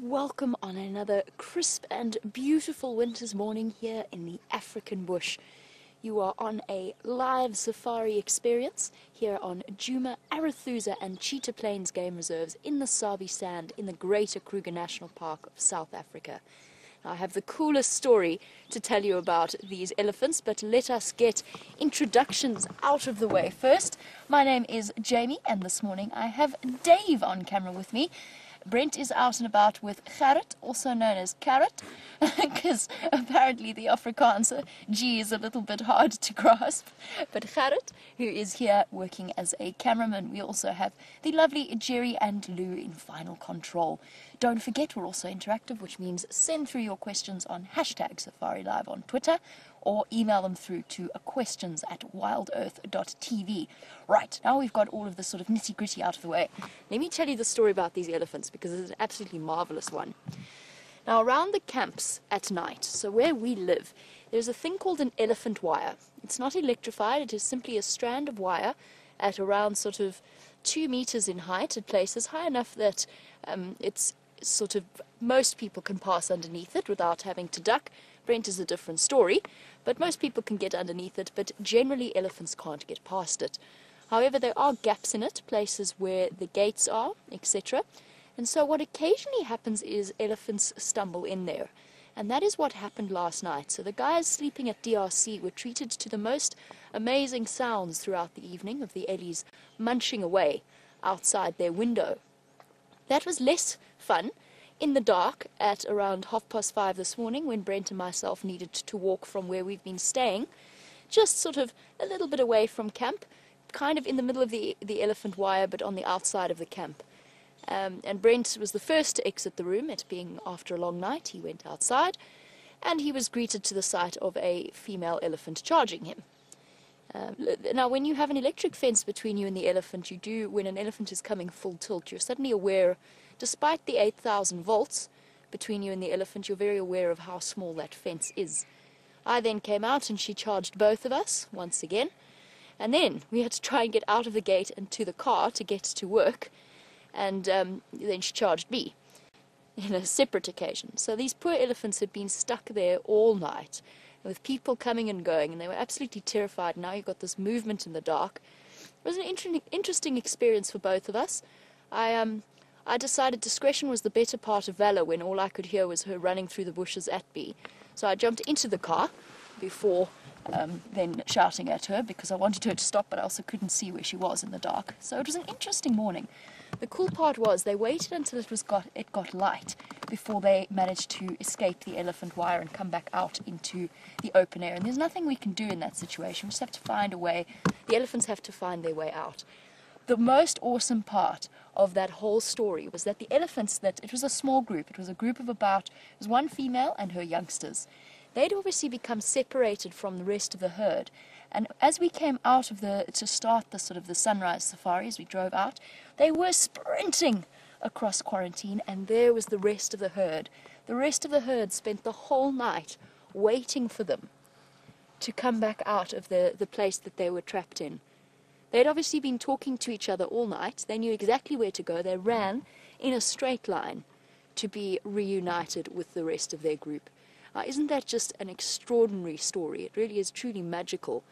Welcome on another crisp and beautiful winter's morning here in the African bush. You are on a live safari experience here on Djuma, Arathusa and Cheetah Plains game reserves in the Sabi Sand in the greater Kruger National Park of South Africa. Now, I have the coolest story to tell you about these elephants, but let us get introductions out of the way first. My name is Jamie and this morning I have Dave on camera with me. Brent is out and about with Charet, also known as Carrot, because apparently the Afrikaanse G is a little bit hard to grasp. But Charet, who is here working as a cameraman. We also have the lovely Jerry and Lou in final control. Don't forget, we're also interactive, which means send through your questions on hashtag Safari Live on Twitter, or email them through to questions@wildearth.tv. Right, now we've got all of the sort of nitty-gritty out of the way. Let me tell you the story about these elephants, because it's an absolutely marvelous one. Now, around the camps at night, so where we live, there's a thing called an elephant wire. It's not electrified, it is simply a strand of wire at around sort of 2 meters in height at places, high enough that it's sort of most people can pass underneath it without having to duck. Brent is a different story, but most people can get underneath it, but generally elephants can't get past it. However, there are gaps in it, places where the gates are, etc. And so what occasionally happens is elephants stumble in there. And that is what happened last night. So the guys sleeping at DRC were treated to the most amazing sounds throughout the evening of the ellies munching away outside their window. That was less fun in the dark at around 5:30 this morning when Brent and myself needed to walk from where we've been staying, just sort of a little bit away from camp, kind of in the middle of the elephant wire but on the outside of the camp. And Brent was the first to exit the room, it being after a long night. He went outside and he was greeted to the sight of a female elephant charging him. Now, when you have an electric fence between you and the elephant, you do, when an elephant is coming full tilt, you're suddenly aware, despite the 8,000 volts between you and the elephant, you're very aware of how small that fence is. I then came out and she charged both of us once again. And then we had to try and get out of the gate and to the car to get to work. And then she charged me in a separate occasion. So these poor elephants had been stuck there all night, with people coming and going, and they were absolutely terrified. Now you've got this movement in the dark. It was an interesting experience for both of us. I decided discretion was the better part of valor when all I could hear was her running through the bushes at me. So I jumped into the car before then shouting at her, because I wanted her to stop, but I also couldn't see where she was in the dark. So it was an interesting morning. The cool part was they waited until it got light before they managed to escape the elephant wire and come back out into the open air. And there's nothing we can do in that situation. We just have to find a way. The elephants have to find their way out. The most awesome part of that whole story was that the elephants, that it was a small group. It was a group of about, it was one female and her youngsters. They'd obviously become separated from the rest of the herd, and as we came out of to start the sort of the sunrise safari, as we drove out, they were sprinting across Quarantine, and there was the rest of the herd. The rest of the herd spent the whole night waiting for them to come back out of the place that they were trapped in. They'd obviously been talking to each other all night. They knew exactly where to go. They ran in a straight line to be reunited with the rest of their group. Isn't that just an extraordinary story? It really is truly magical.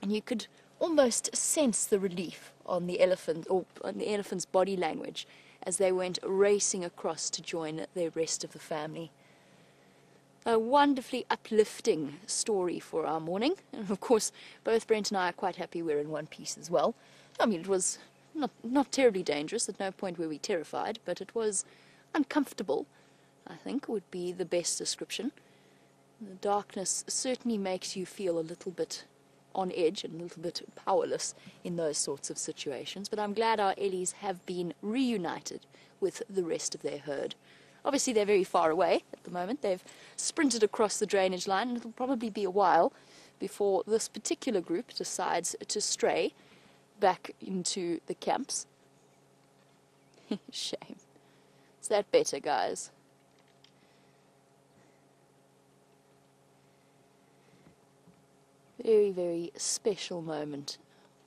And you could almost sense the relief on the elephant, or on the elephant's body language, as they went racing across to join the rest of the family. A wonderfully uplifting story for our morning. And of course, both Brent and I are quite happy we're in one piece as well. I mean, it was not terribly dangerous. At no point were we terrified, but it was uncomfortable, I think, would be the best description. The darkness certainly makes you feel a little bit on edge and a little bit powerless in those sorts of situations, but I'm glad our ellies have been reunited with the rest of their herd. Obviously they're very far away at the moment. They've sprinted across the drainage line, and it'll probably be a while before this particular group decides to stray back into the camps. Shame. Is that better, guys? Very, very special moment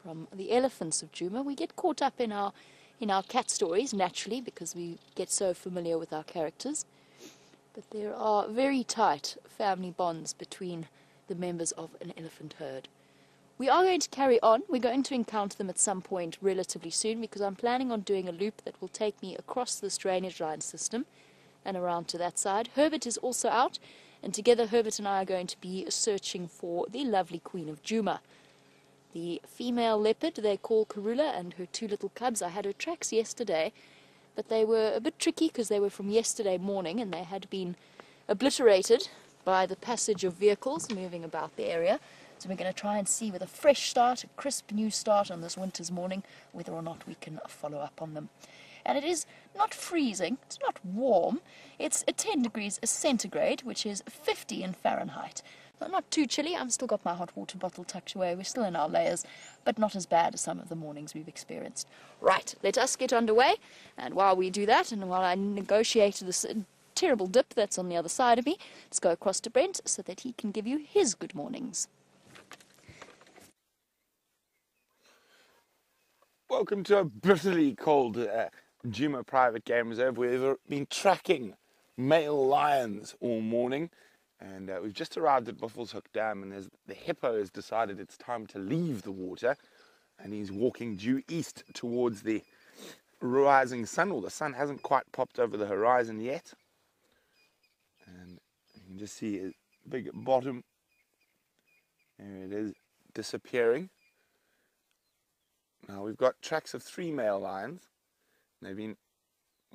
from the elephants of Djuma. We get caught up in our in our cat stories, naturally, because we get so familiar with our characters. But there are very tight family bonds between the members of an elephant herd. We are going to carry on. We're going to encounter them at some point relatively soon, because I'm planning on doing a loop that will take me across this drainage line system and around to that side. Herbert is also out, and together Herbert and I are going to be searching for the lovely Queen of Djuma. The female leopard they call Karula, and her two little cubs. I had her tracks yesterday, but they were a bit tricky because they were from yesterday morning and they had been obliterated by the passage of vehicles moving about the area. So we're going to try and see with a fresh start, a crisp new start on this winter's morning, whether or not we can follow up on them. And it is not freezing, it's not warm, it's 10 degrees centigrade, which is 50 in Fahrenheit. So not too chilly. I've still got my hot water bottle tucked away, we're still in our layers, but not as bad as some of the mornings we've experienced. Right, let us get underway, and while we do that, and while I negotiate this terrible dip that's on the other side of me, let's go across to Brent so that he can give you his good mornings. Welcome to a bitterly cold Djuma private game reserve. We've been tracking male lions all morning, and we've just arrived at Buffelshoek Dam, and the hippo has decided it's time to leave the water, and he's walking due east towards the rising sun. Well, the sun hasn't quite popped over the horizon yet, and you can just see his big bottom. There it is, disappearing. Now we've got tracks of 3 male lions. They've been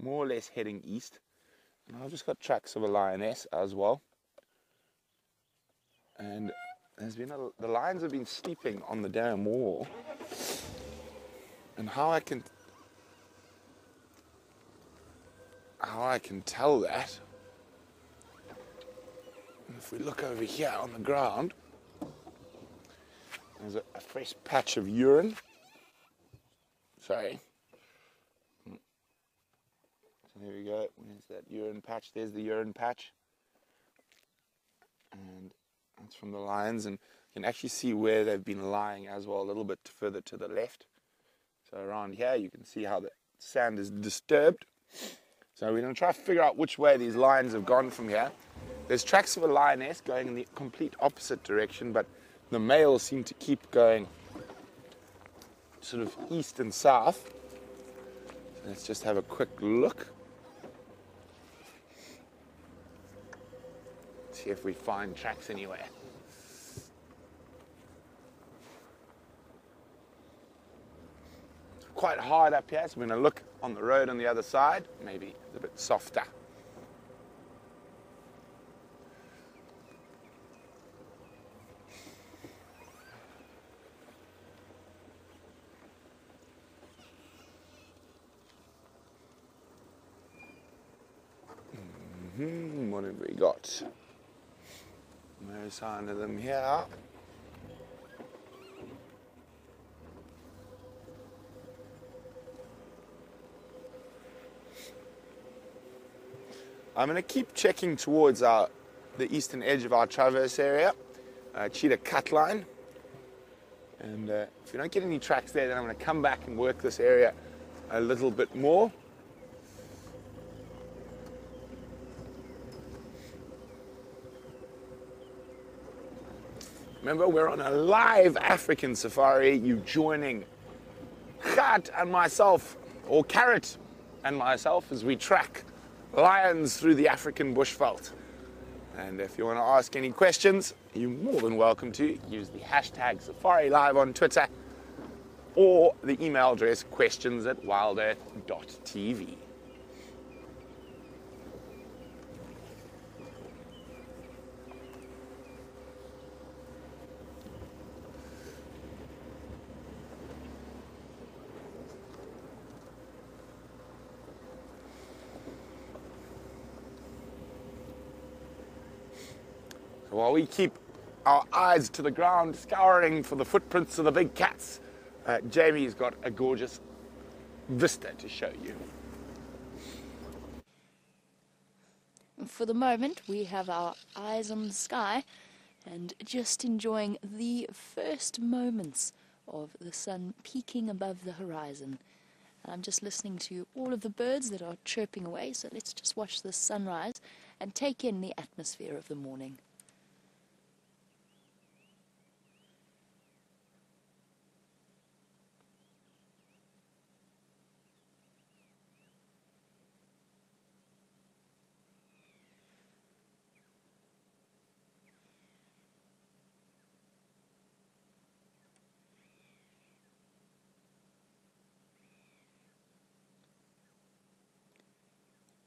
more or less heading east. And I've just got tracks of a lioness as well. And there's been the lions have been sleeping on the dam wall. And how I can tell that, if we look over here on the ground, there's a fresh patch of urine. Sorry. So there we go. Where's that urine patch? There's the urine patch. And that's from the lions. And you can actually see where they've been lying as well, a little bit further to the left. So around here, you can see how the sand is disturbed. So we're going to try to figure out which way these lions have gone from here. There's tracks of a lioness going in the complete opposite direction, but the males seem to keep going sort of east and south. So let's just have a quick look. See if we find tracks anywhere. It's quite hard up here, so we're going to look on the road on the other side. Maybe it's a bit softer. What have we got? No sign of them here. I'm going to keep checking towards the eastern edge of our traverse area, Cheetah Cut Line. And if we don't get any tracks there, then I'm going to come back and work this area a little bit more. Remember, we're on a live African safari. You joining Khat and myself, or Carrot and myself, as we track lions through the African bushveld. And if you want to ask any questions, you're more than welcome to use the hashtag SafariLive on Twitter or the email address questions@wildearth.tv. While we keep our eyes to the ground, scouring for the footprints of the big cats, Jamie's got a gorgeous vista to show you. For the moment, we have our eyes on the sky and just enjoying the first moments of the sun peeking above the horizon. and I'm just listening to all of the birds that are chirping away, so let's just watch the sunrise and take in the atmosphere of the morning.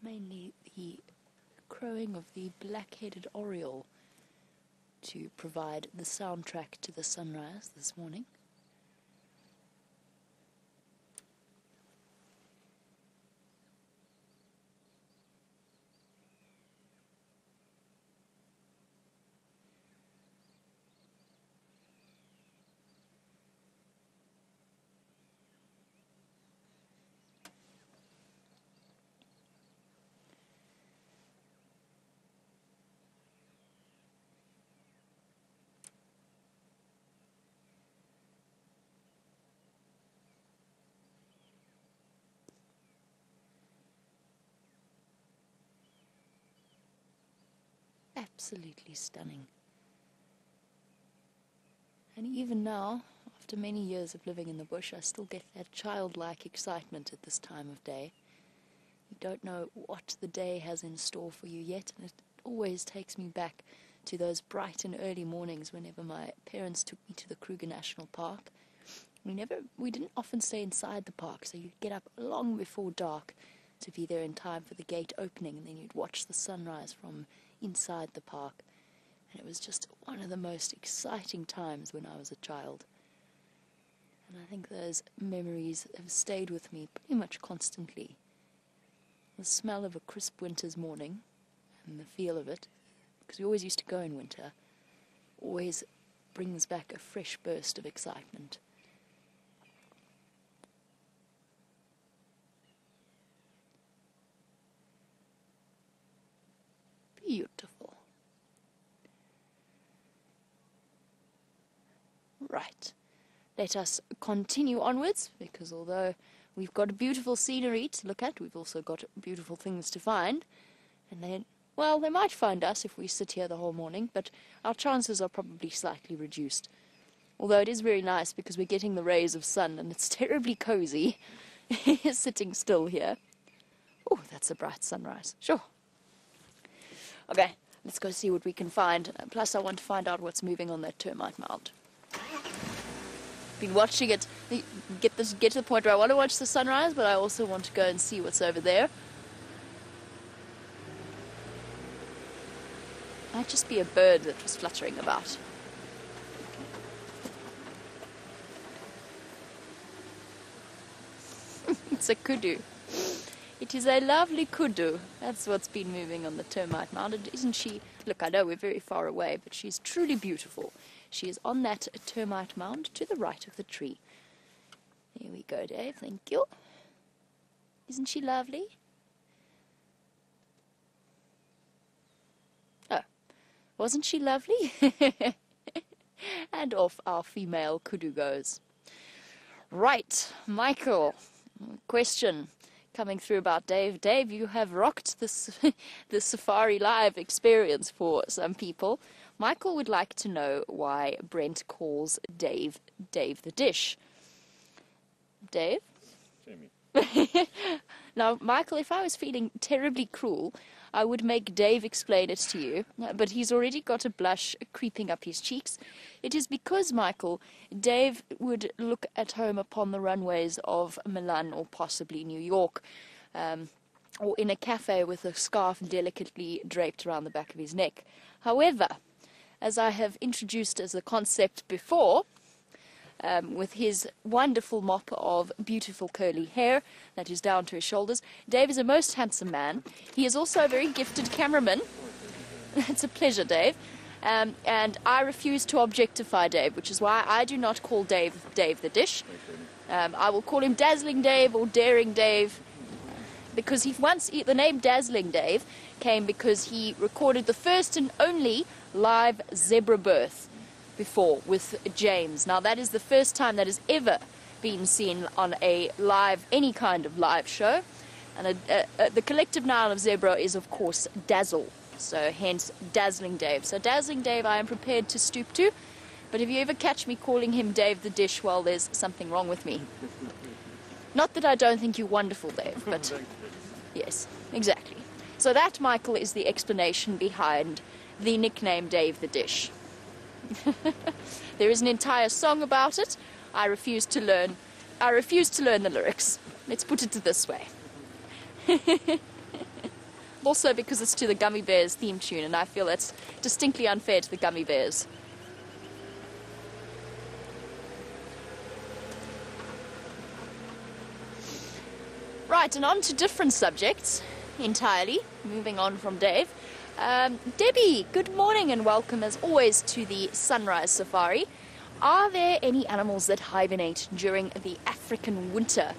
Mainly the crowing of the black-headed oriole to provide the soundtrack to the sunrise this morning. Absolutely stunning. And even now, after many years of living in the bush, I still get that childlike excitement at this time of day. You don't know what the day has in store for you yet, and it always takes me back to those bright and early mornings whenever my parents took me to the Kruger National Park. We didn't often stay inside the park, so you'd get up long before dark to be there in time for the gate opening, and then you'd watch the sunrise from inside the park, and it was just one of the most exciting times when I was a child. And I think those memories have stayed with me pretty much constantly. The smell of a crisp winter's morning and the feel of it, because we always used to go in winter, always brings back a fresh burst of excitement. Beautiful. Right, let us continue onwards, because although we've got beautiful scenery to look at, we've also got beautiful things to find. And then, well, they might find us if we sit here the whole morning, but our chances are probably slightly reduced. Although it is very nice because we're getting the rays of sun, and it's terribly cozy sitting still here. Oh, that's a bright sunrise. Sure. Okay, let's go see what we can find. Plus, I want to find out what's moving on that termite mound. Been watching it. Get to the point where I want to watch the sunrise, but I also want to go and see what's over there. Might just be a bird that was fluttering about. It's a kudu. It is a lovely kudu. That's what's been moving on the termite mound. Isn't she? Look, I know we're very far away, but she's truly beautiful. She is on that termite mound to the right of the tree. Here we go, Dave. Thank you. Isn't she lovely? Oh, wasn't she lovely? And off our female kudu goes. Right, Michael. Question coming through about Dave. Dave, you have rocked this the Safari Live experience for some people. Michael would like to know why Brent calls Dave, Dave the Dish. Dave? Jamie. Now, Michael, if I was feeling terribly cruel, I would make Dave explain it to you, but he's already got a blush creeping up his cheeks. It is because, Michael, Dave would look at home upon the runways of Milan or possibly New York, or in a cafe with a scarf delicately draped around the back of his neck. However, as I have introduced as a concept before, with his wonderful mop of beautiful curly hair that is down to his shoulders, Dave is a most handsome man. He is also a very gifted cameraman. It's a pleasure, Dave. And I refuse to objectify Dave, which is why I do not call Dave Dave the Dish. I will call him Dazzling Dave or Daring Dave, because the name Dazzling Dave came because he recorded the first and only live zebra birth before with James. Now that is the first time that has ever been seen on a live, any kind of live show. And the collective noun of zebra is, of course, dazzle. So hence Dazzling Dave. So Dazzling Dave I am prepared to stoop to, but if you ever catch me calling him Dave the Dish, well, there's something wrong with me. Not that I don't think you're wonderful, Dave, but yes, exactly. So that, Michael, is the explanation behind the nickname Dave the Dish. There is an entire song about it. I refuse to learn the lyrics. Let's put it this way. Also because it's to the Gummy Bears theme tune, and I feel that's distinctly unfair to the Gummy Bears. Right, and on to different subjects entirely, moving on from Dave. Debbie, good morning and welcome as always to the Sunrise Safari. Are there any animals that hibernate during the African winter?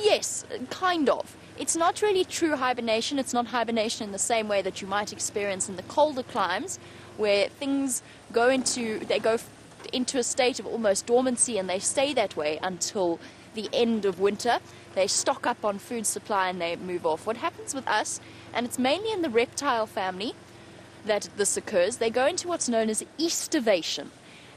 Yes, kind of. It's not really true hibernation. It's not hibernation in the same way that you might experience in the colder climes, where things go into, they go into a state of almost dormancy, and they stay that way until the end of winter. They stock up on food supply and they move off. What happens with us, and it's mainly in the reptile family that this occurs, they go into what's known as aestivation.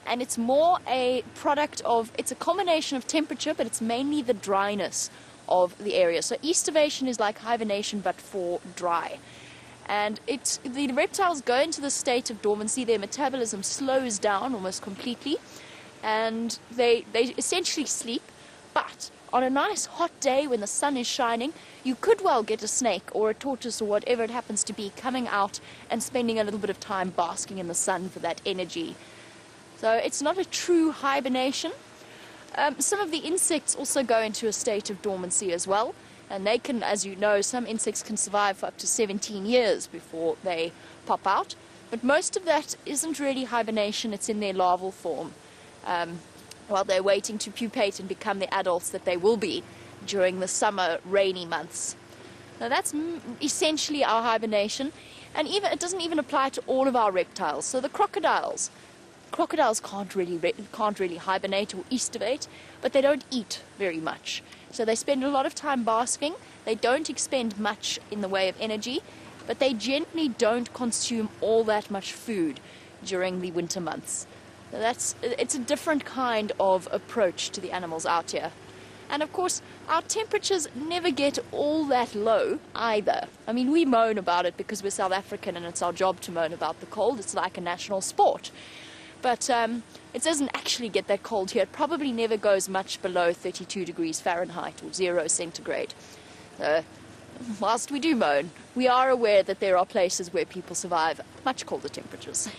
And it's more a product of, it's a combination of temperature, but it's mainly the dryness of the area. So aestivation is like hibernation but for dry, and it's the reptiles go into the state of dormancy. Their metabolism slows down almost completely, and they essentially sleep. But on a nice hot day when the sun is shining, you could well get a snake or a tortoise or whatever it happens to be coming out and spending a little bit of time basking in the sun for that energy. So it's not a true hibernation. Some of the insects also go into a state of dormancy as well, and they can, as you know, some insects can survive for up to 17 years before they pop out, but most of that isn't really hibernation, it's in their larval form, while they're waiting to pupate and become the adults that they will be during the summer rainy months. Now that's essentially our hibernation, and even it doesn't even apply to all of our reptiles. So the crocodiles. Crocodiles can't really hibernate or aestivate, but they don't eat very much. So they spend a lot of time basking. They don't expend much in the way of energy, but they generally don't consume all that much food during the winter months. So it's a different kind of approach to the animals out here. And of course, our temperatures never get all that low either. I mean, we moan about it because we're South African and it's our job to moan about the cold. It's like a national sport. But it doesn't actually get that cold here. It probably never goes much below 32 degrees Fahrenheit or 0 centigrade. Whilst we do moan, we are aware that there are places where people survive much colder temperatures.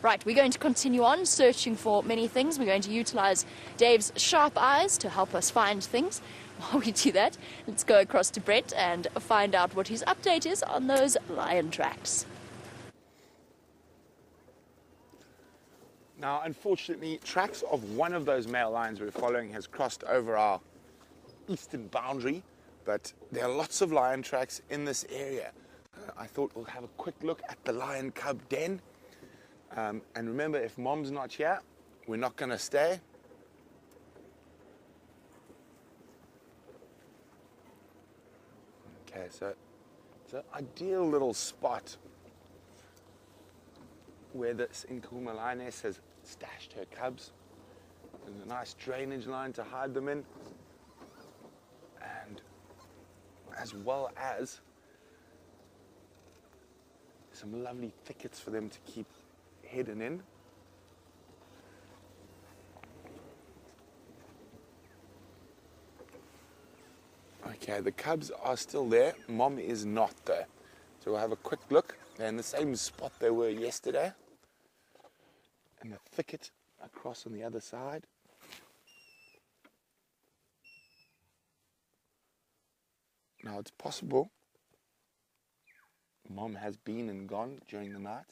Right, we're going to continue on searching for many things. We're going to utilize Dave's sharp eyes to help us find things. While we do that, let's go across to Brent and find out what his update is on those lion tracks. Now, unfortunately, tracks of one of those male lions we're following has crossed over our eastern boundary, but there are lots of lion tracks in this area. I thought we'll have a quick look at the lion cub den. And remember, if Mom's not here, we're not going to stay. Okay, so it's an ideal little spot where this Nkuma lioness has stashed her cubs. There's a nice drainage line to hide them in, and as well as some lovely thickets for them to keep hidden in. Okay, the cubs are still there. Mom is not there. So we'll have a quick look. They're in the same spot they were yesterday. And the thicket across on the other side. Now it's possible Mom has been and gone during the night.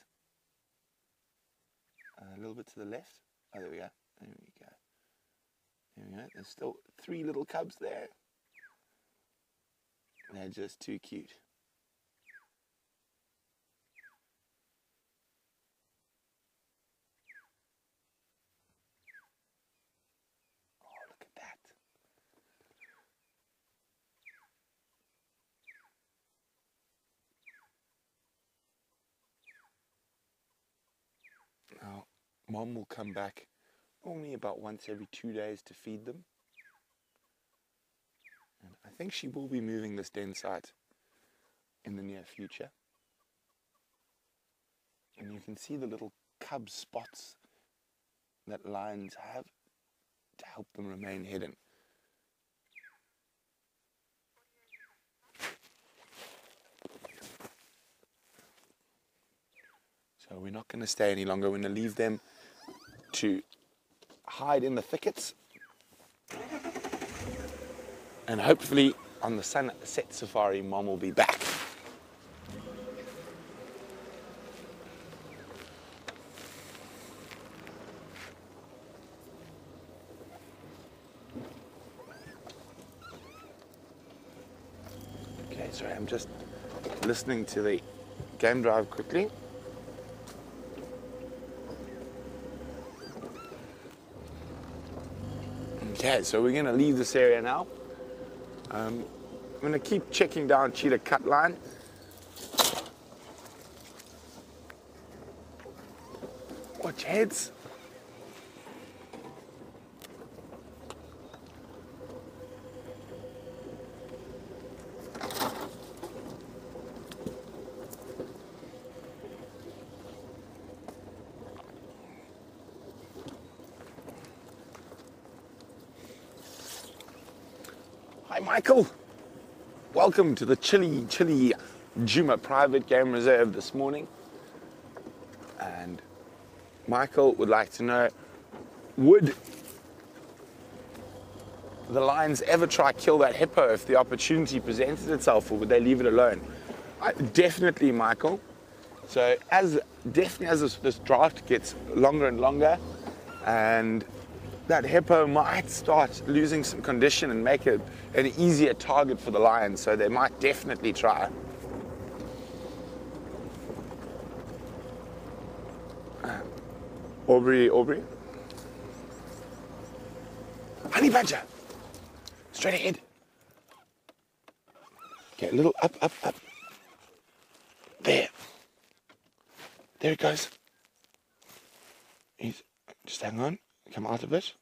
A little bit to the left. Oh, there we go. There we go. There we go. There's still three little cubs there. They're just too cute. Mom will come back only about once every 2 days to feed them. And I think she will be moving this den site in the near future. And you can see the little cub spots that lions have to help them remain hidden. So we're not going to stay any longer. We're going to leave them to hide in the thickets. And hopefully on the sunset safari, Mom will be back. Okay, sorry, I'm just listening to the game drive quickly. Okay, so we're going to leave this area now. I'm going to keep checking down Cheetah Cut Line. Watch heads. Michael, welcome to the chilly Djuma Private Game Reserve this morning. And Michael would like to know, would the lions ever try kill that hippo if the opportunity presented itself, or would they leave it alone? Definitely, Michael. So as this draft gets longer and longer, and that hippo might start losing some condition and make it an easier target for the lion, so they might definitely try. Aubrey. Honey badger! Straight ahead. Okay, a little up. There. There it goes. He's, just hang on, come out of it.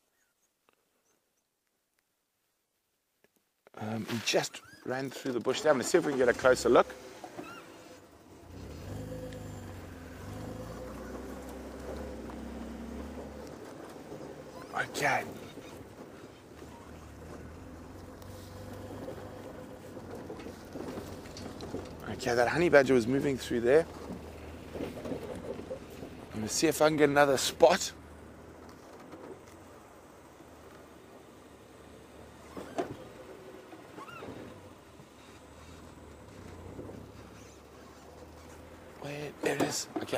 He just ran through the bush there. I'm going to see if we can get a closer look. Okay. Okay, that honey badger was moving through there. I'm going to see if I can get another spot.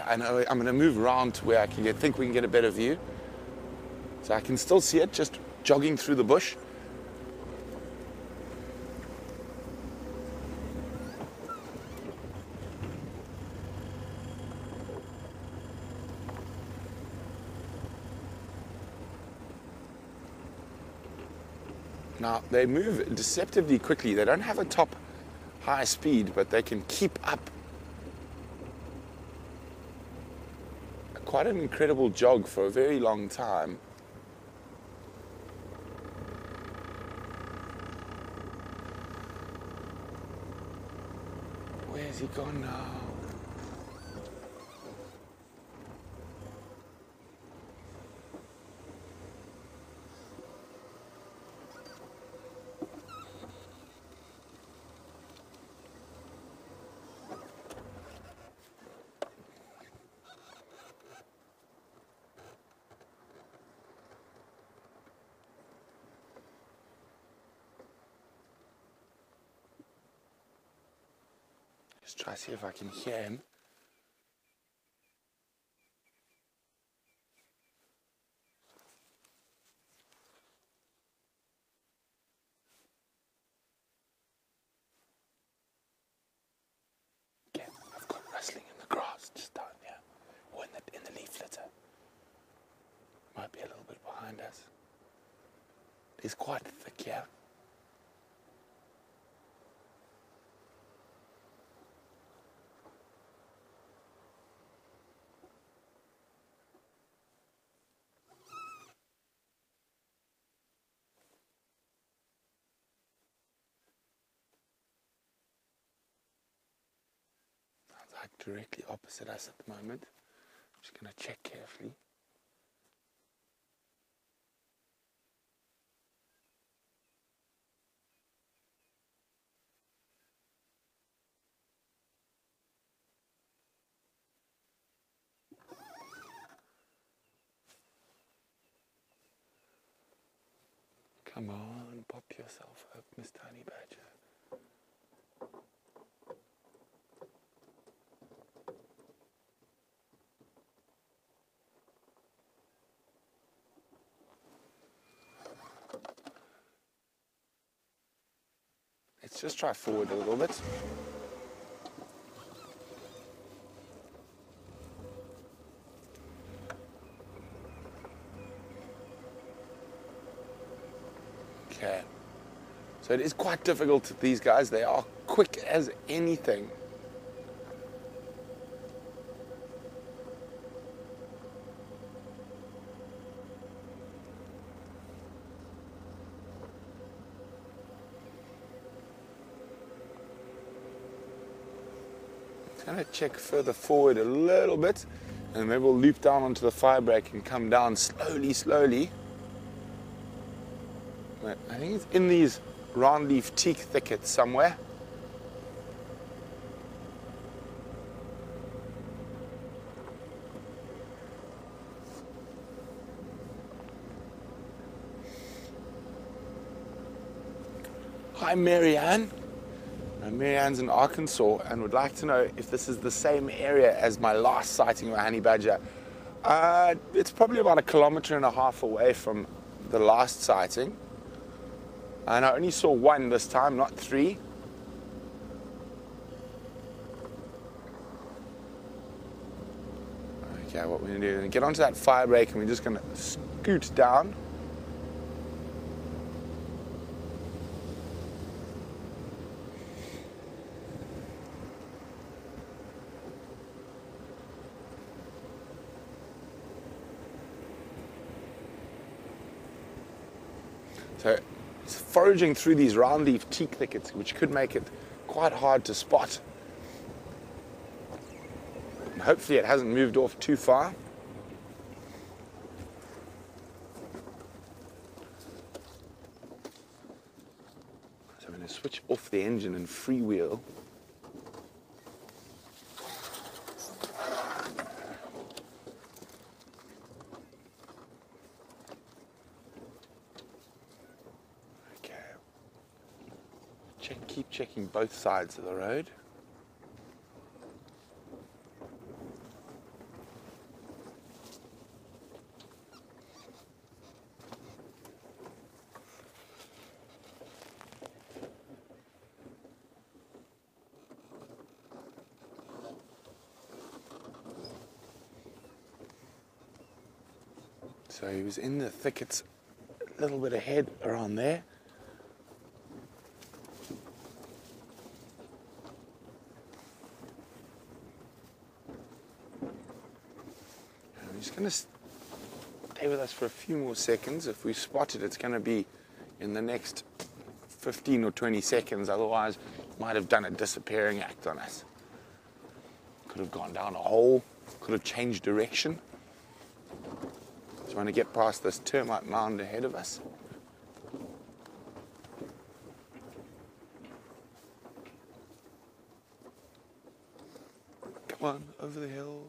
And I'm going to move around to where I can think we can get a better view. So I can still see it just jogging through the bush. Now they move deceptively quickly. They don't have a top high speed, but they can keep up. Quite an incredible jog for a very long time. Where's he gone now? Try to see if I can hear him. Again, I've got rustling in the grass just down here, or in the leaf litter. Might be a little bit behind us. It's quite thick here. like directly opposite us at the moment. I'm just going to check carefully. Come on, pop yourself up, Miss Tiny Badger. Let's just try forward a little bit. Okay, so it is quite difficult, these guys. They are quick as anything. I'm going to check further forward a little bit and then we'll loop down onto the firebreak and come down slowly, slowly. I think it's in these round leaf teak thickets somewhere. Hi Marianne. Now Marianne's in Arkansas and would like to know if this is the same area as my last sighting of a honey badger. It's probably about 1.5 kilometers away from the last sighting. And I only saw one this time, not three. Okay, what we're going to do is get onto that fire break and we're just going to scoot down. So, foraging through these round leaf teak thickets, which could make it quite hard to spot. And hopefully it hasn't moved off too far. So I'm going to switch off the engine and freewheel. Checking both sides of the road. So he was in the thickets a little bit ahead around there. Going to stay with us for a few more seconds. If we spot it, it's going to be in the next 15 or 20 seconds. Otherwise, it might have done a disappearing act on us. Could have gone down a hole, could have changed direction. Just want to get past this termite mound ahead of us. Come on, over the hill.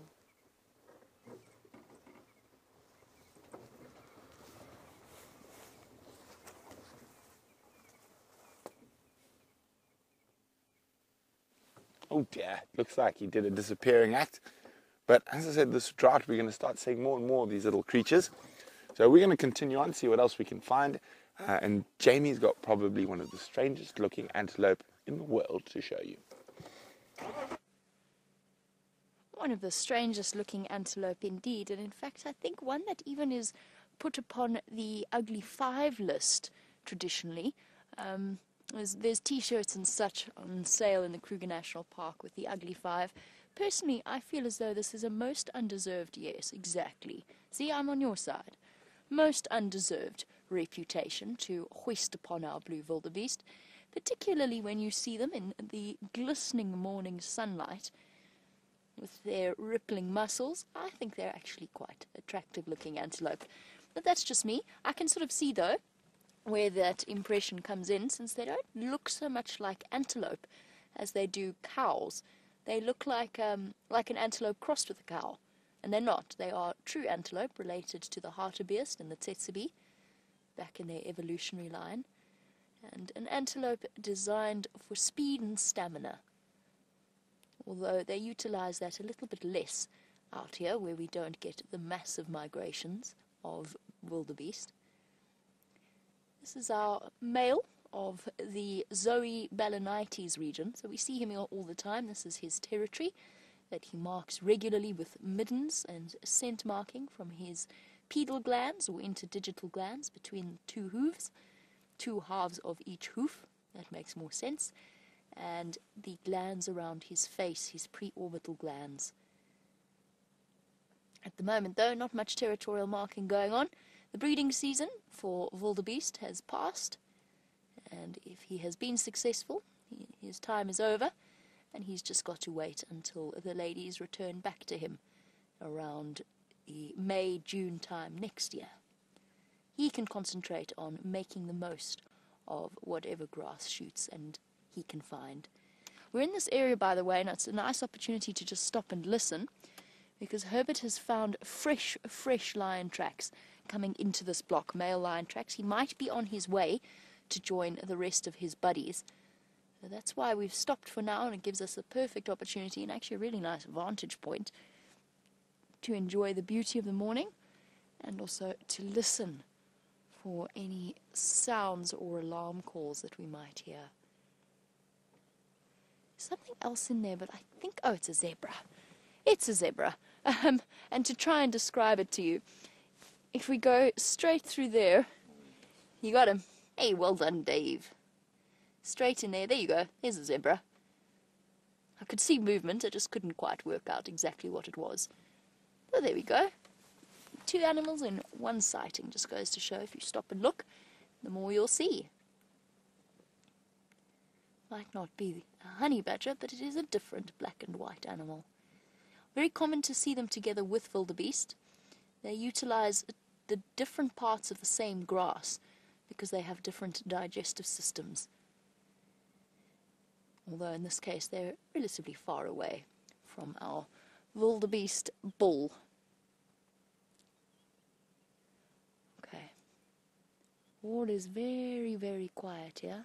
Oh dear, looks like he did a disappearing act. But as I said, this drought, we're going to start seeing more and more of these little creatures. So we're going to continue on, see what else we can find. And Jamie's got probably one of the strangest looking antelope in the world to show you. One of the strangest looking antelope indeed. And in fact, I think one that even is put upon the ugly five list traditionally. There's t-shirts and such on sale in the Kruger National Park with the ugly five. Personally, I feel as though this is a most undeserved, yes, exactly. See, I'm on your side. Most undeserved reputation to hoist upon our blue wildebeest, particularly when you see them in the glistening morning sunlight. with their rippling muscles. I think they're actually quite attractive-looking antelope. But that's just me. I can sort of see, though, where that impression comes in, since they don't look so much like antelope as they do cows. They look like an antelope crossed with a cow, and they're not. They are true antelope, related to the hartebeest and the tsetsebe, back in their evolutionary line, and an antelope designed for speed and stamina, although they utilize that a little bit less out here, where we don't get the massive migrations of wildebeest. This is our male of the Zoe balanites region, so we see him all the time. This is his territory that he marks regularly with middens and scent marking from his pedal glands or interdigital glands between two hooves, two halves of each hoof, that makes more sense, and the glands around his face, his preorbital glands. At the moment, though, not much territorial marking going on. The breeding season for wildebeest has passed, and if he has been successful, his time is over, and he's just got to wait until the ladies return back to him around the May-June time next year. He can concentrate on making the most of whatever grass shoots and he can find. We're in this area, by the way, and it's a nice opportunity to just stop and listen, because Herbert has found fresh lion tracks coming into this block, male lion tracks. He might be on his way to join the rest of his buddies. So that's why we've stopped for now, and it gives us a perfect opportunity and actually a really nice vantage point to enjoy the beauty of the morning and also to listen for any sounds or alarm calls that we might hear. Something else in there, but I think, oh, it's a zebra. It's a zebra. And to try and describe it to you, if we go straight through there, you got him. Hey, well done, Dave. Straight in there. There you go. There's a zebra. I could see movement. I just couldn't quite work out exactly what it was. Well, there we go. Two animals in one sighting. Just goes to show, if you stop and look, the more you'll see. Might not be a honey badger, but it is a different black and white animal. Very common to see them together with wildebeest. They utilize the different parts of the same grass because they have different digestive systems. Although in this case they're relatively far away from our wildebeest bull. Okay. All is very, very quiet here.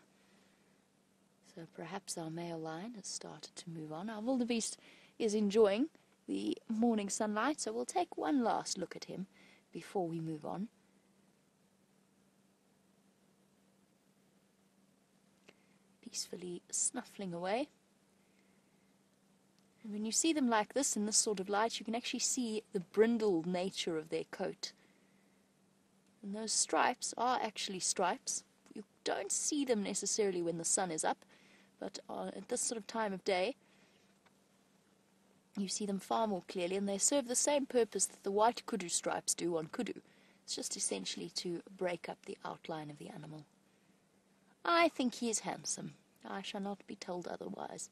So perhaps our male lion has started to move on. Our wildebeest is enjoying the morning sunlight, so we'll take one last look at him before we move on. Peacefully snuffling away. And when you see them like this, in this sort of light, you can actually see the brindled nature of their coat. And those stripes are actually stripes. You don't see them necessarily when the sun is up, but at this sort of time of day, you see them far more clearly, and they serve the same purpose that the white kudu stripes do on kudu. It's just essentially to break up the outline of the animal. I think he is handsome. I shall not be told otherwise.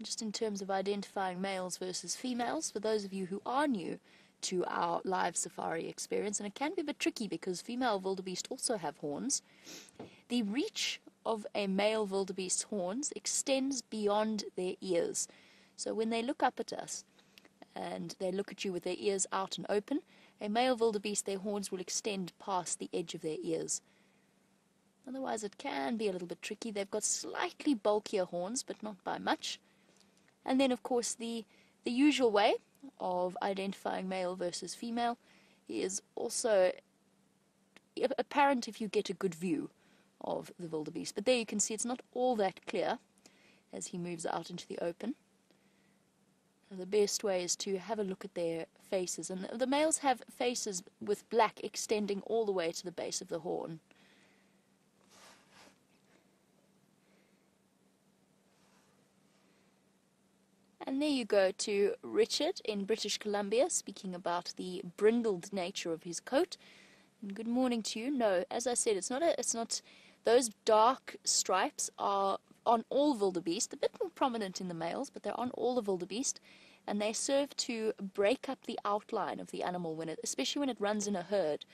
Just in terms of identifying males versus females, for those of you who are new to our live safari experience, and it can be a bit tricky because female wildebeest also have horns, the reach of a male wildebeest's horns extends beyond their ears. So when they look up at us and they look at you with their ears out and open, a male wildebeest, their horns will extend past the edge of their ears. Otherwise it can be a little bit tricky. They've got slightly bulkier horns, but not by much. And then of course the usual way of identifying male versus female is also apparent if you get a good view of the wildebeest, but there you can see it's not all that clear as he moves out into the open. The best way is to have a look at their faces, and the males have faces with black extending all the way to the base of the horn. And there you go to Richard in British Columbia, speaking about the brindled nature of his coat. And good morning to you. No, as I said, it's not Those dark stripes are on all wildebeest, a bit more prominent in the males, but they're on all the wildebeest, and they serve to break up the outline of the animal, when it, especially when it runs in a herd.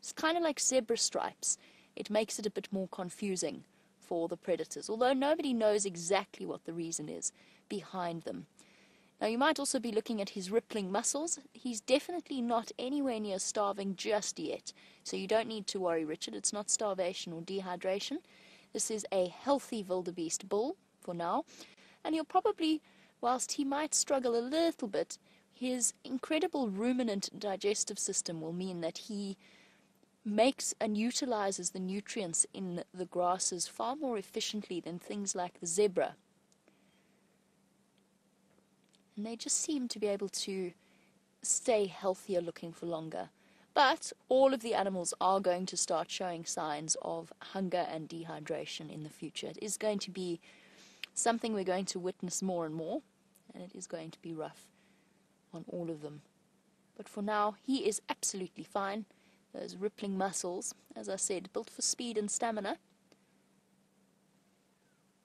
It's kind of like zebra stripes. It makes it a bit more confusing for the predators, although nobody knows exactly what the reason is behind them. Now, you might also be looking at his rippling muscles. He's definitely not anywhere near starving just yet, so you don't need to worry, Richard. It's not starvation or dehydration. This is a healthy wildebeest bull for now, and he'll probably, whilst he might struggle a little bit, his incredible ruminant digestive system will mean that he makes and utilizes the nutrients in the grasses far more efficiently than things like the zebra. And they just seem to be able to stay healthier looking for longer. But all of the animals are going to start showing signs of hunger and dehydration in the future. It is going to be something we're going to witness more and more, and it is going to be rough on all of them. But for now, he is absolutely fine. Those rippling muscles, as I said, built for speed and stamina.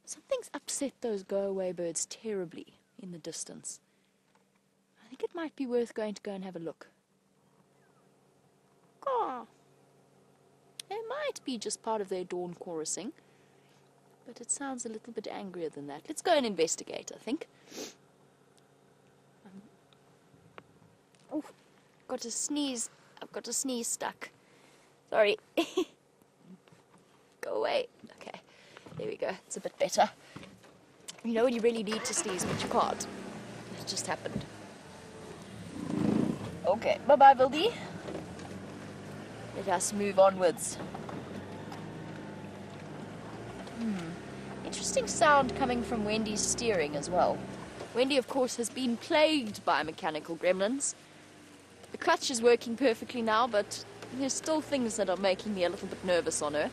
Something's upset those go-away birds terribly in the distance. I think it might be worth going to go and have a look. Caw. It might be just part of their dawn chorusing, but it sounds a little bit angrier than that. Let's go and investigate, I think. Oh, got a sneeze. I've got a sneeze stuck. Sorry. Go away. Okay, there we go. It's a bit better. You know when you really need to sneeze, but you can't. It just happened. Okay, bye-bye, Wildy. Let us move onwards. Interesting sound coming from Wendy's steering as well. Wendy, of course, has been plagued by mechanical gremlins. The clutch is working perfectly now, but there's still things that are making me a little bit nervous on her.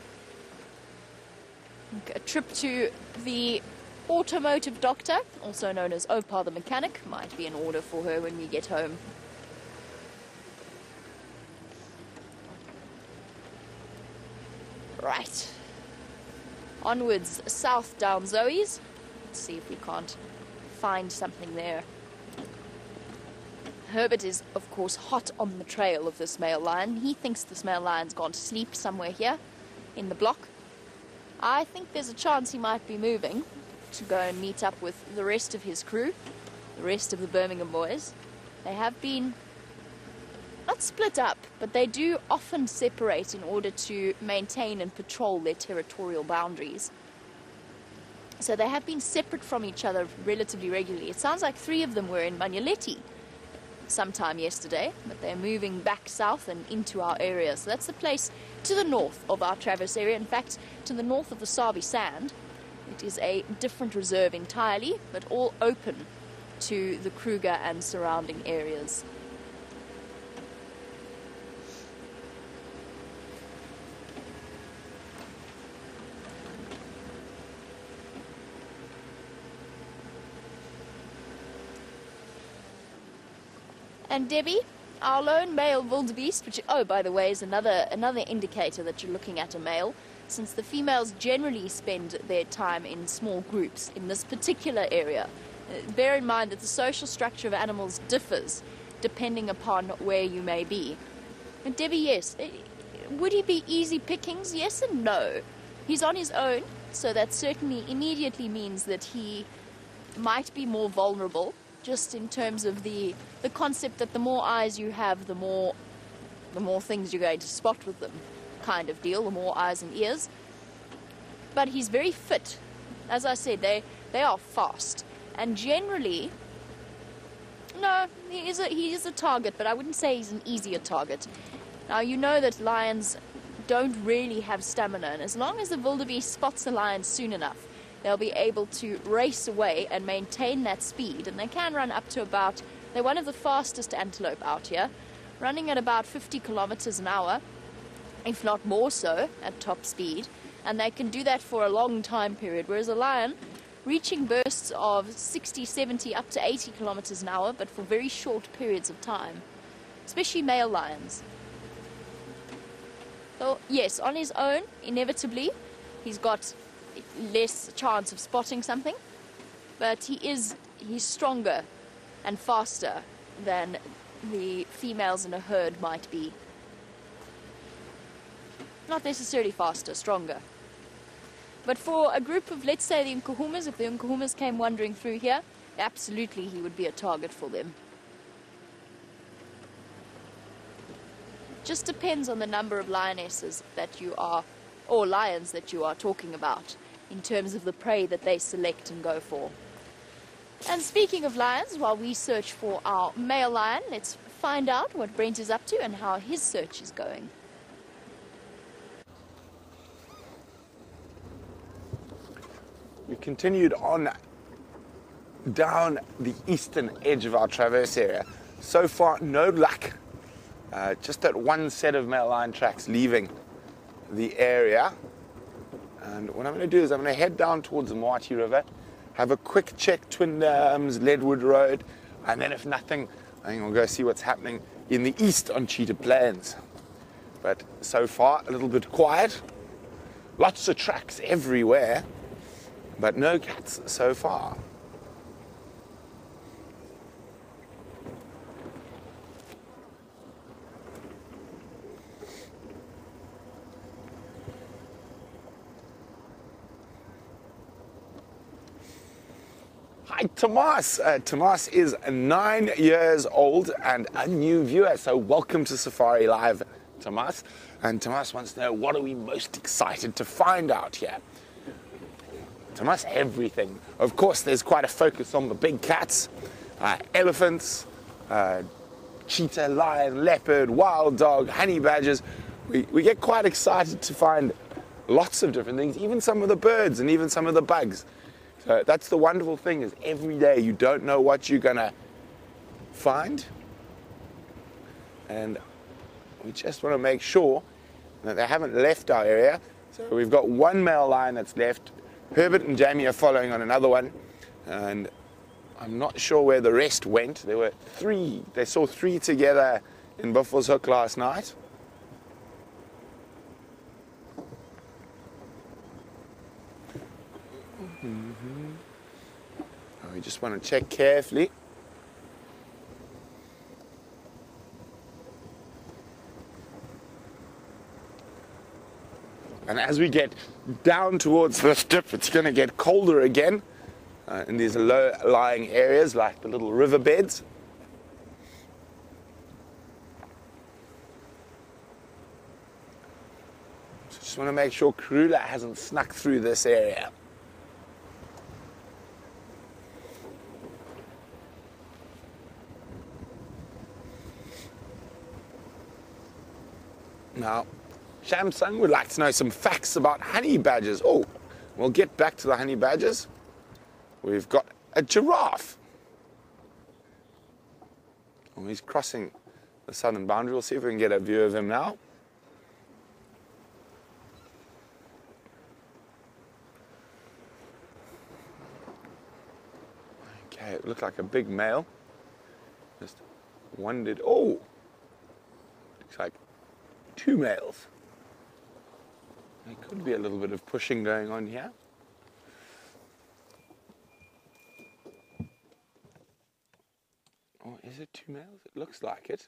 A trip to the automotive doctor, also known as Opa the mechanic, might be in order for her when we get home. Right. Onwards, south down Zoe's. Let's see if we can't find something there. Herbert is, of course, hot on the trail of this male lion. He thinks this male lion's gone to sleep somewhere here in the block. I think there's a chance he might be moving to go and meet up with the rest of his crew, the rest of the Birmingham boys. They have been not split up, but they do often separate in order to maintain and patrol their territorial boundaries. So they have been separate from each other relatively regularly. It sounds like three of them were in Manyaleti sometime yesterday, but they're moving back south and into our area. So that's the place to the north of our Traverse area, in fact to the north of the Sabi Sand. It is a different reserve entirely, but all open to the Kruger and surrounding areas. And Debbie, our lone male wildebeest, which, oh, by the way, is another indicator that you're looking at a male, since the females generally spend their time in small groups in this particular area. Bear in mind that the social structure of animals differs depending upon where you may be. And Debbie, yes, would he be easy pickings? Yes and no. He's on his own, so that certainly immediately means that he might be more vulnerable, just in terms of the concept that the more eyes you have, the more things you're going to spot with them, kind of deal, the more eyes and ears. But he's very fit. As I said, they are fast. And generally, no, he is a target, but I wouldn't say he's an easier target. Now, you know that lions don't really have stamina, and as long as the wildebeest spots a lion soon enough, they'll be able to race away and maintain that speed, and they can run up to about, they're one of the fastest antelope out here, running at about 50 kilometers an hour, if not more so, at top speed, and they can do that for a long time period, whereas a lion, reaching bursts of 60, 70, up to 80 kilometers an hour, but for very short periods of time, especially male lions. So yes, on his own, inevitably, he's got less chance of spotting something, but he's stronger and faster than the females in a herd might be. Not necessarily faster, stronger. But for a group of, let's say, the Nkuhumas, if the Nkuhumas came wandering through here, absolutely he would be a target for them. Just depends on the number of lionesses that you are, or lions that you are talking about, in terms of the prey that they select and go for. And speaking of lions, while we search for our male lion, let's find out what Brent is up to and how his search is going. We continued on down the eastern edge of our traverse area. So far, no luck. Just that one set of male lion tracks leaving the area. And what I'm going to do is I'm going to head down towards the Mwati River, have a quick check, Twin Dams, Leadwood Road, and then if nothing, I think we'll go see what's happening in the east on Cheetah Plains. But so far, a little bit quiet. Lots of tracks everywhere, but no cats so far. Hi, Tomas. Tomas is 9 years old and a new viewer, so welcome to Safari Live, Tomas. And Tomas wants to know, what are we most excited to find out here? Tomas, everything. Of course, there's quite a focus on the big cats, elephants, cheetah, lion, leopard, wild dog, honey badgers. We get quite excited to find lots of different things, even some of the birds and even some of the bugs. So that's the wonderful thing, is every day you don't know what you're going to find. And we just want to make sure that they haven't left our area. So we've got one male lion that's left. Herbert and Jamie are following on another one. And I'm not sure where the rest went. There were three. They saw three together in Buffelshoek last night. We just want to check carefully. And as we get down towards the strip, it's going to get colder again in these low-lying areas like the little riverbeds. So just want to make sure Karula hasn't snuck through this area. Now, Shamsung would like to know some facts about honey badgers. Oh, we'll get back to the honey badgers. We've got a giraffe. Oh, he's crossing the southern boundary. We'll see if we can get a view of him now. Okay, it looked like a big male. Just wondered. Oh, looks like two males. There could be a little bit of pushing going on here. Oh, is it two males? It looks like it.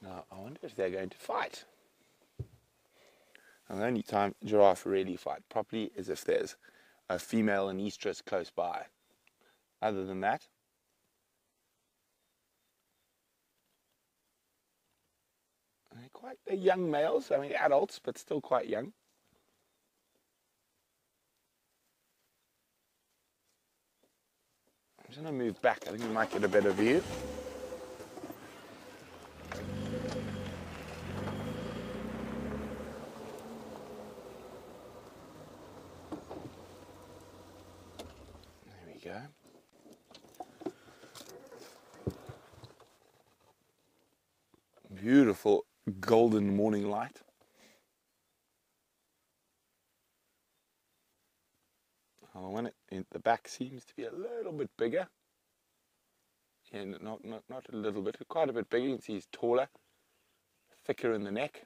Now, I wonder if they're going to fight. And the only time giraffe really fight properly is if there's a female and estrus close by. Other than that, quite the young males, I mean adults, but still quite young. I'm just going to move back, I think we might get a better view. There we go. Beautiful golden morning light. The one in the back seems to be a little bit bigger, and not a little bit, quite a bit bigger. You can see he's taller, thicker in the neck.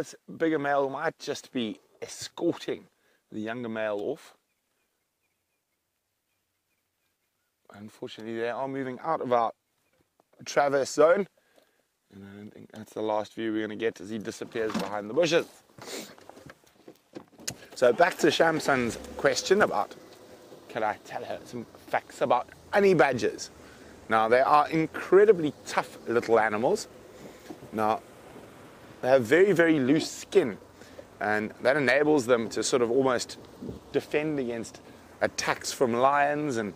this bigger male might just be escorting the younger male off. Unfortunately, they are moving out of our traverse zone. And I don't think that's the last view we're going to get as he disappears behind the bushes. So back to Shamsun's question about, can I tell her some facts about honey badgers? Now, they are incredibly tough little animals. Now, they have very, very loose skin, and that enables them to sort of almost defend against attacks from lions and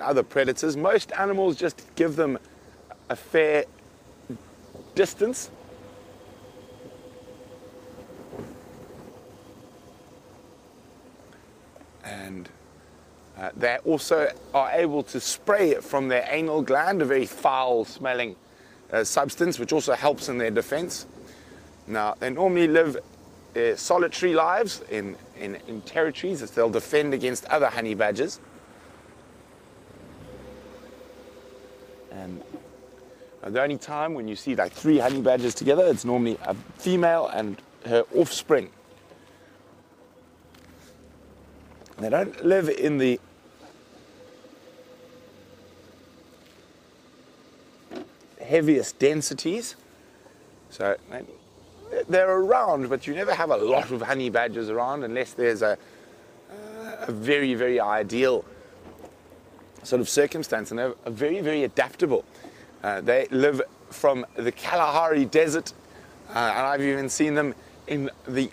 other predators. Most animals just give them a fair distance. And they also are able to spray it from their anal gland, a very foul-smelling substance, which also helps in their defense. Now, they normally live solitary lives in territories that they'll defend against other honey badgers. And the only time when you see like 3 honey badgers together, it's normally a female and her offspring. They don't live in the heaviest densities, so they're around, but you never have a lot of honey badgers around unless there's a very, very ideal sort of circumstance, and they're very, very adaptable. They live from the Kalahari Desert, and I've even seen them in the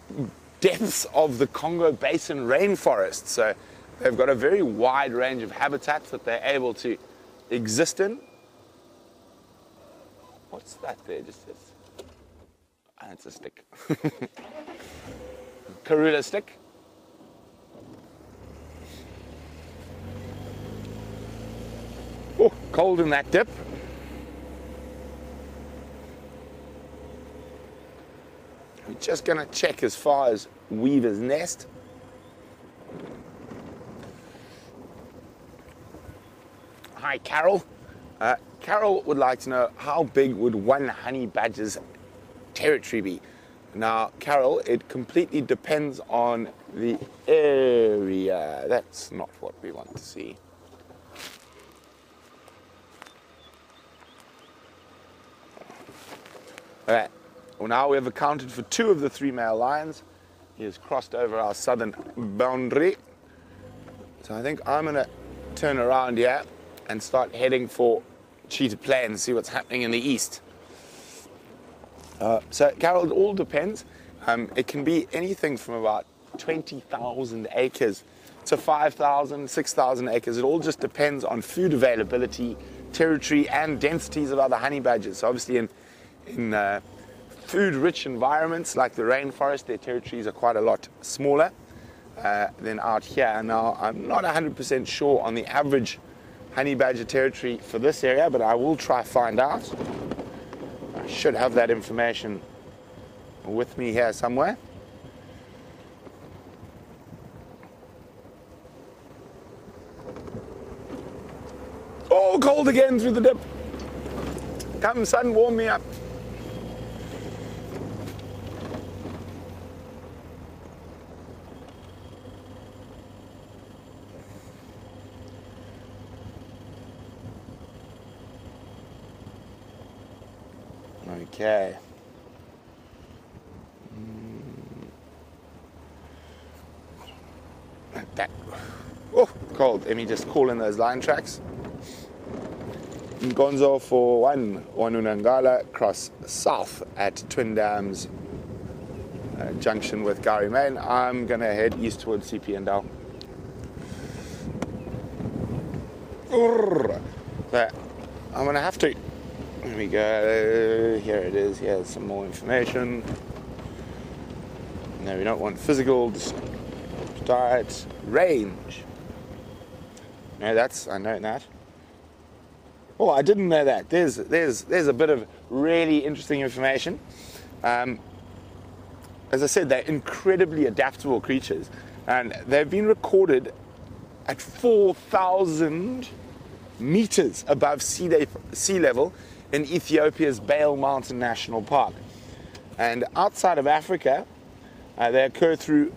depths of the Congo Basin rainforest. So they've got a very wide range of habitats that they're able to exist in. What's that there? Just this. Oh, it's a stick. Karula stick. Oh, cold in that dip. We're just going to check as far as Weaver's Nest. Hi, Carol. Carol would like to know, how big would one honey badger's territory be? Now, Carol, it completely depends on the area. That's not what we want to see. All right. Well, now we have accounted for 2 of the 3 male lions. He has crossed over our southern boundary. So I think I'm going to turn around here and start heading for Cheetah Plains, see what's happening in the east. So, Carol, it all depends. It can be anything from about 20,000 acres to 5,000, 6,000 acres. It all just depends on food availability, territory, and densities of other honey badgers. So obviously in food-rich environments like the rainforest, their territories are quite a lot smaller than out here. Now, I'm not 100% sure on the average honey badger territory for this area, but I will try to find out. I should have that information with me here somewhere. Oh, cold again through the dip. Come, sun, warm me up. Okay. Like that. Oh, cold. Let me just call in those line tracks. Ngonzo for 1, Wanunangala, cross south at Twin Dams junction with Gari Main. I'm going to head east towards CP and Dow. So I'm going to have to. There we go, here it is, here's some more information. No, we don't want physical, diet, range. No, that's, I know that. Oh, I didn't know that. There's a bit of really interesting information. As I said, they're incredibly adaptable creatures, and they've been recorded at 4,000 meters above sea level in Ethiopia's Bale Mountain National Park. And outside of Africa, they occur through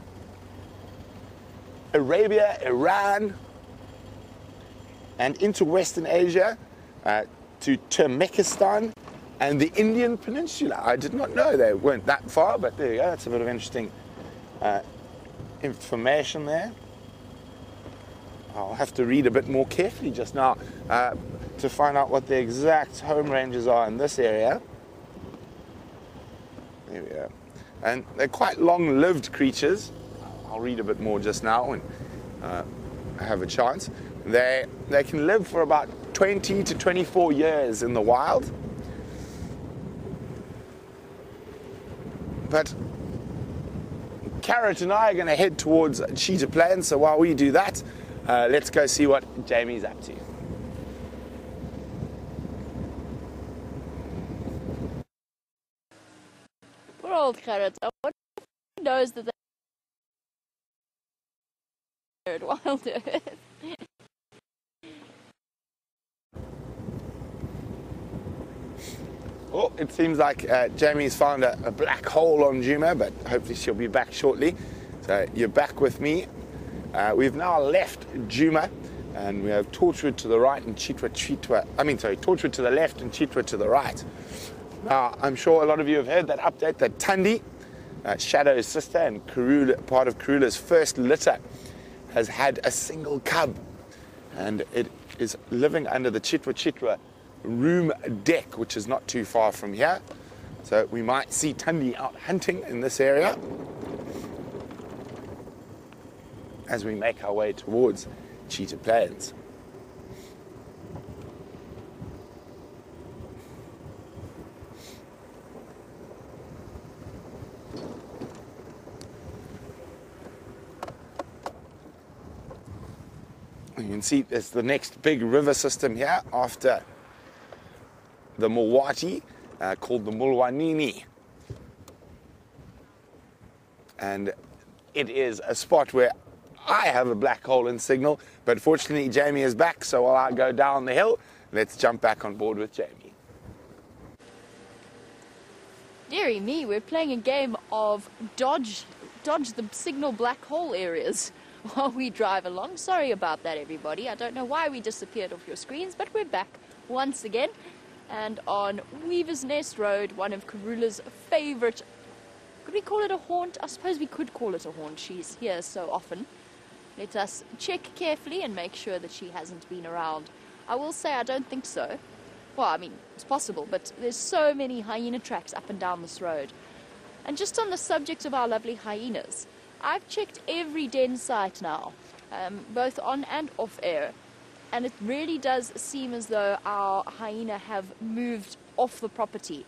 Arabia, Iran, and into Western Asia, to Turkmenistan and the Indian Peninsula. I did not know they weren't that far, but there you go. That's a bit of interesting information there. I'll have to read a bit more carefully just now to find out what the exact home ranges are in this area. There we go. And they're quite long-lived creatures. I'll read a bit more just now and have a chance. They can live for about 20 to 24 years in the wild. But Carrot and I are going to head towards Cheetah Plains, so while we do that, let's go see what Jamie's up to. Poor old Carrot. I wonder if he knows that they're wildearth. Oh, it seems like Jamie's found a black hole on Djuma, but hopefully she'll be back shortly. So you're back with me. We've now left Djuma, and we have Torchwood to the right and Torchwood to the left and Cheetah to the right. Now, I'm sure a lot of you have heard that update that Tundi, Shadow's sister and Karula, part of Karula's first litter, has had a single cub, and it is living under the Cheetah room deck, which is not too far from here, so we might see Tundi out hunting in this area as we make our way towards Cheetah Plains. You can see there's the next big river system here after the Mulwati, called the Mulwanini. And it is a spot where I have a black hole in signal, but fortunately Jamie is back, so while I go down the hill, let's jump back on board with Jamie. Deary me, we're playing a game of dodge the signal black hole areas while we drive along. Sorry about that, everybody. I don't know why we disappeared off your screens, but we're back once again. And on Weaver's Nest Road, one of Karula's favourite, could we call it a haunt? I suppose we could call it a haunt. She's here so often. Let us check carefully and make sure that she hasn't been around. I will say I don't think so. Well, I mean, it's possible, but there's so many hyena tracks up and down this road. And just on the subject of our lovely hyenas, I've checked every den site now, both on and off air. And it really does seem as though our hyena have moved off the property.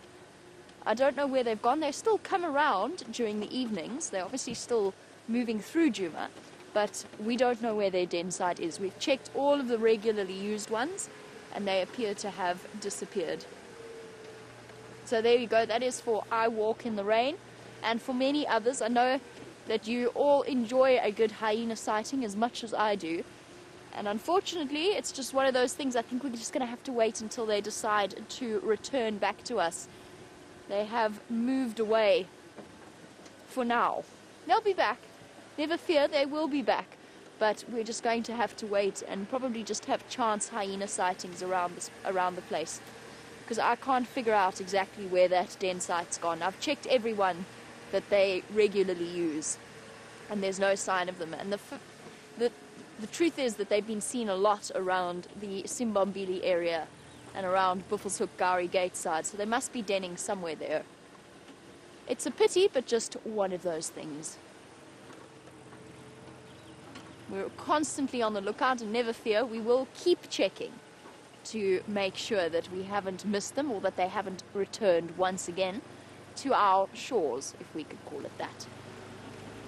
I don't know where they've gone. They still come around during the evenings. They're obviously still moving through Djuma, but we don't know where their den site is. We've checked all of the regularly used ones, and they appear to have disappeared. So there you go. That is for I Walk in the Rain, and for many others. I know that you all enjoy a good hyena sighting as much as I do. And unfortunately, it's just one of those things. I think we're just going to have to wait until they decide to return back to us. They have moved away for now. They'll be back. Never fear, they will be back. But we're just going to have to wait and probably just have chance hyena sightings around the place. Because I can't figure out exactly where that den site's gone. I've checked everyone that they regularly use, and there's no sign of them. And the truth is that they've been seen a lot around the Simbombili area and around Buffelshoek Gari Gateside, so they must be denning somewhere there. It's a pity, but just one of those things. We're constantly on the lookout, and never fear, we will keep checking to make sure that we haven't missed them or that they haven't returned once again to our shores, if we could call it that.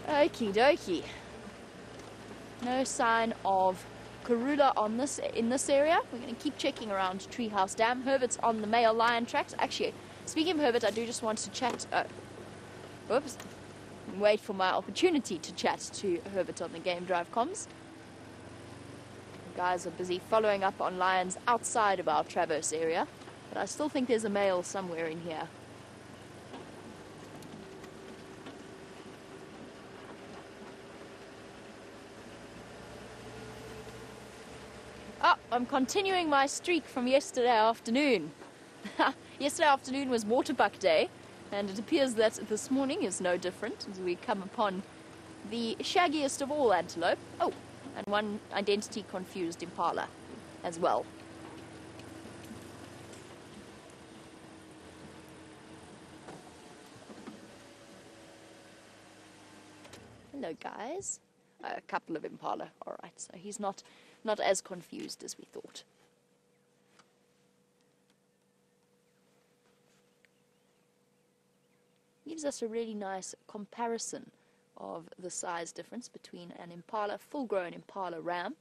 Okie dokie. No sign of Karula in this area. We're going to keep checking around Treehouse Dam. Herbert's on the male lion tracks. Actually, speaking of Herbert, I do just want to chat. Oh, oops. Wait for my opportunity to chat to Herbert on the Game Drive comms. You guys are busy following up on lions outside of our Traverse area, but I still think there's a male somewhere in here. Yep, I'm continuing my streak from yesterday afternoon. Yesterday afternoon was waterbuck day, and it appears that this morning is no different as we come upon the shaggiest of all antelope. Oh, and one identity-confused impala as well. Hello, guys. A couple of impala. All right, so he's not as confused as we thought. Gives us a really nice comparison of the size difference between an impala, full-grown impala ram,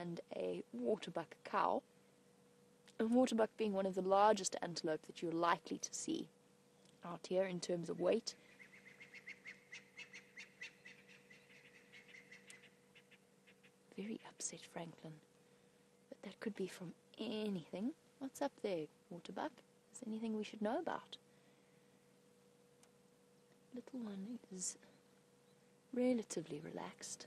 and a waterbuck cow. A waterbuck being one of the largest antelope that you're likely to see out here in terms of weight. Very upset, Franklin. But that could be from anything. What's up there, waterbuck? Is there anything we should know about? Little one is relatively relaxed.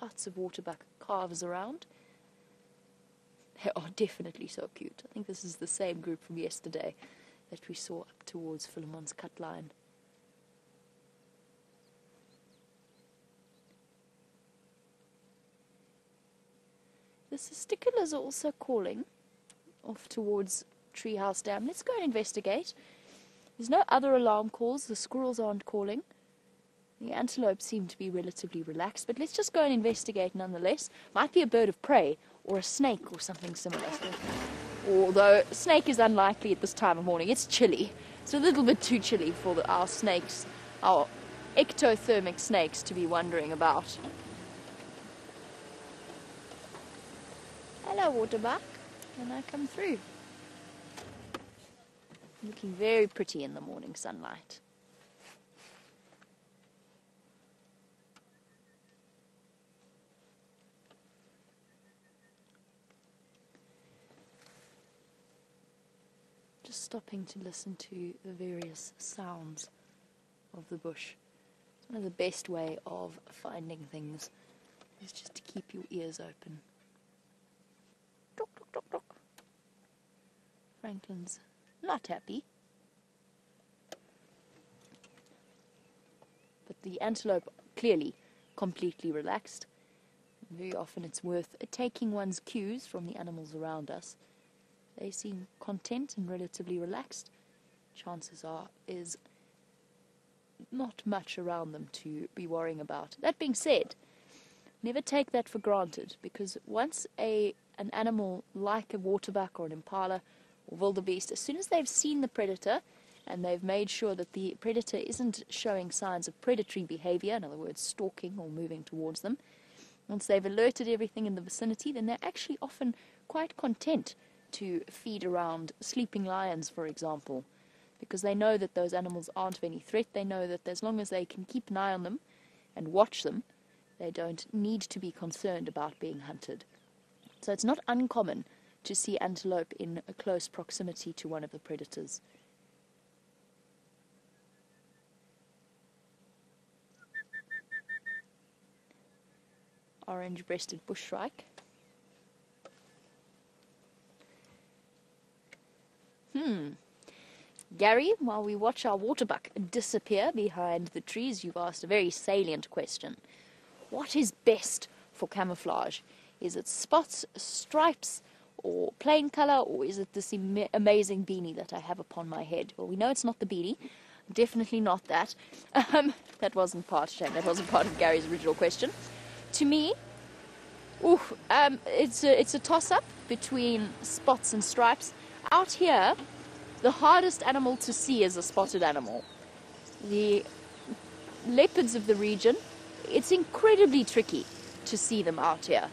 Lots of waterbuck calves around. They are definitely so cute. I think this is the same group from yesterday that we saw up towards Philemon's Cut Line. The sesticulars are also calling off towards Treehouse Dam. Let's go and investigate. There's no other alarm calls. The squirrels aren't calling. The antelope seem to be relatively relaxed, but let's just go and investigate nonetheless. Might be a bird of prey or a snake or something similar. Although snake is unlikely at this time of morning. It's chilly. It's a little bit too chilly for our snakes, our ectothermic snakes, to be wandering about. Hello, waterbuck. When I come through, looking very pretty in the morning sunlight. Just stopping to listen to the various sounds of the bush. It's one of the best way of finding things, is just to keep your ears open. Franklin's not happy. But the antelope clearly completely relaxed. Very often it's worth taking one's cues from the animals around us. They seem content and relatively relaxed. Chances are there's not much around them to be worrying about. That being said, never take that for granted, because once an animal like a waterbuck or an impala or wildebeest, as soon as they've seen the predator and they've made sure that the predator isn't showing signs of predatory behavior, in other words stalking or moving towards them, once they've alerted everything in the vicinity, then they're actually often quite content to feed around sleeping lions, for example, because they know that those animals aren't of any threat. They know that as long as they can keep an eye on them and watch them, they don't need to be concerned about being hunted. So it's not uncommon to see antelope in a close proximity to one of the predators. Orange-breasted bushshrike. Gary, while we watch our waterbuck disappear behind the trees, you've asked a very salient question. What is best for camouflage? Is it spots, stripes, or plain color, or is it this amazing beanie that I have upon my head? Well, we know it's not the beanie, definitely not that. That wasn't part, Shane, that wasn't part of Gary's original question. To me, it's a toss-up between spots and stripes. Out here, the hardest animal to see is a spotted animal. The leopards of the region, it's incredibly tricky to see them out here,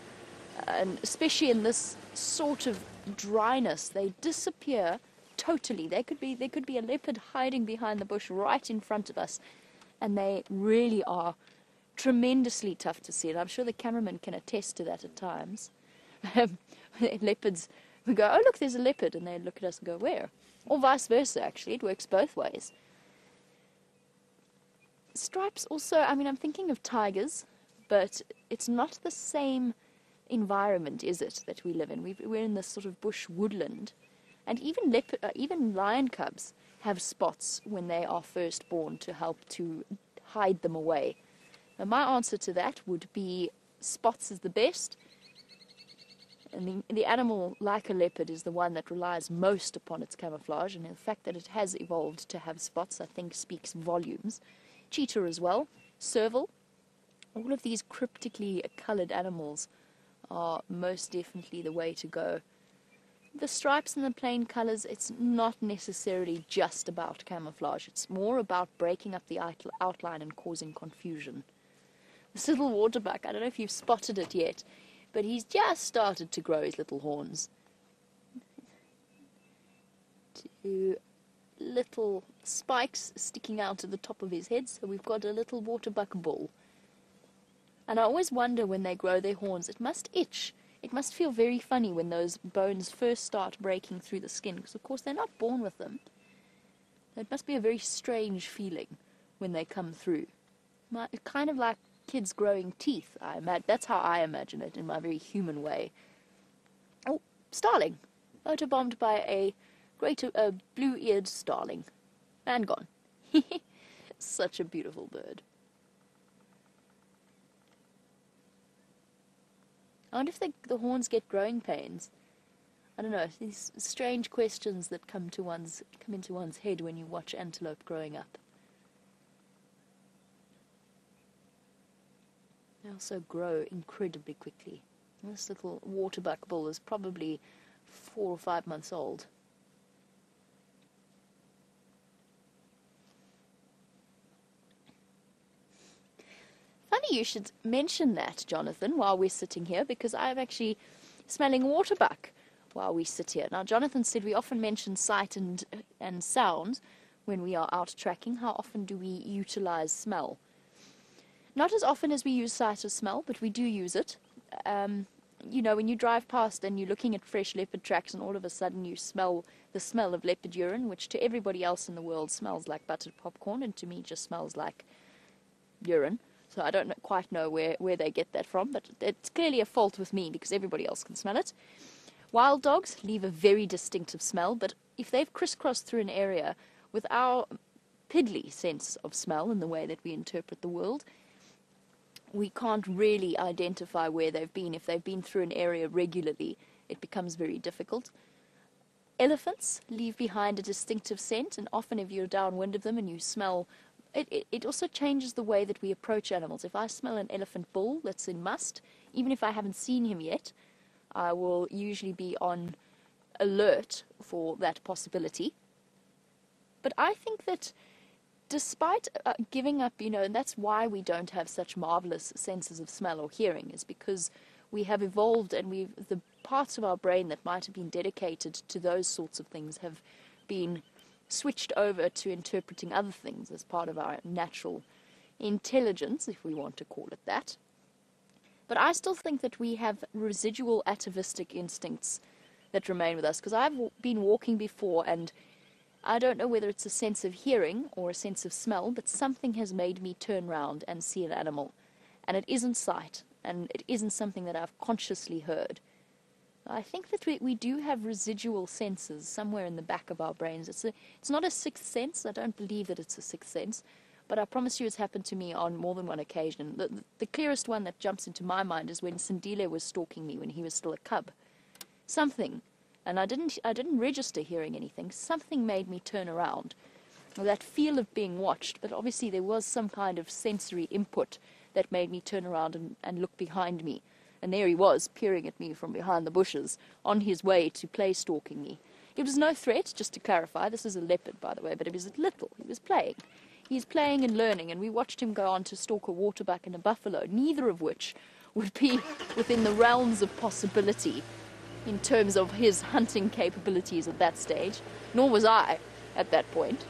and especially in this sort of dryness, they disappear totally. There could be a leopard hiding behind the bush right in front of us, and they really are tremendously tough to see. And I'm sure the cameraman can attest to that at times. Leopards, we go, oh look, there's a leopard, and they look at us and go, where? Or vice versa, actually. It works both ways. Stripes also, I mean, I'm thinking of tigers, but it's not the same environment, is it, that we live in? We're in this sort of bush woodland, and even even lion cubs have spots when they are first born to help to hide them away. And my answer to that would be spots is the best, and the animal, like a leopard, is the one that relies most upon its camouflage, and the fact that it has evolved to have spots, I think, speaks volumes. Cheetah as well, serval, all of these cryptically coloured animals are most definitely the way to go. The stripes and the plain colours, it's not necessarily just about camouflage, it's more about breaking up the outline and causing confusion. This little waterbuck, I don't know if you've spotted it yet, but he's just started to grow his little horns. Two little spikes sticking out at the top of his head, so we've got a little waterbuck bull. And I always wonder when they grow their horns, it must itch. It must feel very funny when those bones first start breaking through the skin, because of course they're not born with them. It must be a very strange feeling when they come through. Kind of like kids growing teeth, that's how I imagine it, in my very human way. Oh, starling! Photobombed by a great blue-eared starling. And gone. Such a beautiful bird. I wonder if the horns get growing pains. I don't know, these strange questions that come into one's head when you watch antelope growing up. They also grow incredibly quickly. This little waterbuck bull is probably 4 or 5 months old. Funny you should mention that, Jonathan, while we're sitting here, because I'm actually smelling waterbuck while we sit here. Now, Jonathan said we often mention sight and sound when we are out tracking. How often do we utilize smell? Not as often as we use sight or smell, but we do use it. You know, when you drive past and you're looking at fresh leopard tracks and all of a sudden you smell the smell of leopard urine, which to everybody else in the world smells like buttered popcorn, and to me just smells like urine. So I don't quite know where they get that from, but it's clearly a fault with me because everybody else can smell it. Wild dogs leave a very distinctive smell, but if they've crisscrossed through an area with our piddly sense of smell and the way that we interpret the world, we can't really identify where they've been. If they've been through an area regularly, it becomes very difficult. Elephants leave behind a distinctive scent, and often if you're downwind of them and you smell... It also changes the way that we approach animals. If I smell an elephant bull that's in must, even if I haven't seen him yet, I will usually be on alert for that possibility. But I think that despite giving up, you know, and that's why we don't have such marvelous senses of smell or hearing, is because we have evolved and the parts of our brain that might have been dedicated to those sorts of things have been switched over to interpreting other things as part of our natural intelligence, if we want to call it that. But I still think that we have residual atavistic instincts that remain with us, because I've been walking before and I don't know whether it's a sense of hearing or a sense of smell, but something has made me turn round and see an animal, and it isn't sight, and it isn't something that I've consciously heard. I think that we do have residual senses somewhere in the back of our brains. It's not a sixth sense. I don't believe that it's a sixth sense, but I promise you it's happened to me on more than one occasion. The clearest one that jumps into my mind is when Sindile was stalking me when he was still a cub. Something, and I didn't register hearing anything. Something made me turn around. That feel of being watched, but obviously there was some kind of sensory input that made me turn around and look behind me. And there he was, peering at me from behind the bushes, on his way to play stalking me. It was no threat, just to clarify. This is a leopard, by the way, but it was little. He was playing. He's playing and learning, and we watched him go on to stalk a waterbuck and a buffalo, neither of which would be within the realms of possibility in terms of his hunting capabilities at that stage, nor was I at that point.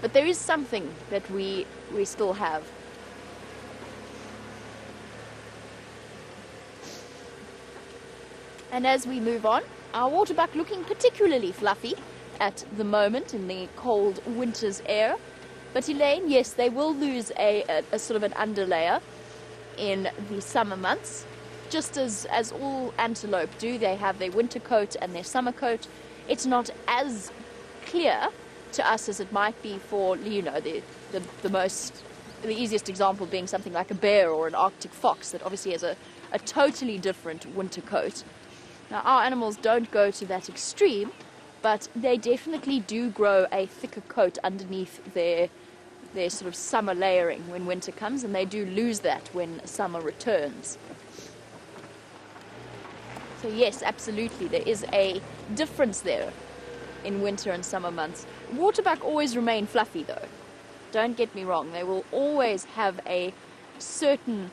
But there is something that we still have. And as we move on, our waterbuck looking particularly fluffy at the moment in the cold winter's air. But Elaine, yes, they will lose a sort of an underlayer in the summer months. Just as all antelope do, they have their winter coat and their summer coat. It's not as clear to us as it might be for, you know, the easiest example being something like a bear or an Arctic fox that obviously has a totally different winter coat. Now, our animals don't go to that extreme, but they definitely do grow a thicker coat underneath their sort of summer layering when winter comes, and they do lose that when summer returns. So yes, absolutely, there is a difference there in winter and summer months. Waterbuck always remain fluffy though. Don't get me wrong, they will always have a certain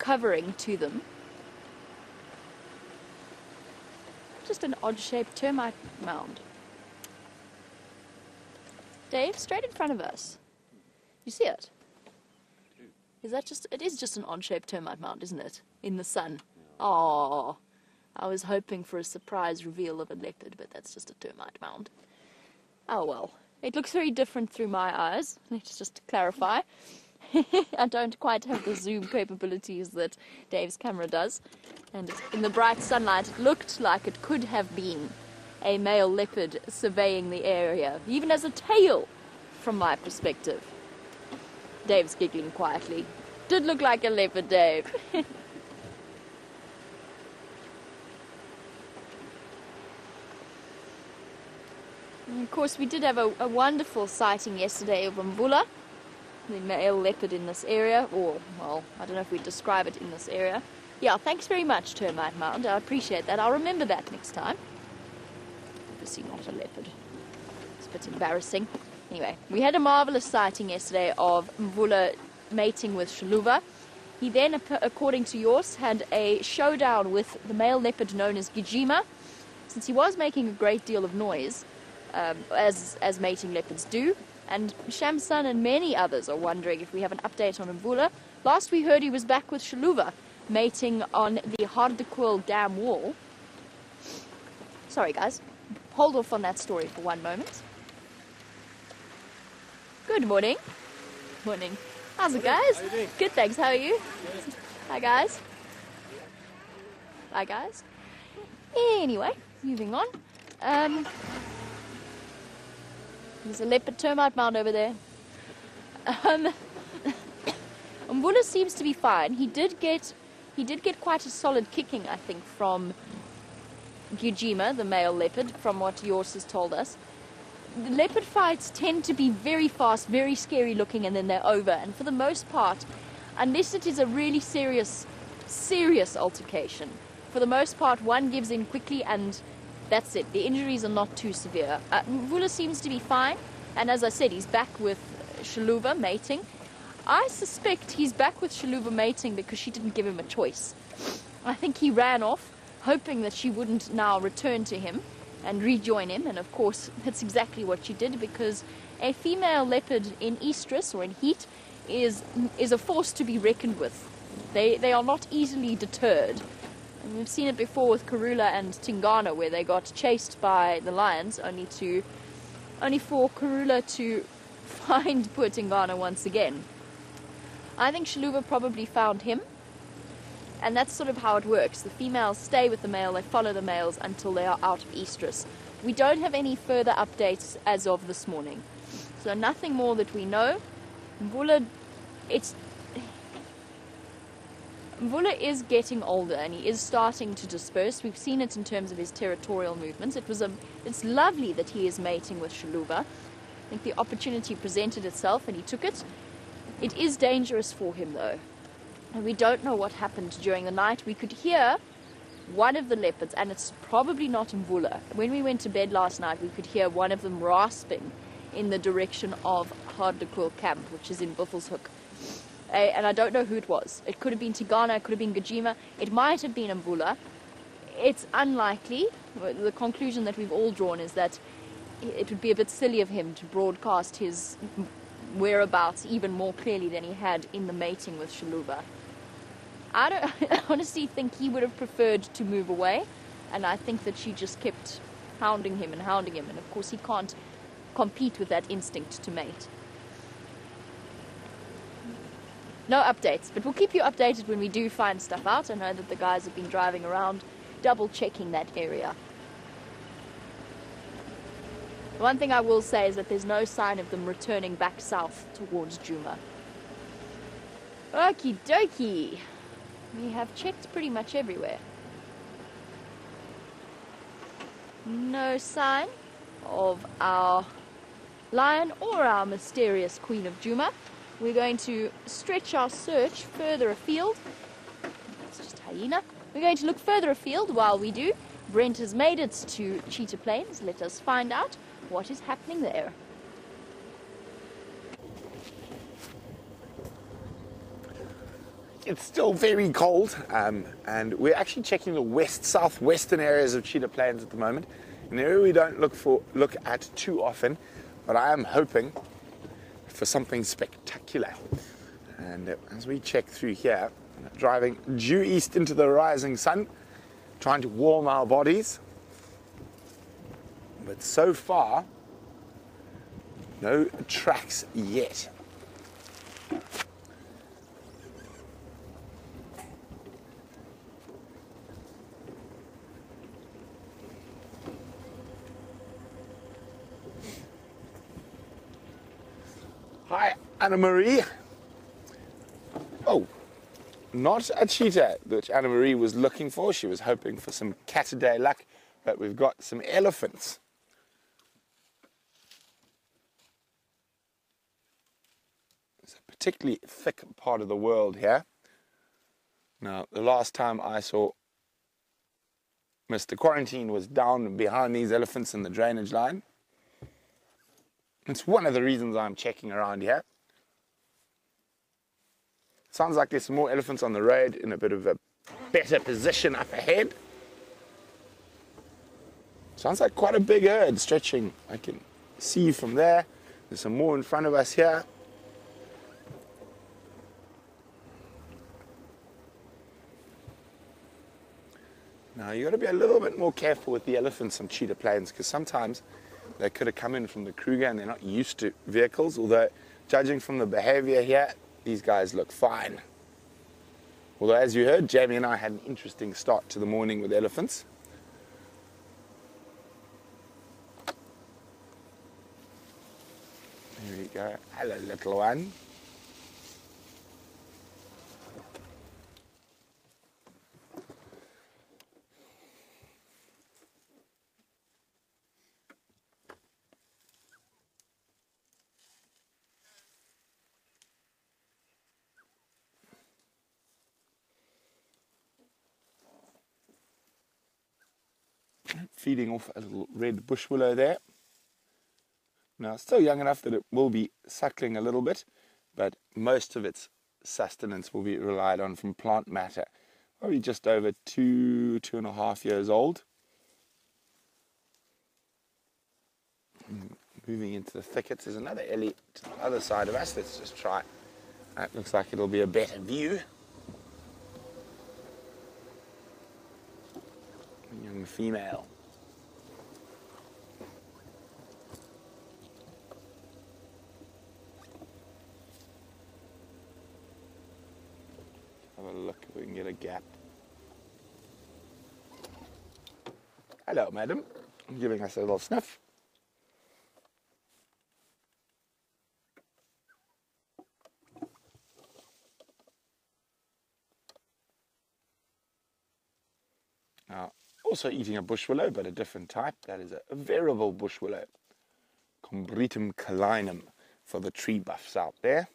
covering to them. Just an odd-shaped termite mound. Dave, straight in front of us. You see it? I do. Is that just... It is just an odd-shaped termite mound, isn't it? In the sun. Oh, I was hoping for a surprise reveal of a leopard, but that's just a termite mound. Oh, well. It looks very different through my eyes. Let's just clarify. I don't quite have the zoom capabilities that Dave's camera does. And in the bright sunlight, it looked like it could have been a male leopard surveying the area, even as a tail, from my perspective. Dave's giggling quietly. Did look like a leopard, Dave. And of course, we did have a wonderful sighting yesterday of Mvula, the male leopard in this area, or, well, I don't know if we describe it in this area. Yeah, thanks very much, Termite Mound. I appreciate that. I'll remember that next time. Obviously not a leopard. It's a bit embarrassing. Anyway, we had a marvellous sighting yesterday of Mvula mating with Shaluva. He then, according to yours, had a showdown with the male leopard known as Gijima. Since he was making a great deal of noise, as mating leopards do, and Shamsun and many others are wondering if we have an update on Mvula. Last we heard, he was back with Shaluva, mating on the Hardekwil Dam wall. Sorry guys, hold off on that story for one moment. Good morning. Morning. How's it, guys? How you doing? Good, thanks. How are you? Good. Hi guys. Hi guys. Anyway, moving on. There's a leopard termite mound over there. Mvula seems to be fine. He did get quite a solid kicking, I think, from Gijima, the male leopard, from what Yors has told us. The leopard fights tend to be very fast, very scary looking, and then they're over. And for the most part, unless it is a really serious, serious altercation, for the most part, one gives in quickly and that's it. The injuries are not too severe. Mvula seems to be fine, and as I said, he's back with Shaluva mating. I suspect he's back with Shaluva mating because she didn't give him a choice. I think he ran off, hoping that she wouldn't now return to him and rejoin him, and of course, that's exactly what she did, because a female leopard in estrus, or in heat, is a force to be reckoned with. They are not easily deterred. And we've seen it before with Karula and Tingana, where they got chased by the lions, only for Karula to find poor Tingana once again. I think Shaluva probably found him, and that's sort of how it works. The females stay with the male, they follow the males until they are out of estrus. We don't have any further updates as of this morning, so nothing more that we know. Mvula is getting older and he is starting to disperse. We've seen it in terms of his territorial movements. It's lovely that he is mating with Shaluva. I think the opportunity presented itself and he took it. It is dangerous for him though. And we don't know what happened during the night. We could hear one of the leopards, and it's probably not Mvula. When we went to bed last night, we could hear one of them rasping in the direction of Hardekwil Camp, which is in Buffelshoek. And I don't know who it was. It could have been Tingana, it could have been Gijima, it might have been Mvula. It's unlikely. The conclusion that we've all drawn is that it would be a bit silly of him to broadcast his whereabouts even more clearly than he had in the mating with Shaluva. I honestly think he would have preferred to move away, and I think that she just kept hounding him and hounding him, and of course he can't compete with that instinct to mate. No updates, but we'll keep you updated when we do find stuff out. I know that the guys have been driving around, double-checking that area. The one thing I will say is that there's no sign of them returning back south towards Djuma. Okie dokie. We have checked pretty much everywhere. No sign of our lion or our mysterious Queen of Djuma. We're going to stretch our search further afield. It's just hyena. We're going to look further afield while we do. Brent has made it to Cheetah Plains. Let us find out what is happening there. It's still very cold, and we're actually checking the southwestern areas of Cheetah Plains at the moment, an area we don't look at too often, but I am hoping for something spectacular. And as we check through here, driving due east into the rising sun, trying to warm our bodies, but so far, no tracks yet. Hi, Anna-Marie. Oh, not a cheetah that Anna-Marie was looking for. She was hoping for some cat-a-day luck, but we've got some elephants. It's a particularly thick part of the world here. Now, the last time I saw Mr. Quarantine was down behind these elephants in the drainage line. It's one of the reasons I'm checking around here. Sounds like there's some more elephants on the road in a bit of a better position up ahead. Sounds like quite a big herd stretching. I can see from there. There's some more in front of us here. Now you've got to be a little bit more careful with the elephants on Cheetah Plains, because sometimes they could have come in from the Kruger and they're not used to vehicles, although judging from the behavior here, these guys look fine. Although, as you heard, Jamie and I had an interesting start to the morning with elephants. Here we go. Hello, little one. Feeding off a little red bush willow there. Now, still young enough that it will be suckling a little bit, but most of its sustenance will be relied on from plant matter. Probably just over 2.5 years old. Moving into the thickets, there's another ellie to the other side of us. Let's just try. That looks like it'll be a better view. Young female. Have a look if we can get a gap. Hello, madam. Giving us a little sniff. Now, also eating a bush willow, but a different type. That is a variable bush willow. Combritum calinum for the tree buffs out there.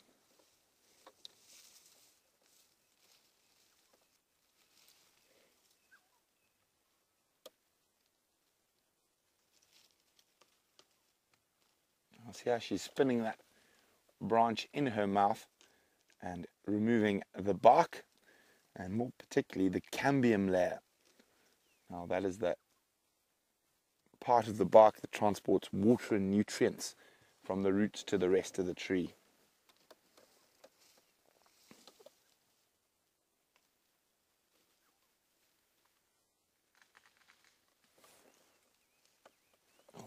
See how she's spinning that branch in her mouth and removing the bark, and more particularly the cambium layer. Now that is the part of the bark that transports water and nutrients from the roots to the rest of the tree.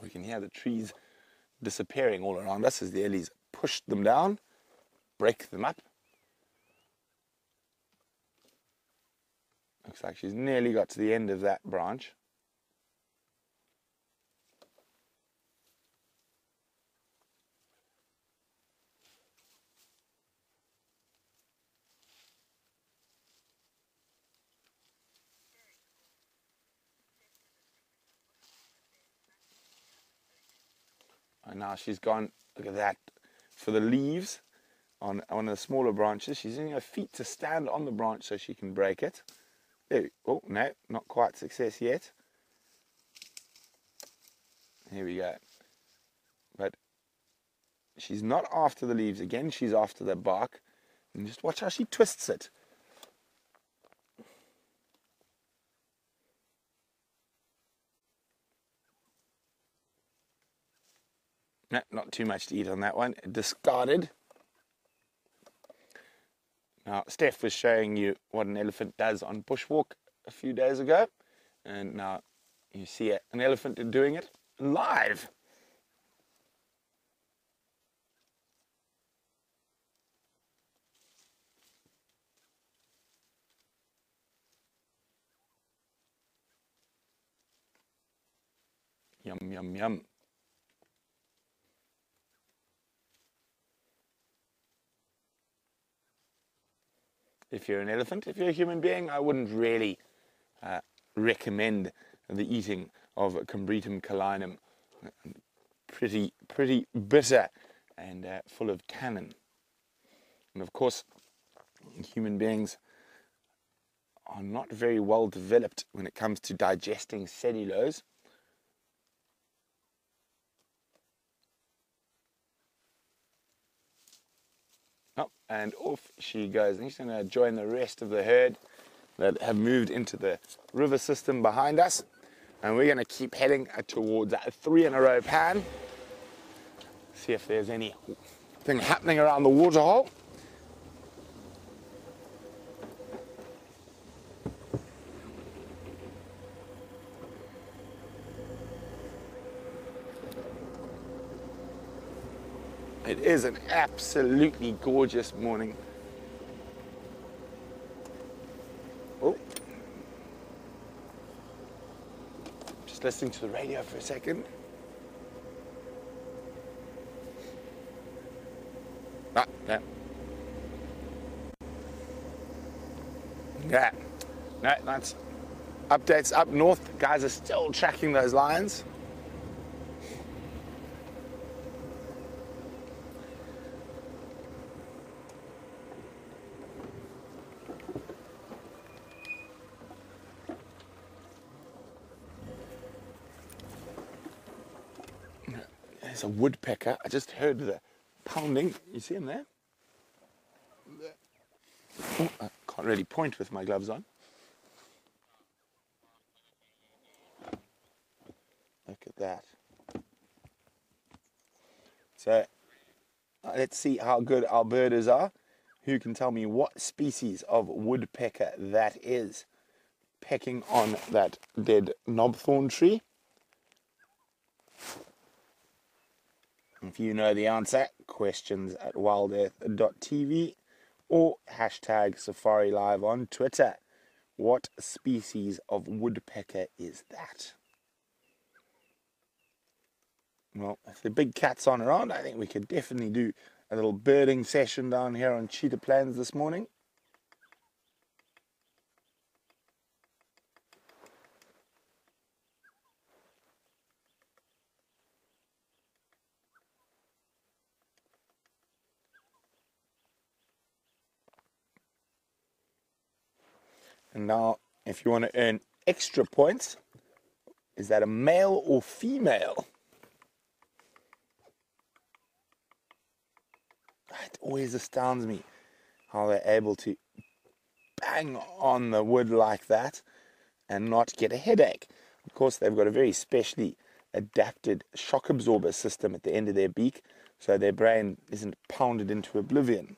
We can hear the trees disappearing all around us as the ellies push them down, break them up, Looks like she's nearly got to the end of that branch. And now she's gone, look at that, for the leaves on one of the smaller branches. She's using her feet to stand on the branch so she can break it. There we, oh, no, not quite success yet. Here we go. But she's not after the leaves again, she's after the bark. And just watch how she twists it. No, not too much to eat on that one. Discarded. Now, Steph was showing you what an elephant does on bushwalk a few days ago. And now you see an elephant doing it live. Yum, yum, yum. If you're an elephant, if you're a human being, I wouldn't really recommend the eating of Combretum calinum. Pretty bitter and full of tannin. And of course, human beings are not very well developed when it comes to digesting cellulose. And off she goes. And she's going to join the rest of the herd that have moved into the river system behind us. And we're going to keep heading towards a 3 in a row pan. See if there's anything happening around the waterhole. It is an absolutely gorgeous morning. Oh, just listening to the radio for a second. Ah, yeah. Yeah, no, that's updates up north. The guys are still tracking those lions. A woodpecker. I just heard the pounding. You see him there? Oh, I can't really point with my gloves on. Look at that. So let's see how good our birders are. Who can tell me what species of woodpecker that is pecking on that dead knobthorn tree? If you know the answer, questions@wildearth.tv or #SafariLive on Twitter. What species of woodpecker is that? Well, if the big cat's on around, I think we could definitely do a little birding session down here on Cheetah Plains this morning. And now, if you want to earn extra points, is that a male or female? It always astounds me how they're able to bang on the wood like that and not get a headache. Of course, they've got a very specially adapted shock absorber system at the end of their beak, so their brain isn't pounded into oblivion.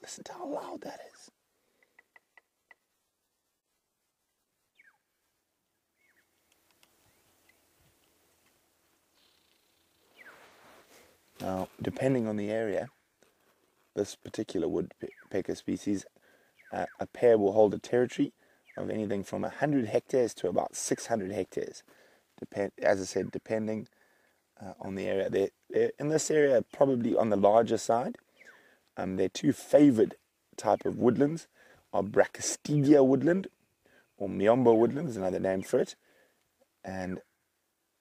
Listen to how loud that is. Now, depending on the area, this particular woodpecker species, a pair will hold a territory of anything from 100 hectares to about 600 hectares. As I said, depending on the area. They're in this area, probably on the larger side. Their two favourite type of woodlands are Brachystegia woodland, or Miombo woodland is another name for it. And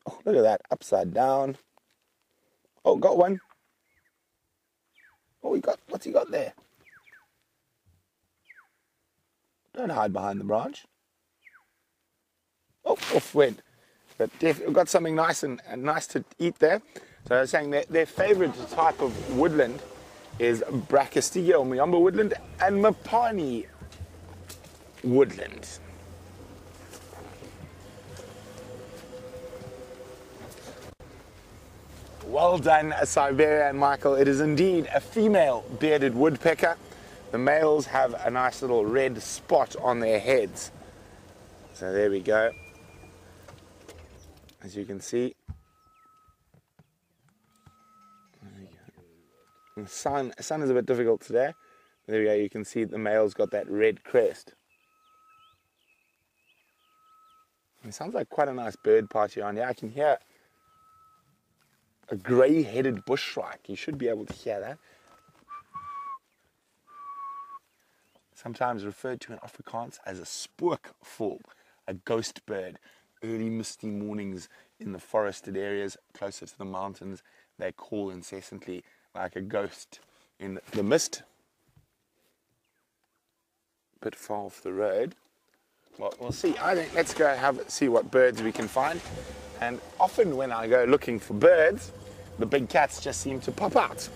oh, look at that, upside down. Oh, got one. Oh, he got, what's he got there? Don't hide behind the branch. Oh, off went. But definitely got something nice and nice to eat there. So I was saying their favourite type of woodland is Brachystegia or Miombo woodland and Mapani woodland. Well done, Siberia and Michael. It is indeed a female bearded woodpecker. The males have a nice little red spot on their heads. So there we go. As you can see, the sun is a bit difficult today. There we go. You can see the male's got that red crest. It sounds like quite a nice bird party around here. I can hear a grey-headed bush shrike. You should be able to hear that. Sometimes referred to in Afrikaans as a spookvogel, a ghost bird. Early misty mornings in the forested areas closer to the mountains, they call incessantly like a ghost in the mist. A bit far off the road. Well, we'll see. I think let's go see what birds we can find. And often when I go looking for birds, the big cats just seem to pop out.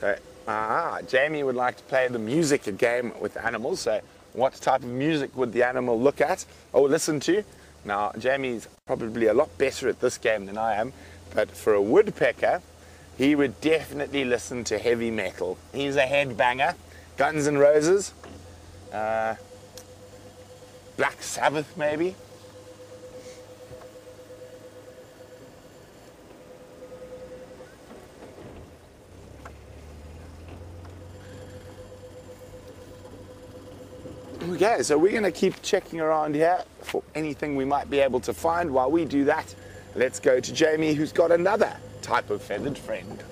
So, Jamie would like to play the music game with animals. So what type of music would the animal look at or listen to? Now, Jamie's probably a lot better at this game than I am, but for a woodpecker, he would definitely listen to heavy metal. He's a headbanger. Guns N' Roses. Black Sabbath, maybe. Okay, so we're going to keep checking around here for anything we might be able to find. While we do that, let's go to Jamie, who's got another type of feathered friend.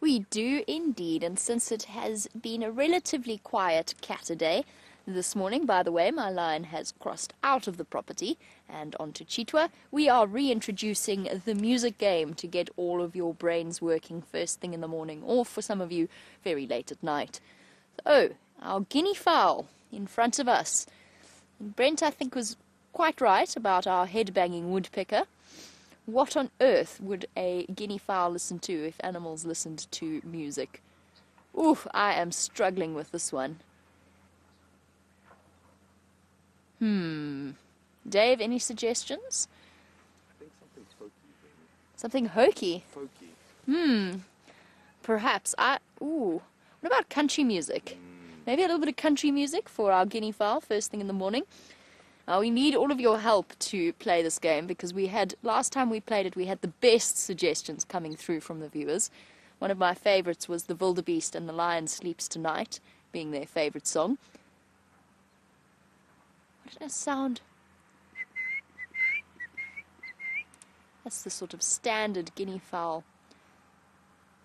We do indeed, and since it has been a relatively quiet catter day this morning, by the way, my lion has crossed out of the property and onto Cheetah, we are reintroducing the music game to get all of your brains working first thing in the morning, or for some of you, very late at night. So, our guinea fowl in front of us. Brent, I think, was quite right about our headbanging woodpecker. What on earth would a guinea fowl listen to if animals listened to music? Oof, I am struggling with this one. Dave, any suggestions? I think something's hokey. Something hokey? Folky. Perhaps. What about country music? Maybe a little bit of country music for our guinea fowl first thing in the morning. We need all of your help to play this game because we had, last time we played it, we had the best suggestions coming through from the viewers. One of my favourites was The Wildebeest and the Lion Sleeps Tonight, being their favourite song. What did that sound? That's the sort of standard guinea fowl.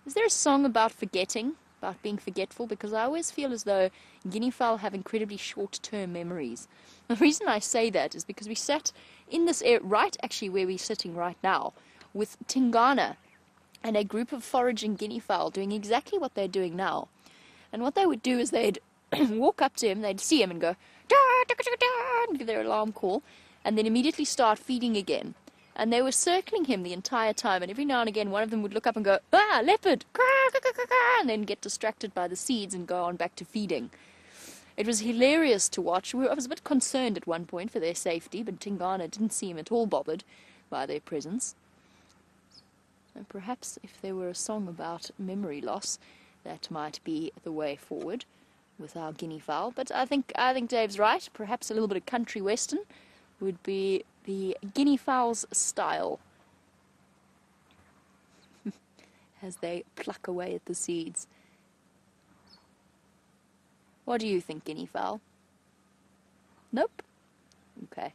Is there a song about forgetting, about being forgetful? Because I always feel as though guinea fowl have incredibly short-term memories. The reason I say that is because we sat in this area, right actually where we're sitting right now, with Tingana and a group of foraging guinea fowl doing exactly what they're doing now. And what they would do is they'd walk up to him, they'd see him and go, da, da, da, da, da, and give their alarm call, and then immediately start feeding again. And they were circling him the entire time, and every now and again one of them would look up and go, ah, leopard, and then get distracted by the seeds and go on back to feeding. It was hilarious to watch. I was a bit concerned at one point for their safety, but Tingana didn't seem at all bothered by their presence. And perhaps if there were a song about memory loss, that might be the way forward with our guinea fowl. But I think Dave's right. Perhaps a little bit of country western would be the guinea fowl's style as they pluck away at the seeds. What do you think, guinea fowl? Nope? Okay.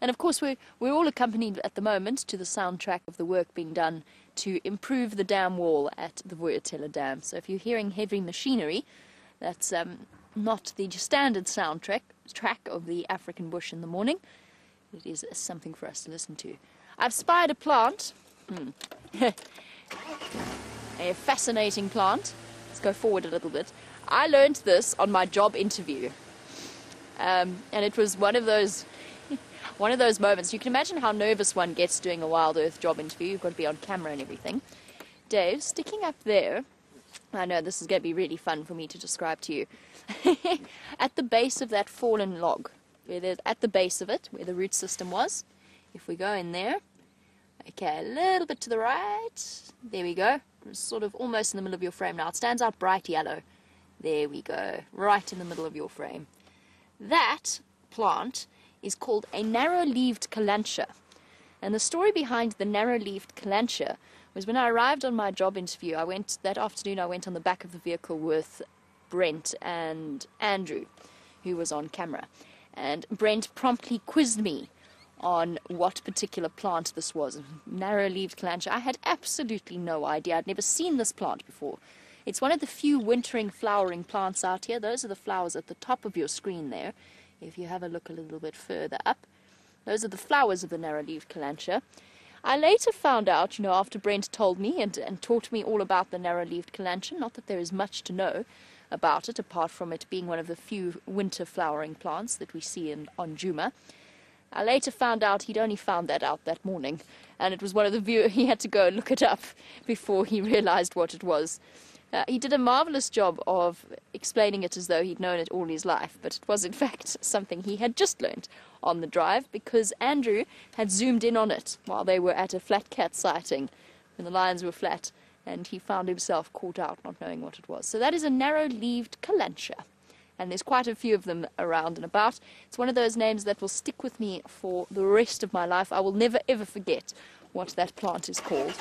And of course we're all accompanied at the moment to the soundtrack of the work being done to improve the dam wall at the Voyatella Dam. So if you're hearing heavy machinery, that's not the standard soundtrack of the African bush in the morning. It is something for us to listen to. I've spied a plant. A fascinating plant. Let's go forward a little bit. I learned this on my job interview. And it was one of those moments. You can imagine how nervous one gets doing a wild earth job interview. You've got to be on camera and everything. Dave, sticking up there, I know this is going to be really fun for me to describe to you. At the base of that fallen log, at the base of it, where the root system was, if we go in there, okay, a little bit to the right, there we go, it's sort of almost in the middle of your frame now. It stands out bright yellow. There we go, right in the middle of your frame. That plant is called a narrow-leaved calancha. And the story behind the narrow-leaved calancha was when I arrived on my job interview, that afternoon I went on the back of the vehicle with Brent and Andrew, who was on camera. And Brent promptly quizzed me on what particular plant this was, narrow-leaved calancha. I had absolutely no idea. I'd never seen this plant before. It's one of the few wintering flowering plants out here. Those are the flowers at the top of your screen there. If you have a look a little bit further up, those are the flowers of the narrow-leaved calancha. I later found out, you know, after Brent told me and taught me all about the narrow-leaved calancha, not that there is much to know about it, apart from it being one of the few winter flowering plants that we see on Djuma. I later found out he'd only found that out that morning, and it was one of the viewers, he had to go and look it up before he realized what it was. He did a marvelous job of explaining it as though he'd known it all his life, but it was in fact something he had just learned on the drive because Andrew had zoomed in on it while they were at a flat cat sighting when the lines were flat, and he found himself caught out not knowing what it was. So that is a narrow-leaved calancha, and there's quite a few of them around and about. It's one of those names that will stick with me for the rest of my life. I will never ever forget what that plant is called.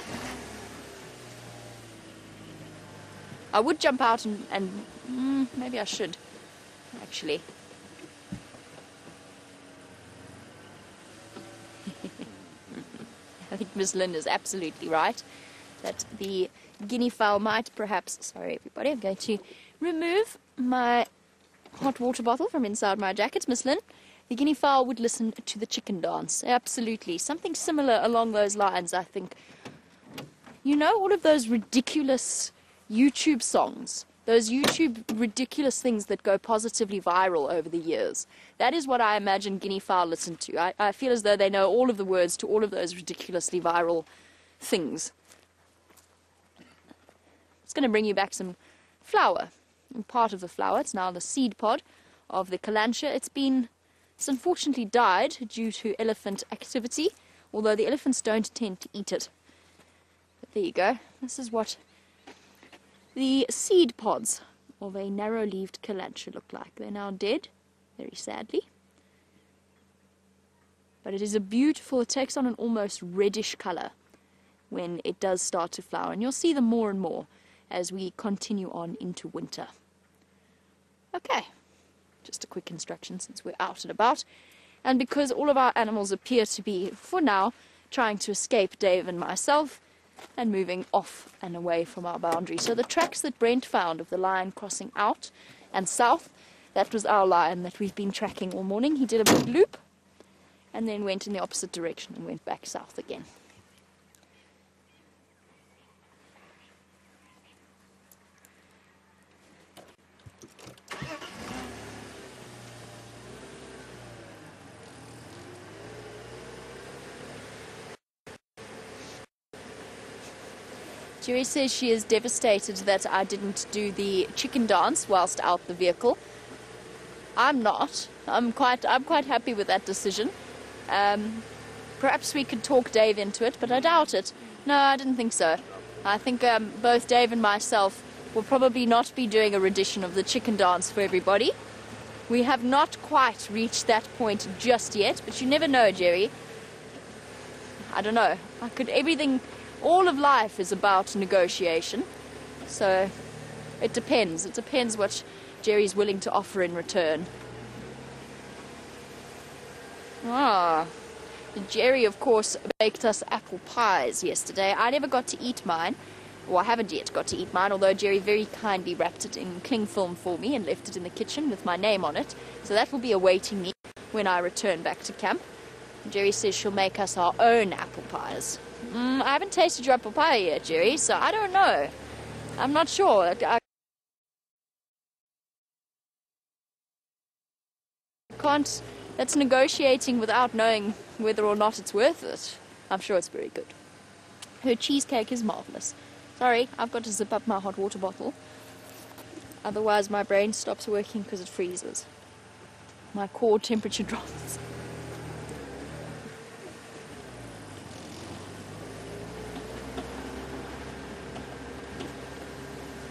I would jump out and maybe I should, actually. I think Miss Lynn is absolutely right that the guinea fowl might perhaps, sorry everybody, I'm going to remove my hot water bottle from inside my jacket, Miss Lynn. The guinea fowl would listen to the chicken dance, absolutely. Something similar along those lines, I think. You know, all of those ridiculous YouTube songs, those YouTube ridiculous things that go positively viral over the years. That is what I imagine guinea fowl listen to. I feel as though they know all of the words to all of those ridiculously viral things. It's going to bring you back some flower, and part of the flower, it's now the seed pod of the calancha. It's unfortunately died due to elephant activity, although the elephants don't tend to eat it. But there you go. This is what the seed pods of a narrow-leaved calancha look like. They're now dead, very sadly. But it is a beautiful, it takes on an almost reddish colour when it does start to flower. And you'll see them more and more as we continue on into winter. Okay, just a quick instruction since we're out and about. And because all of our animals appear to be, for now, trying to escape Dave and myself, and moving off and away from our boundary. So the tracks that Brent found of the lion crossing out and south, that was our lion that we've been tracking all morning. He did a big loop and then went in the opposite direction and went back south again. Jerry says she is devastated that I didn't do the chicken dance whilst out the vehicle. I'm not. I'm quite happy with that decision. Perhaps we could talk Dave into it, but I doubt it. No, I didn't think so. I think both Dave and myself We'll probably not be doing a rendition of the chicken dance for everybody. We have not quite reached that point just yet, but you never know, Jerry. I don't know. Everything, all of life is about negotiation. So it depends. It depends what Jerry's willing to offer in return. Ah, Jerry, of course, baked us apple pies yesterday. I never got to eat mine. Well, I haven't yet got to eat mine, although Jerry very kindly wrapped it in cling film for me and left it in the kitchen with my name on it. So that will be awaiting me when I return back to camp. Jerry says she'll make us our own apple pies. I haven't tasted your apple pie yet, Jerry, so I don't know. I'm not sure. I can't... That's negotiating without knowing whether or not it's worth it. I'm sure it's very good. Her cheesecake is marvellous. Sorry, I've got to zip up my hot water bottle. Otherwise my brain stops working because it freezes. My core temperature drops.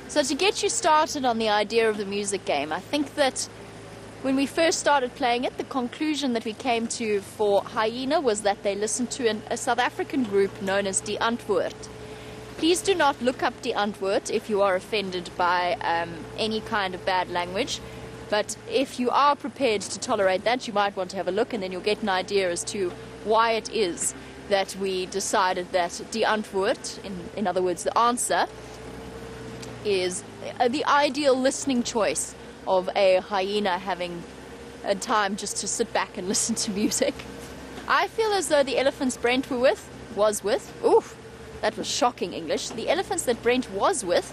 So to get you started on the idea of the music game, I think that when we first started playing it, the conclusion that we came to for Hyena was that they listened to a South African group known as Die Antwoord. Please do not look up Die Antwoord if you are offended by any kind of bad language. But if you are prepared to tolerate that, you might want to have a look, and then you'll get an idea as to why it is that we decided that Die Antwoord, in other words, the answer, is the ideal listening choice of a hyena having a time just to sit back and listen to music. I feel as though the elephants Brent was with, oof, that was shocking English, the elephants that Brent was with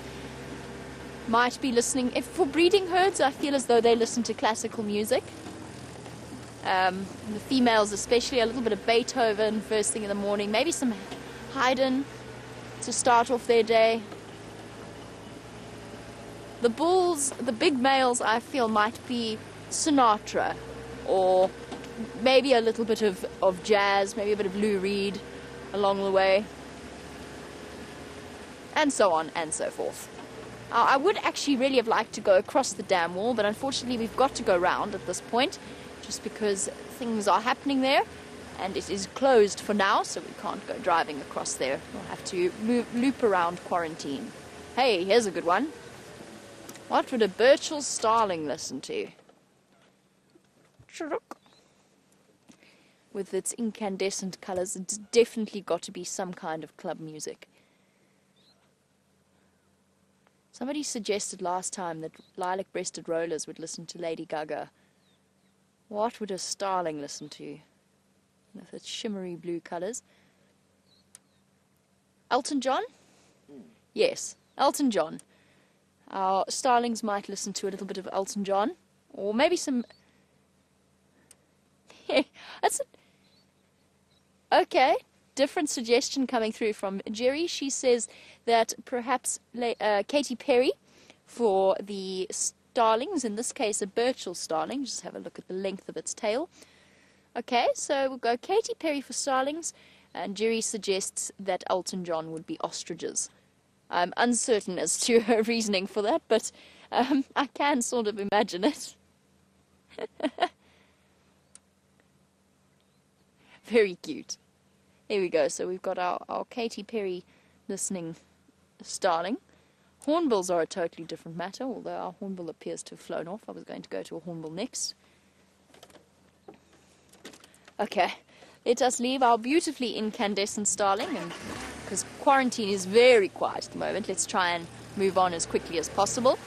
might be listening, if for breeding herds, I feel as though they listen to classical music. The females especially, a little bit of Beethoven first thing in the morning, maybe some Haydn to start off their day. The bulls, the big males, I feel might be Sinatra, or maybe a little bit of jazz, maybe a bit of Lou Reed along the way, and so on and so forth. I would actually really have liked to go across the dam wall, but unfortunately we've got to go round at this point, just because things are happening there, and it is closed for now, so we can't go driving across there. We'll have to loop around Quarantine. Hey, here's a good one. What would a Birchall starling listen to? With its incandescent colours, it's definitely got to be some kind of club music. Somebody suggested last time that lilac-breasted rollers would listen to Lady Gaga. What would a starling listen to? With its shimmery blue colours. Elton John? Yes, Elton John. Our starlings might listen to a little bit of Elton John, or maybe some... That's a... Okay, different suggestion coming through from Jerry. She says that perhaps Katy Perry for the starlings, in this case a Birchall starling. Just have a look at the length of its tail. Okay, so we'll go Katy Perry for starlings, and Jerry suggests that Elton John would be ostriches. I'm uncertain as to her reasoning for that, but I can sort of imagine it. Very cute. Here we go, so we've got our Katy Perry listening starling. Hornbills are a totally different matter, although our hornbill appears to have flown off. I was going to go to a hornbill next. Okay, let us leave our beautifully incandescent starling and... because Quarantine is very quiet at the moment. Let's try and move on as quickly as possible.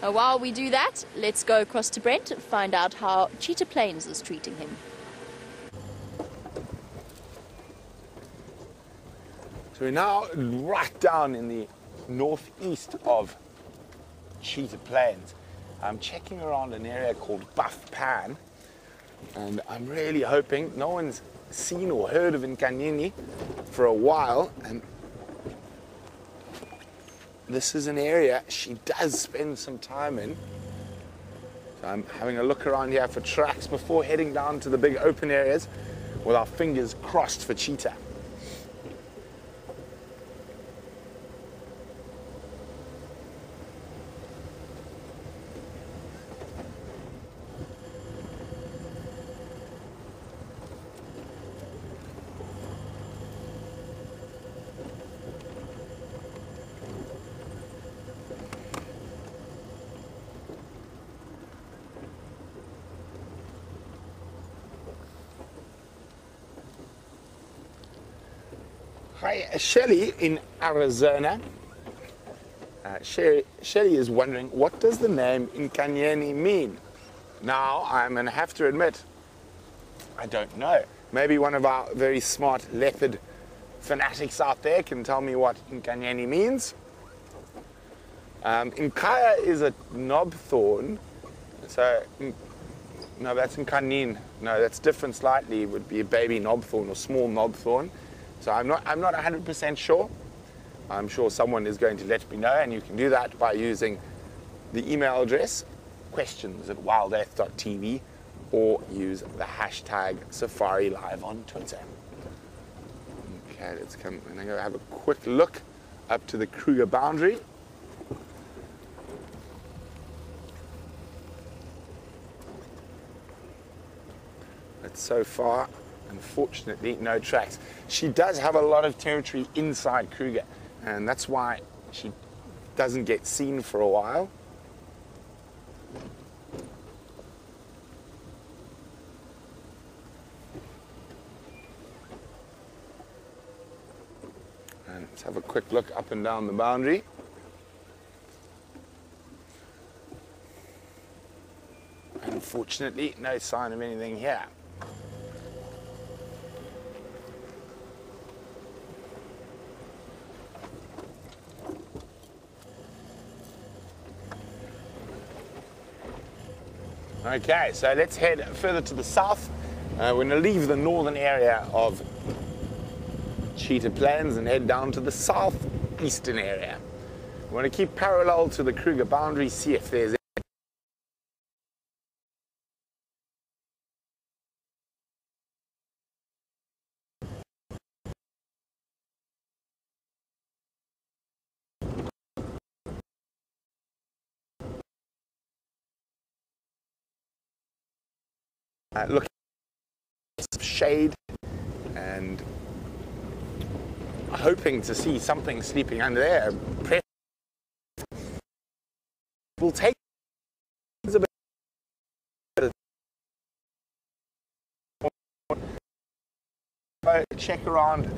Now, while we do that, let's go across to Brent and find out how Cheetah Plains is treating him. So we're now right down in the northeast of Cheetah Plains. I'm checking around an area called Buff Pan, and I'm really hoping no one's seen or heard of Nkanyeni for a while, and this is an area she does spend some time in. So I'm having a look around here for tracks before heading down to the big open areas with our fingers crossed for cheetah. Shelly in Arizona. Shelly is wondering, what does the name Nkanyeni mean? Now, I'm going to have to admit, I don't know. Maybe one of our very smart leopard fanatics out there can tell me what Nkanyeni means. Nkaya is a knobthorn, so no, that's Nkanyin. No, that's different slightly. It would be a baby knobthorn or small knobthorn. So I'm not 100% sure. I'm sure someone is going to let me know, and you can do that by using the email address questions@wildearth.tv or use the hashtag SafariLive on Twitter. Okay, let's come and I'm going to have a quick look up to the Kruger boundary. But so far, unfortunately, no tracks. She does have a lot of territory inside Kruger, and that's why she doesn't get seen for a while. And let's have a quick look up and down the boundary. Unfortunately, no sign of anything here. Okay, so let's head further to the south. We're going to leave the northern area of Cheetah Plains and head down to the southeastern area. We're going to keep parallel to the Kruger boundary, see if there's any. Look, shade, and hoping to see something sleeping under there. We'll take a bit of check around.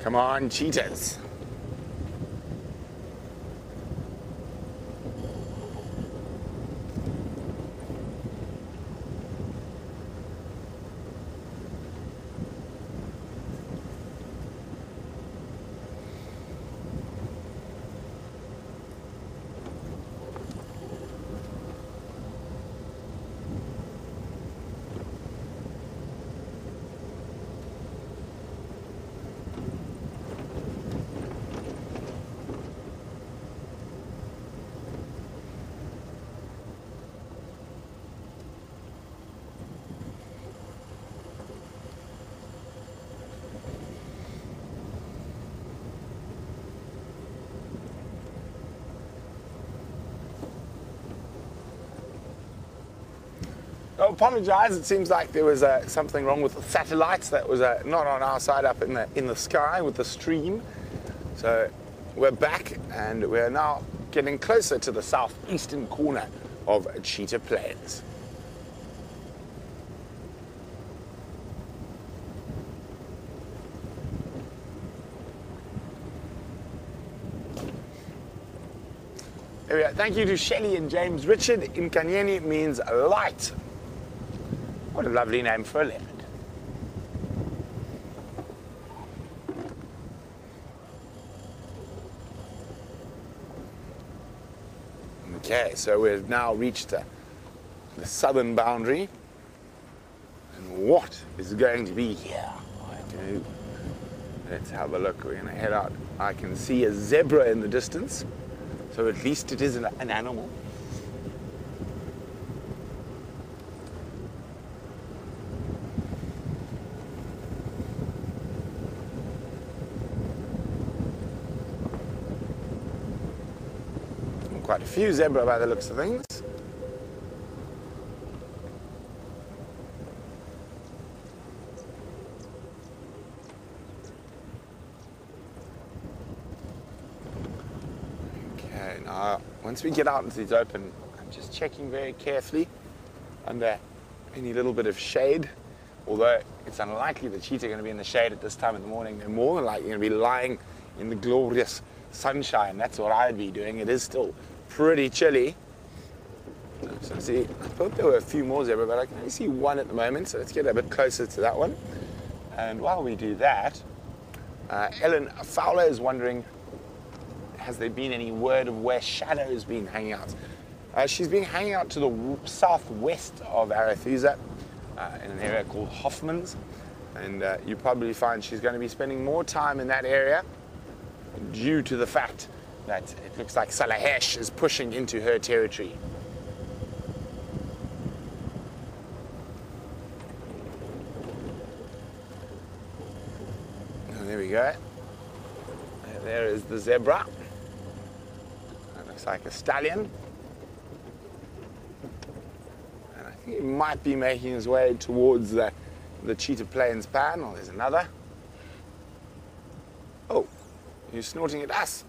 Come on, cheetahs. I apologize, it seems like there was something wrong with the satellites. That was not on our side up in the sky with the stream. So we're back and we're now getting closer to the southeastern corner of Cheetah Plains. There we go. Thank you to Shelley and James Richard. Nkanyeni means light. What a lovely name for a leopard. Okay, so we've now reached the southern boundary. And what is going to be here? I do. Let's have a look. We're going to head out. I can see a zebra in the distance, so at least it is an animal. Quite a few zebra by the looks of things. Okay, now once we get out into these open, I'm just checking very carefully under any little bit of shade. Although it's unlikely the cheetah are going to be in the shade at this time of the morning. They're more than likely going to be lying in the glorious sunshine. That's what I'd be doing. It is still pretty chilly. So see, I thought there were a few more zebra, but I can only see one at the moment, so let's get a bit closer to that one. And while we do that, Ellen Fowler is wondering, has there been any word of where Shadow's been hanging out? She's been hanging out to the southwest of Arathusa, in an area called Hoffman's, and you probably find she's going to be spending more time in that area due to the fact that it looks like Salahesh is pushing into her territory. Go. There is the zebra. That looks like a stallion. And I think he might be making his way towards the Cheetah Plains pan. Oh, there's another. Oh, you're snorting at us?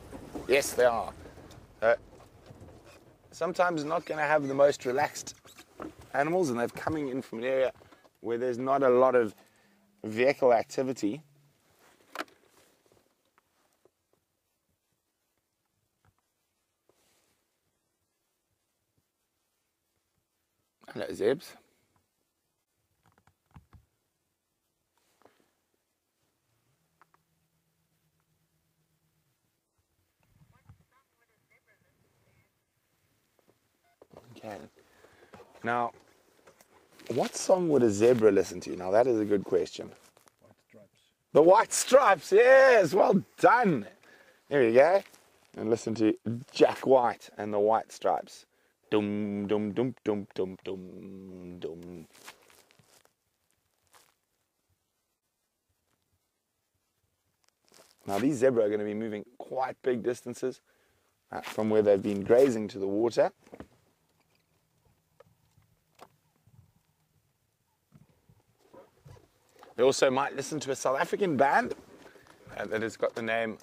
Yes, they are. Sometimes not going to have the most relaxed animals, and they're coming in from an area where there's not a lot of vehicle activity. Hello, Zebs. Okay. Now, what song would a zebra listen to? Now, that is a good question. White Stripes. The White Stripes, yes, well done. There we go. And listen to Jack White and the White Stripes. Dum, dum, dum, dum, dum, dum, dum. Now these zebra are going to be moving quite big distances from where they've been grazing to the water. They also might listen to a South African band that has got the name.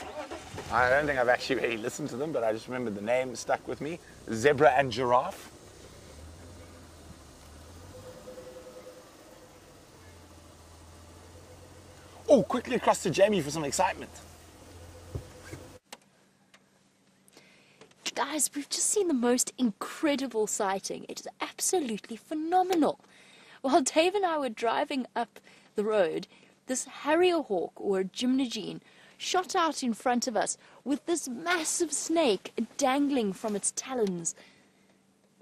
I don't think I've actually really listened to them, but I just remember the name stuck with me. Zebra and Giraffe. Oh, quickly across to Jamie for some excitement. Guys, we've just seen the most incredible sighting. It is absolutely phenomenal. While Dave and I were driving up the road, this harrier hawk, or gymnogene, shot out in front of us with this massive snake dangling from its talons.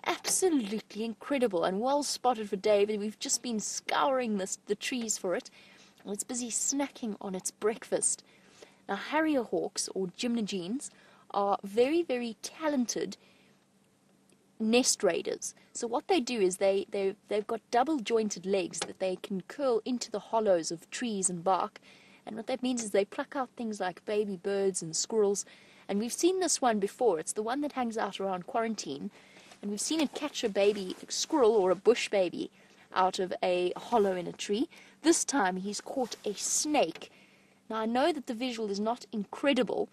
Absolutely incredible, and well spotted for Dave. We've just been scouring the trees for it, and it's busy snacking on its breakfast. Now, harrier hawks, or gymnogenes, are very, very talented nest raiders. So what they do is they've got double jointed legs that they can curl into the hollows of trees and bark. And what that means is they pluck out things like baby birds and squirrels. And we've seen this one before. It's the one that hangs out around Quarantine. And we've seen it catch a baby squirrel or a bush baby out of a hollow in a tree. This time he's caught a snake. Now I know that the visual is not incredible,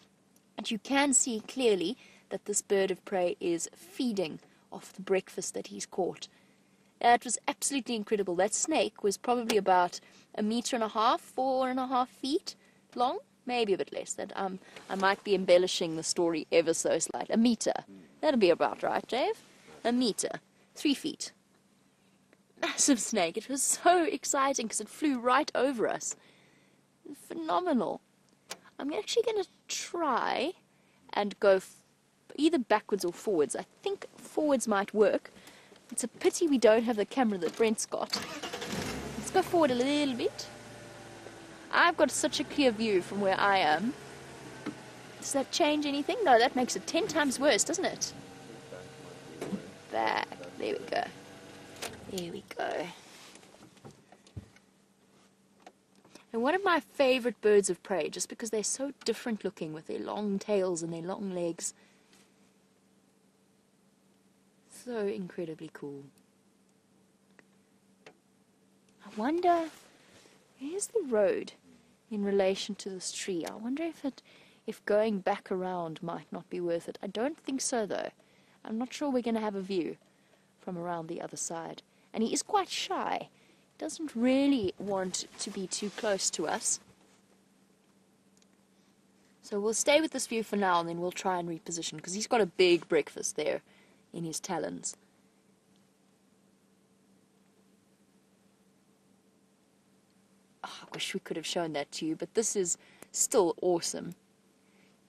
but you can see clearly that this bird of prey is feeding off the breakfast that he's caught. It was absolutely incredible. That snake was probably about 1.5 meters, 4.5 feet long, maybe a bit less. That I might be embellishing the story ever so slightly. 1 meter. That'll be about right, Dave. 1 meter. 3 feet. Massive snake. It was so exciting because it flew right over us. Phenomenal. I'm actually going to try and go either backwards or forwards. I think forwards might work. It's a pity we don't have the camera that Brent's got. Let's go forward a little bit. I've got such a clear view from where I am. Does that change anything? No, that makes it 10 times worse, doesn't it? Back. There we go. There we go. And one of my favourite birds of prey, just because they're so different looking with their long tails and their long legs. So incredibly cool. I wonder, where's the road in relation to this tree? I wonder if it if going back around might not be worth it. I don't think so, though. I'm not sure we're going to have a view from around the other side. And he is quite shy. He doesn't really want to be too close to us. So we'll stay with this view for now, and then we'll try and reposition, because he's got a big breakfast there in his talons. Oh, I wish we could have shown that to you, but this is still awesome.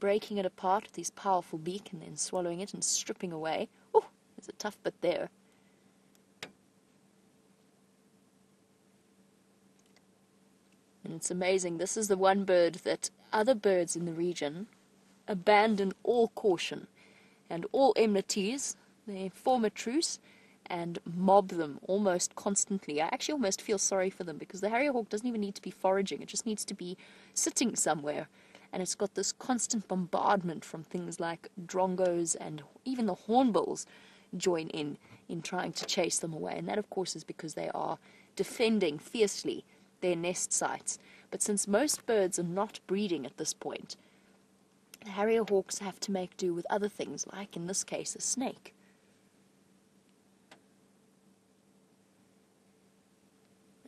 Breaking it apart with his powerful beak and then swallowing it and stripping away. Oh, there's a tough bit there. And it's amazing. This is the one bird that other birds in the region abandon all caution and all enmities. They form a truce and mob them almost constantly. I actually almost feel sorry for them, because the harrier hawk doesn't even need to be foraging. It just needs to be sitting somewhere. And it's got this constant bombardment from things like drongos, and even the hornbills join in trying to chase them away. And that, of course, is because they are defending fiercely their nest sites. But since most birds are not breeding at this point, the harrier hawks have to make do with other things, like in this case a snake.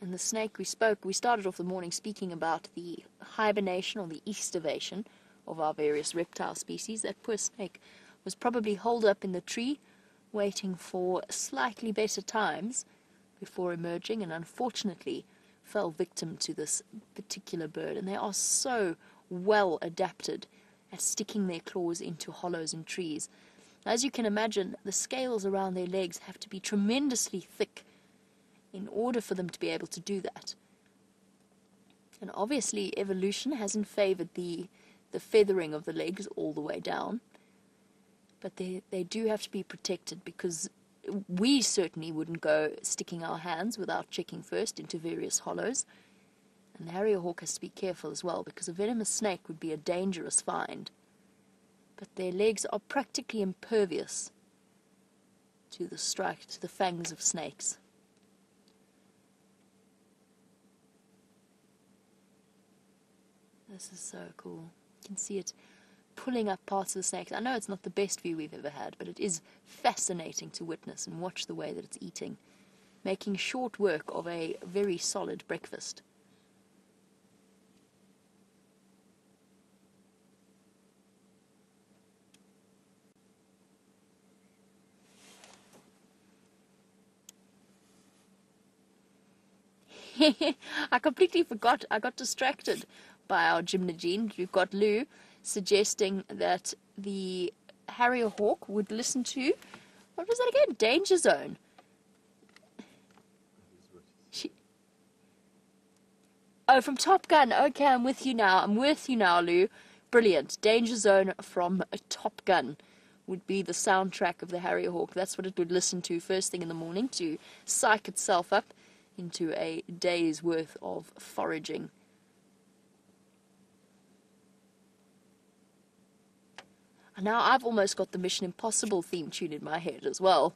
And the snake, we started off the morning speaking about the hibernation or the estivation of our various reptile species. That poor snake was probably holed up in the tree, waiting for slightly better times before emerging, and unfortunately fell victim to this particular bird. And they are so well adapted at sticking their claws into hollows in trees. As you can imagine, the scales around their legs have to be tremendously thick in order for them to be able to do that. And obviously evolution hasn't favoured the feathering of the legs all the way down, but they do have to be protected, because we certainly wouldn't go sticking our hands without checking first into various hollows. And the harrier hawk has to be careful as well, because a venomous snake would be a dangerous find. But their legs are practically impervious to the strike, to the fangs of snakes. This is so cool. You can see it pulling up parts of the snake. I know it's not the best view we've ever had, but it is fascinating to witness and watch the way that it's eating, making short work of a very solid breakfast. I completely forgot. I got distracted by our gymnogene. We've got Lou suggesting that the harrier hawk would listen to, what was that again? Danger Zone. Oh, from Top Gun. Okay, I'm with you now. I'm with you now, Lou. Brilliant. Danger Zone from Top Gun would be the soundtrack of the harrier hawk. That's what it would listen to first thing in the morning to psych itself up into a day's worth of foraging. Now I've almost got the Mission Impossible theme tune in my head as well,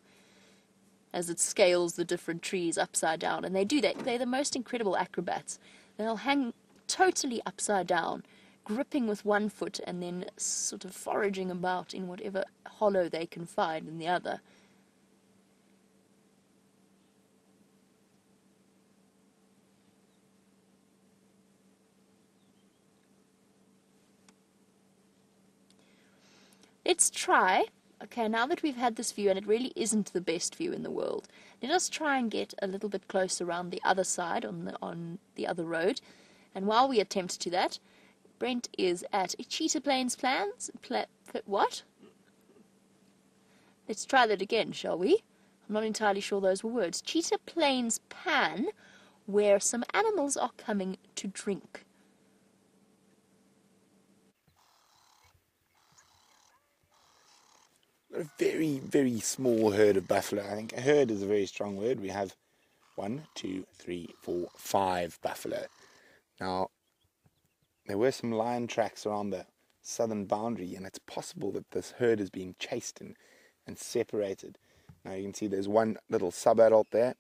as it scales the different trees upside down. And they do that. They're the most incredible acrobats. They'll hang totally upside down, gripping with one foot and then sort of foraging about in whatever hollow they can find in the other. Let's try, okay, now that we've had this view, and it really isn't the best view in the world, let us try and get a little bit closer around the other side, on the other road. And while we attempt to do that, Brent is at Cheetah Plains what? Let's try that again, shall we? I'm not entirely sure those were words. Cheetah Plains Pan, where some animals are coming to drink. A very, very small herd of buffalo. I think a herd is a very strong word. We have 5 buffalo. Now, there were some lion tracks around the southern boundary, and it's possible that this herd is being chased and separated. Now, you can see there's one little sub-adult there,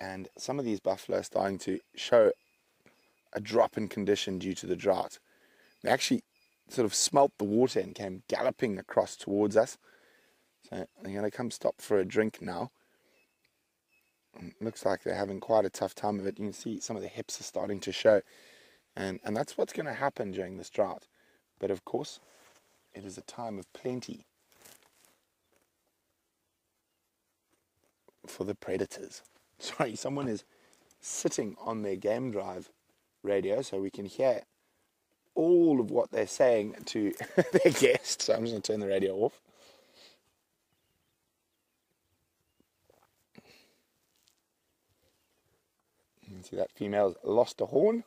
and some of these buffalo are starting to show a drop in condition due to the drought. They're actually sort of smelt the water and came galloping across towards us. So they're going to come stop for a drink now. And it looks like they're having quite a tough time of it. You can see some of the hips are starting to show. And that's what's going to happen during this drought. But of course, it is a time of plenty for the predators. Sorry, someone is sitting on their game drive radio so we can hear all of what they're saying to their guests. So I'm just going to turn the radio off. You can see that female's lost a horn.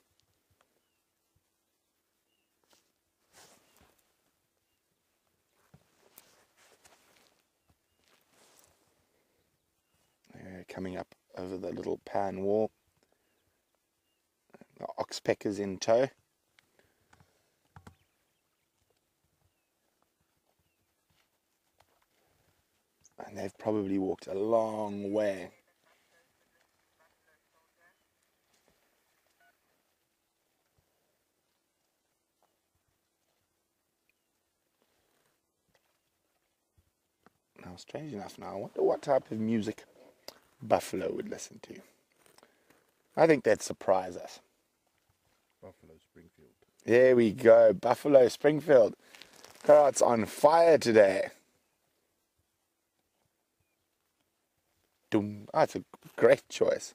Coming up over the little pan wall. The oxpeckers in tow. And they've probably walked a long way. Now, strange enough now, I wonder what type of music buffalo would listen to. I think that'd surprise us. Buffalo Springfield. There we go, Buffalo Springfield. Karat's on fire today. Doom. Oh, that's a great choice.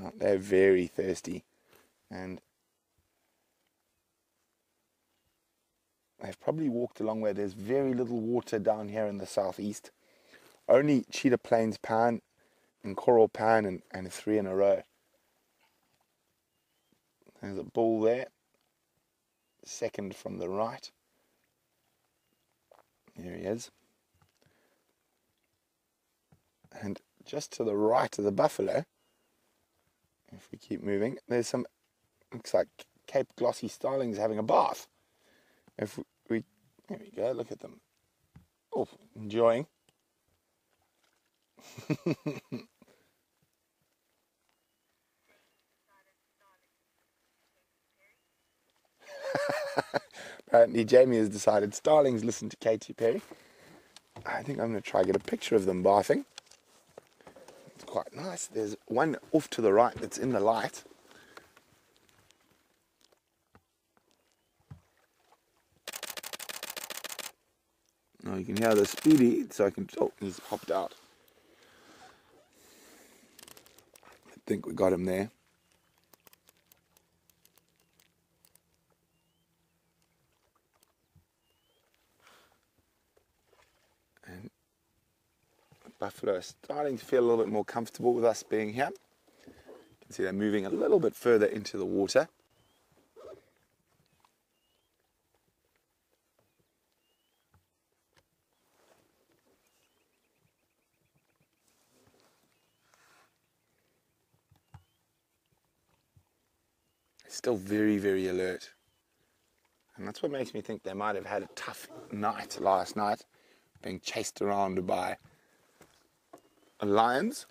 Oh, they're very thirsty, and they've probably walked a long way. There's very little water down here in the southeast. Only Cheetah Plains pan and Coral pan and three in a row. There's a bull there. Second from the right. There he is. And just to the right of the buffalo, if we keep moving, there's some, looks like Cape Glossy starlings having a bath. If we, there we go, look at them. Oh, enjoying. Apparently Jamie has decided starlings listen to Katy Perry. I think I'm going to try and get a picture of them bathing. It's quite nice. There's one off to the right that's in the light. Now you can hear the Speedy, so I can, oh, he's popped out. I think we got him there. And the buffalo are starting to feel a little bit more comfortable with us being here. You can see they're moving a little bit further into the water. Still very, very alert, and that's what makes me think they might have had a tough night last night, being chased around by lions.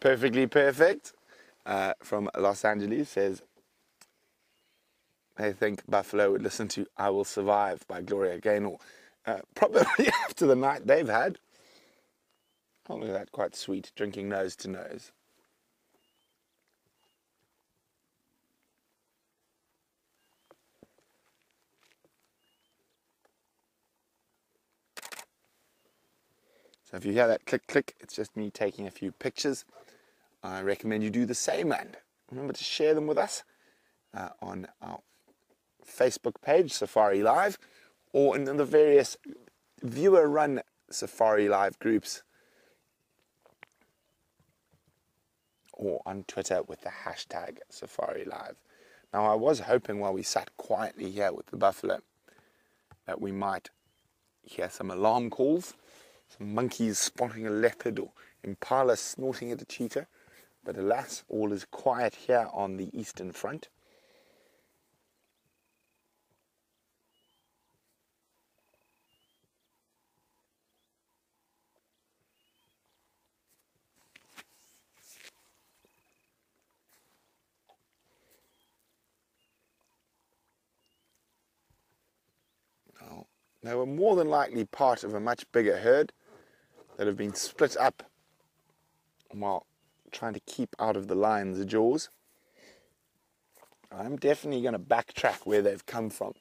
Perfectly perfect. From Los Angeles says they think buffalo would listen to I Will Survive by Gloria Gaynor, probably after the night they've had. Oh, look at that, quite sweet, drinking nose to nose. So if you hear that click click, it's just me taking a few pictures. I recommend you do the same, and remember to share them with us on our Facebook page, Safari Live, or in the various viewer-run Safari Live groups, or on Twitter with the hashtag Safari Live. Now, I was hoping while we sat quietly here with the buffalo that we might hear some alarm calls, some monkeys spotting a leopard or impala snorting at a cheetah. But alas, all is quiet here on the eastern front. They were more than likely part of a much bigger herd that have been split up while trying to keep out of the lion's jaws. I'm definitely going to backtrack where they've come from,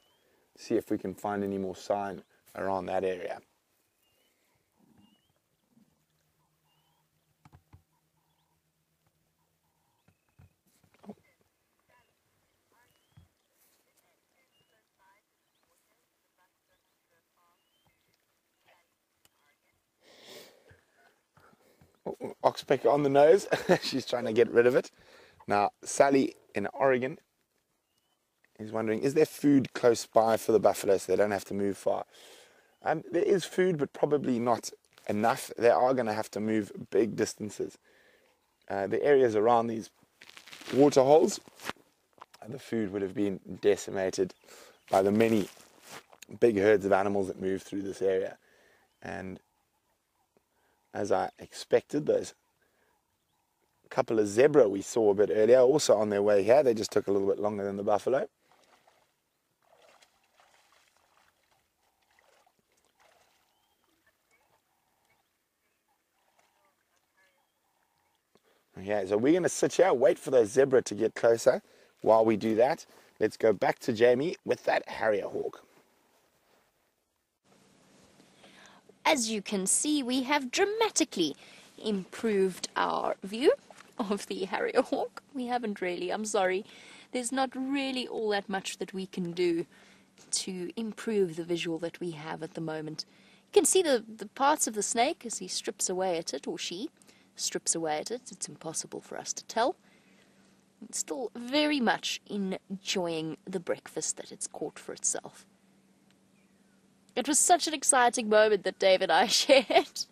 see if we can find any more sign around that area. Oxpecker on the nose. She's trying to get rid of it. Now, Sally in Oregon is wondering, is there food close by for the buffalo so they don't have to move far? There is food, but probably not enough. They are going to have to move big distances. The areas around these water holes, the food would have been decimated by the many big herds of animals that move through this area. And as I expected, those couple of zebra we saw a bit earlier also on their way here. They just took a little bit longer than the buffalo. Okay, so we're going to sit here, wait for those zebra to get closer. While we do that, let's go back to Jamie with that harrier hawk. As you can see, we have dramatically improved our view of the harrier hawk. We haven't really, I'm sorry. There's not really all that much that we can do to improve the visual that we have at the moment. You can see the parts of the snake as he strips away at it, or she strips away at it. It's impossible for us to tell. It's still very much enjoying the breakfast that it's caught for itself. It was such an exciting moment that Dave and I shared.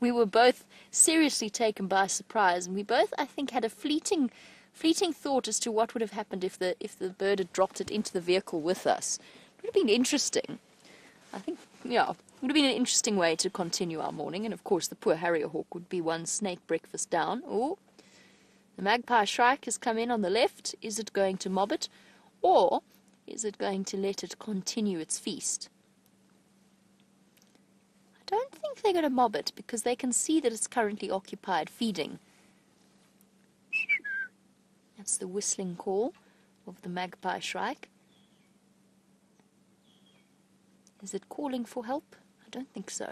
We were both seriously taken by surprise, and we both, I think, had a fleeting thought as to what would have happened if the bird had dropped it into the vehicle with us. It would have been interesting. I think, yeah, it would have been an interesting way to continue our morning, and of course the poor harrier hawk would be one snake breakfast down. Or the magpie shrike has come in on the left. Is it going to mob it, or is it going to let it continue its feast? I don't think they're going to mob it because they can see that it's currently occupied feeding. That's the whistling call of the magpie shrike. Is it calling for help? I don't think so.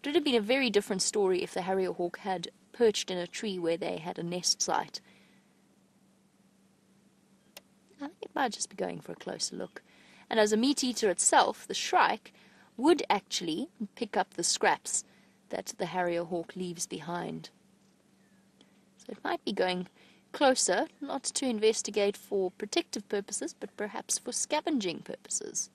It would have been a very different story if the harrier hawk had perched in a tree where they had a nest site. I think it might just be going for a closer look. And as a meat eater itself, the shrike would actually pick up the scraps that the harrier hawk leaves behind. So it might be going closer, not to investigate for protective purposes, but perhaps for scavenging purposes.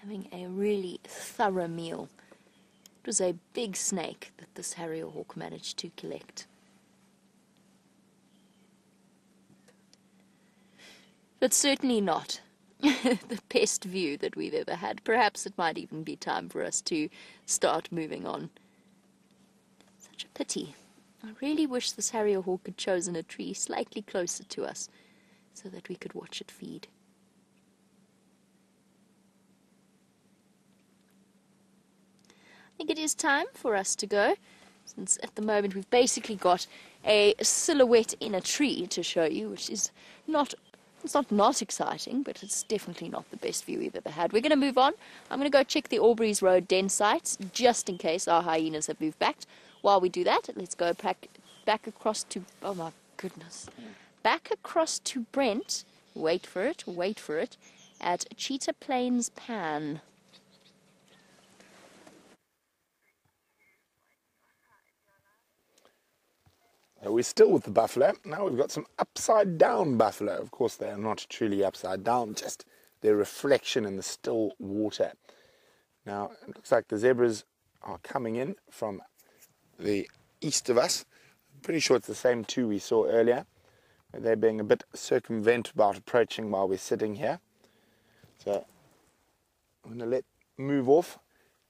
Having a really thorough meal. It was a big snake that this harrier hawk managed to collect. But certainly not the best view that we've ever had. Perhaps it might even be time for us to start moving on. Such a pity. I really wish this harrier hawk had chosen a tree slightly closer to us so that we could watch it feed. I think it is time for us to go, since at the moment we've basically got a silhouette in a tree to show you, which is not exciting, but it's definitely not the best view we've ever had. We're going to move on. I'm going to go check the Albury's Road den sites, just in case our hyenas have moved back. While we do that, let's go back across to, oh my goodness, back across to Brent, wait for it, at Cheetah Plains Pan. We're still with the buffalo. Now we've got some upside down buffalo. Of course, they are not truly upside down, just their reflection in the still water. Now it looks like the zebras are coming in from the east of us. I'm pretty sure it's the same two we saw earlier. They're being a bit circumvent about approaching while we're sitting here. So I'm going to move off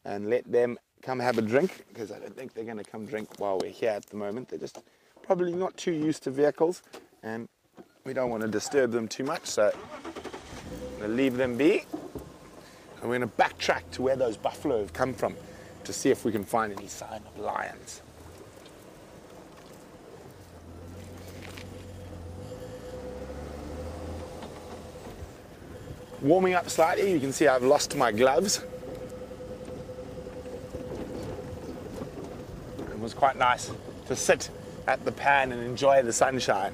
and let them come have a drink, because I don't think they're going to come drink while we're here at the moment. They're just probably not too used to vehicles, and we don't want to disturb them too much, so I'm going to leave them be. And we're going to backtrack to where those buffalo have come from to see if we can find any sign of lions. Warming up slightly, you can see I've lost my gloves. It was quite nice to sit at the pan and enjoy the sunshine.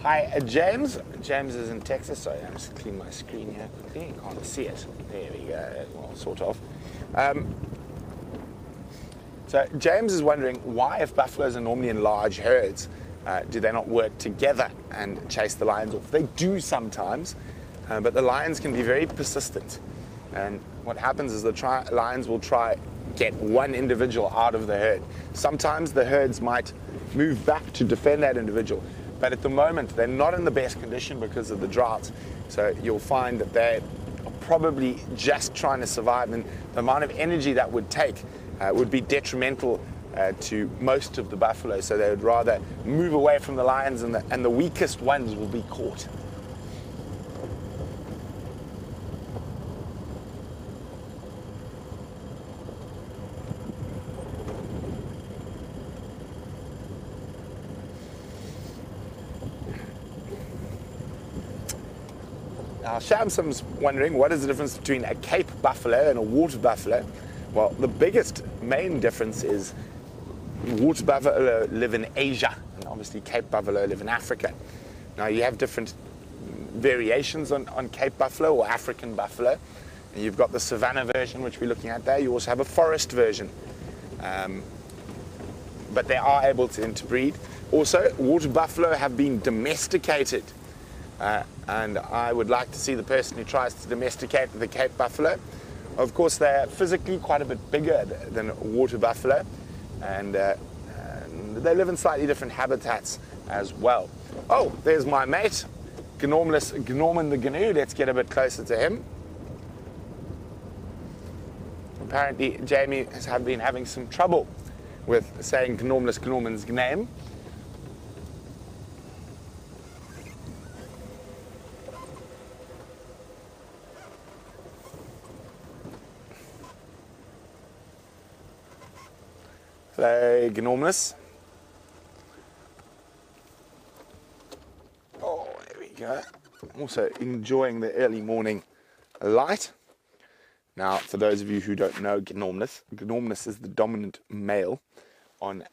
Hi, James. James is in Texas. Sorry, I'm just cleaning my screen here quickly. You can't see it. There we go. Well, sort of. So James is wondering why, if buffaloes are normally in large herds, do they not work together and chase the lions off? They do sometimes, but the lions can be very persistent. And what happens is the lions will try get one individual out of the herd. Sometimes the herds might move back to defend that individual, but at the moment they're not in the best condition because of the drought. So you'll find that they're probably just trying to survive, and the amount of energy that would take would be detrimental to most of the buffalo, so they would rather move away from the lions, and the weakest ones will be caught. Shamsam's wondering, what is the difference between a Cape buffalo and a water buffalo? Well, the biggest main difference is water buffalo live in Asia, and obviously Cape buffalo live in Africa. Now, you have different variations on Cape buffalo or African buffalo. And you've got the savanna version, which we're looking at there. You also have a forest version. But they are able to interbreed. Also, water buffalo have been domesticated. And I would like to see the person who tries to domesticate the Cape buffalo. Of course, they're physically quite a bit bigger than water buffalo, and they live in slightly different habitats as well. Oh, there's my mate, Gnorman the Gnu. Let's get a bit closer to him. Apparently, Jamie has been having some trouble with saying Gnorman's name. Hello, Gnormous. Oh, there we go. I'm also enjoying the early morning light. Now, for those of you who don't know Gnormous, Gnormous is the dominant male on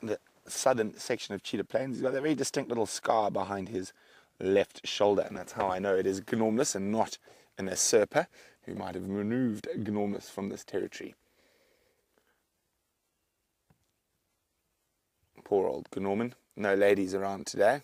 the southern section of Cheetah Plains. He's got a very distinct little scar behind his left shoulder, and that's how I know it is Gnormous and not an usurper who might have removed Gnormous from this territory. Poor old Gnorman. No ladies around today.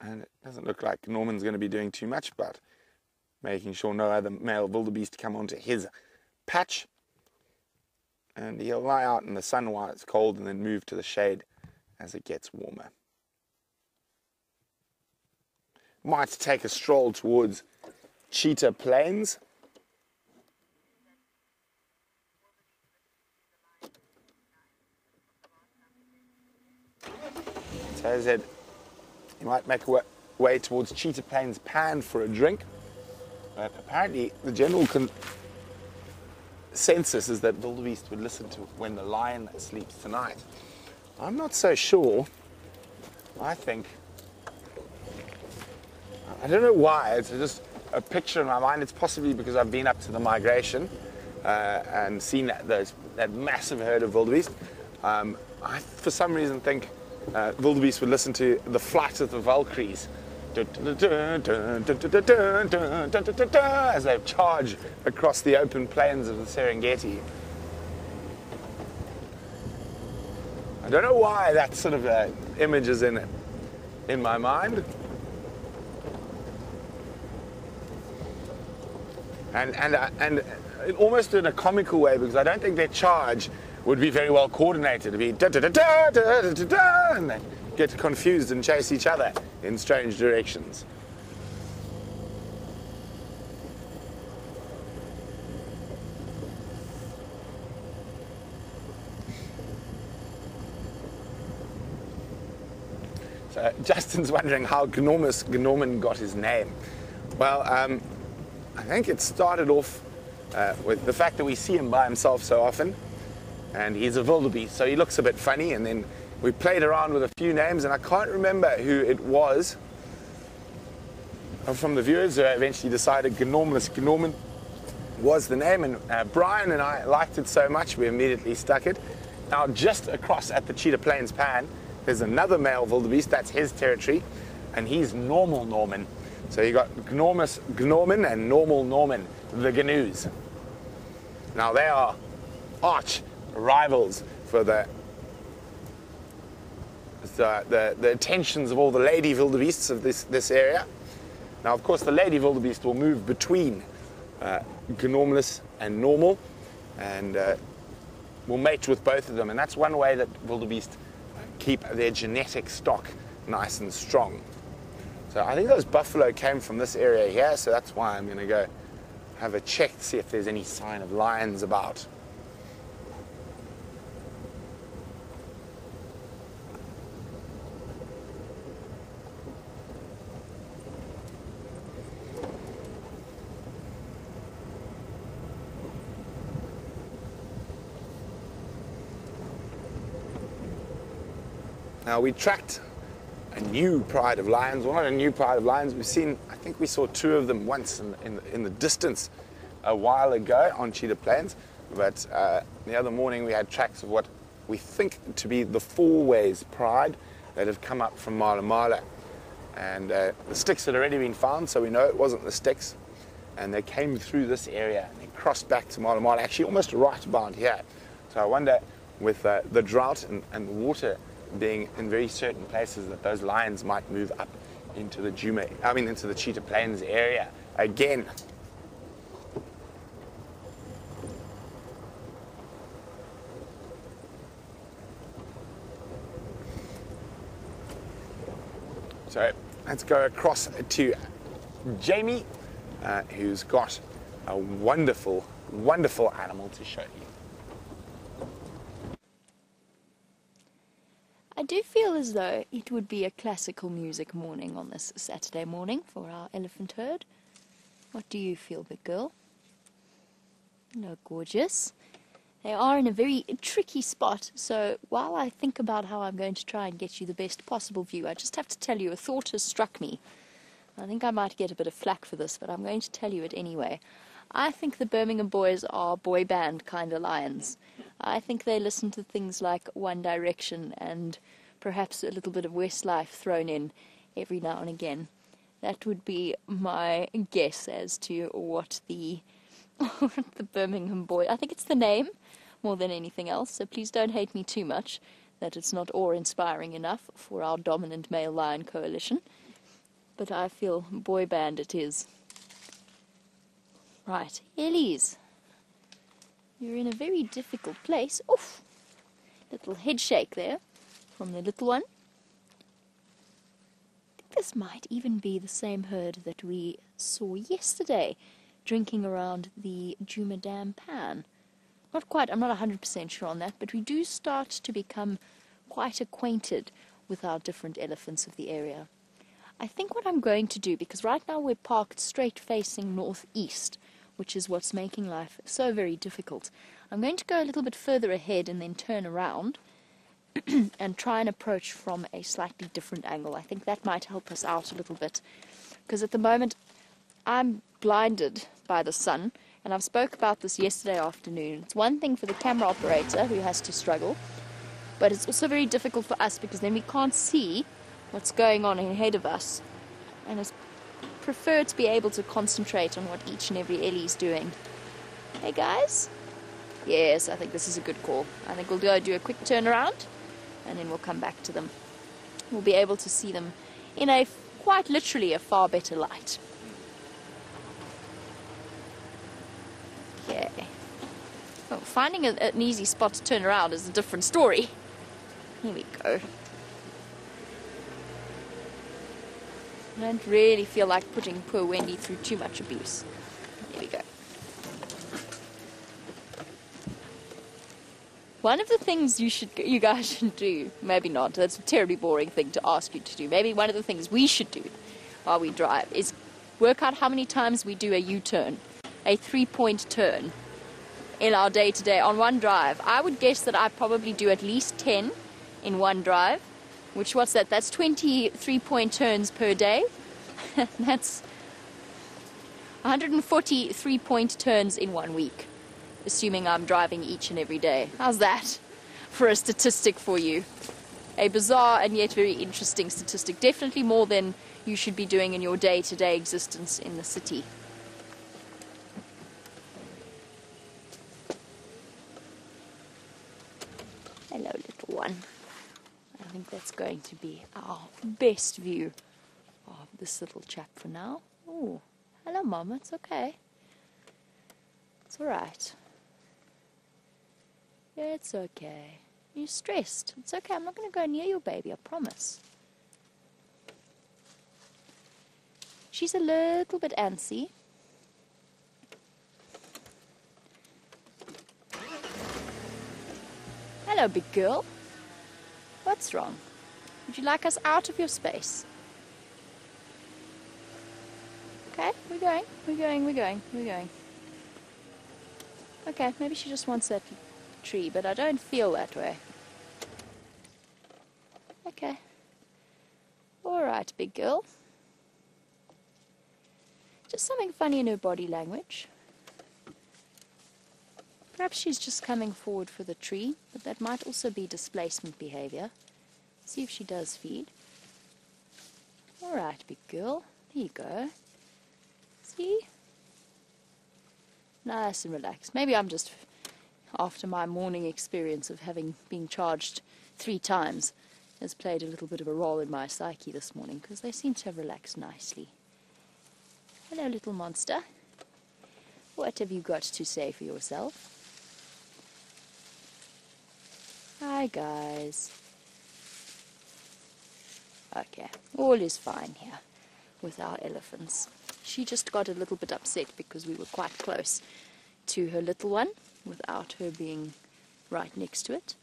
And it doesn't look like Gnorman's going to be doing too much, but making sure no other male wildebeest come onto his patch. And he'll lie out in the sun while it's cold and then move to the shade as it gets warmer. Might take a stroll towards Cheetah Plains. So as I said, you might make a way towards Cheetah Plains Pan for a drink. But apparently the general consensus is that wildebeest would listen to When the Lion Sleeps Tonight. I'm not so sure. I don't know why, it's just a picture in my mind. It's possibly because I've been up to the migration and seen that massive herd of wildebeest. I, for some reason, think wildebeest would listen to the Flight of the Valkyries as they charge across the open plains of the Serengeti. I don't know why that sort of image is in my mind. And almost in a comical way, because I don't think their charge would be very well coordinated. It'd be da da da da da da da da, and they get confused and chase each other in strange directions. So Justin's wondering how Gnorman got his name. Well, I think it started off with the fact that we see him by himself so often, and he's a wildebeest, so he looks a bit funny, and then we played around with a few names, and I can't remember who it was from the viewers who eventually decided Gnorman was the name, and Brian and I liked it so much we immediately stuck it. Now just across at the Cheetah Plains Pan there's another male wildebeest, that's his territory, and he's normal Norman. So you got Gnormous Gnorman and normal Norman, the Gnus. Now they are arch rivals for the attentions of all the lady wildebeests of this area. Now of course the lady wildebeest will move between Gnormous and normal, and will mate with both of them, and that's one way that wildebeest keep their genetic stock nice and strong. So I think those buffalo came from this area here, so that's why I'm going to go have a check to see if there's any sign of lions about. Now we tracked a new pride of lions, well not a new pride of lions, we've seen, I think we saw two of them once in the distance a while ago on Cheetah Plains, but the other morning we had tracks of what we think to be the Four Ways pride that have come up from Mala Mala, and the sticks had already been found, so we know it wasn't the sticks, and they came through this area and they crossed back to Mala Mala, actually almost right about here. So I wonder with the drought and water being in very certain places that those lions might move up into the into the Cheetah Plains area again. So let's go across to Jamie, who's got a wonderful, wonderful animal to show you. I do feel as though it would be a classical music morning on this Saturday morning for our elephant herd. What do you feel, big girl? No, gorgeous. They are in a very tricky spot, so while I think about how I'm going to try and get you the best possible view, I just have to tell you a thought has struck me. I think I might get a bit of flack for this, but I'm going to tell you it anyway. I think the Birmingham boys are boy band kind of lions. I think they listen to things like One Direction and perhaps a little bit of Westlife thrown in every now and again. That would be my guess as to what the Birmingham boy... I think it's the name more than anything else, so please don't hate me too much that it's not awe-inspiring enough for our dominant male lion coalition. But I feel boy band it is. Right, Ellies, you're in a very difficult place. Oof! Little head shake there from the little one. I think this might even be the same herd that we saw yesterday drinking around the Djuma Dam Pan. Not quite, I'm not 100% sure on that, but we do start to become quite acquainted with our different elephants of the area. I think what I'm going to do, because right now we're parked straight facing northeast, which is what's making life so very difficult, I'm going to go a little bit further ahead and then turn around and try and approach from a slightly different angle. I think that might help us out a little bit, because at the moment I'm blinded by the sun And I've spoke about this yesterday afternoon. It's one thing for the camera operator who has to struggle, but it's also very difficult for us because then we can't see what's going on ahead of us. And it's prefer to be able to concentrate on what each and every Ellie's doing. Hey guys? Yes, I think this is a good call. I think we'll go do a quick turnaround and then we'll come back to them. We'll be able to see them in a quite literally a far better light. Okay. Well, finding an easy spot to turn around is a different story. Here we go. I don't really feel like putting poor Wendy through too much abuse. There we go. One of the things you guys should do, maybe not, that's a terribly boring thing to ask you to do, maybe one of the things we should do while we drive is work out how many times we do a U-turn, a three-point turn in our day-to-day on one drive. I would guess that I probably do at least 10 in one drive. Which, what's that? That's 23-point turns per day. That's 143-point turns in 1 week, assuming I'm driving each and every day. How's that for a statistic for you? A bizarre and yet very interesting statistic. Definitely more than you should be doing in your day-to-day existence in the city. Hello, little one. I think that's going to be our best view of this little chap for now. Oh, hello Mom, it's okay. It's alright. Yeah, it's okay. You're stressed. It's okay, I'm not going to go near your baby, I promise. She's a little bit antsy. Hello, big girl. What's wrong? Would you like us out of your space? Okay, we're going. Okay, maybe she just wants that tree, but I don't feel that way. Okay. Alright, big girl. Just something funny in her body language. Perhaps she's just coming forward for the tree, but that might also be displacement behavior. See if she does feed. All right, big girl. There you go. See? Nice and relaxed. Maybe I'm just after my morning experience of having been charged 3 times has played a little bit of a role in my psyche this morning, because they seem to have relaxed nicely. Hello, little monster. What have you got to say for yourself? Hi guys. Okay, all is fine here with our elephants. She just got a little bit upset because we were quite close to her little one without her being right next to it.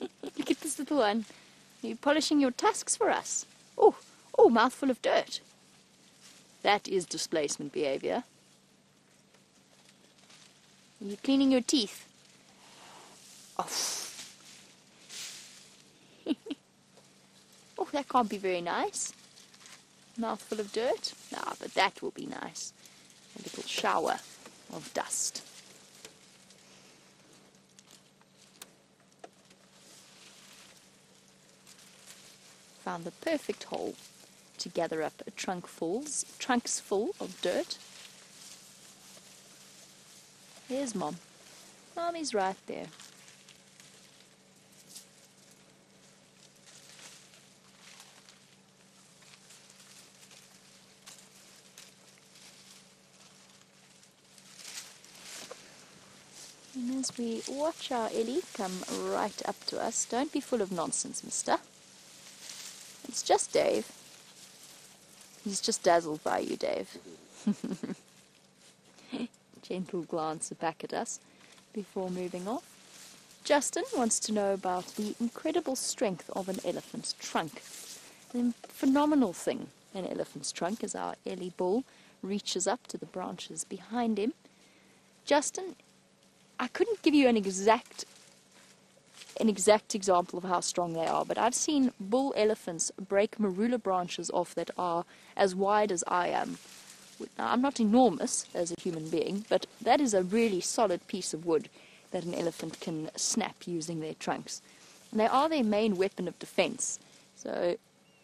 Look at this little one. You're polishing your tusks for us. Oh, mouthful of dirt. That is displacement behavior. You're cleaning your teeth. Oh. Oh, that can't be very nice. Mouthful of dirt. Ah, but that will be nice. A little shower of dust. Found the perfect hole to gather up a trunks full of dirt. There's Mom. Mommy's right there. And as we watch our Ellie come right up to us, don't be full of nonsense, mister. It's just Dave. He's just dazzled by you, Dave. Gentle glance back at us before moving off. Justin wants to know about the incredible strength of an elephant's trunk. The phenomenal thing an elephant's trunk is our Ellie bull reaches up to the branches behind him. Justin, I couldn't give you an exact example of how strong they are, but I've seen bull elephants break marula branches off that are as wide as I am Now, I'm not enormous as a human being, but that is a really solid piece of wood that an elephant can snap using their trunks. And they are their main weapon of defense. So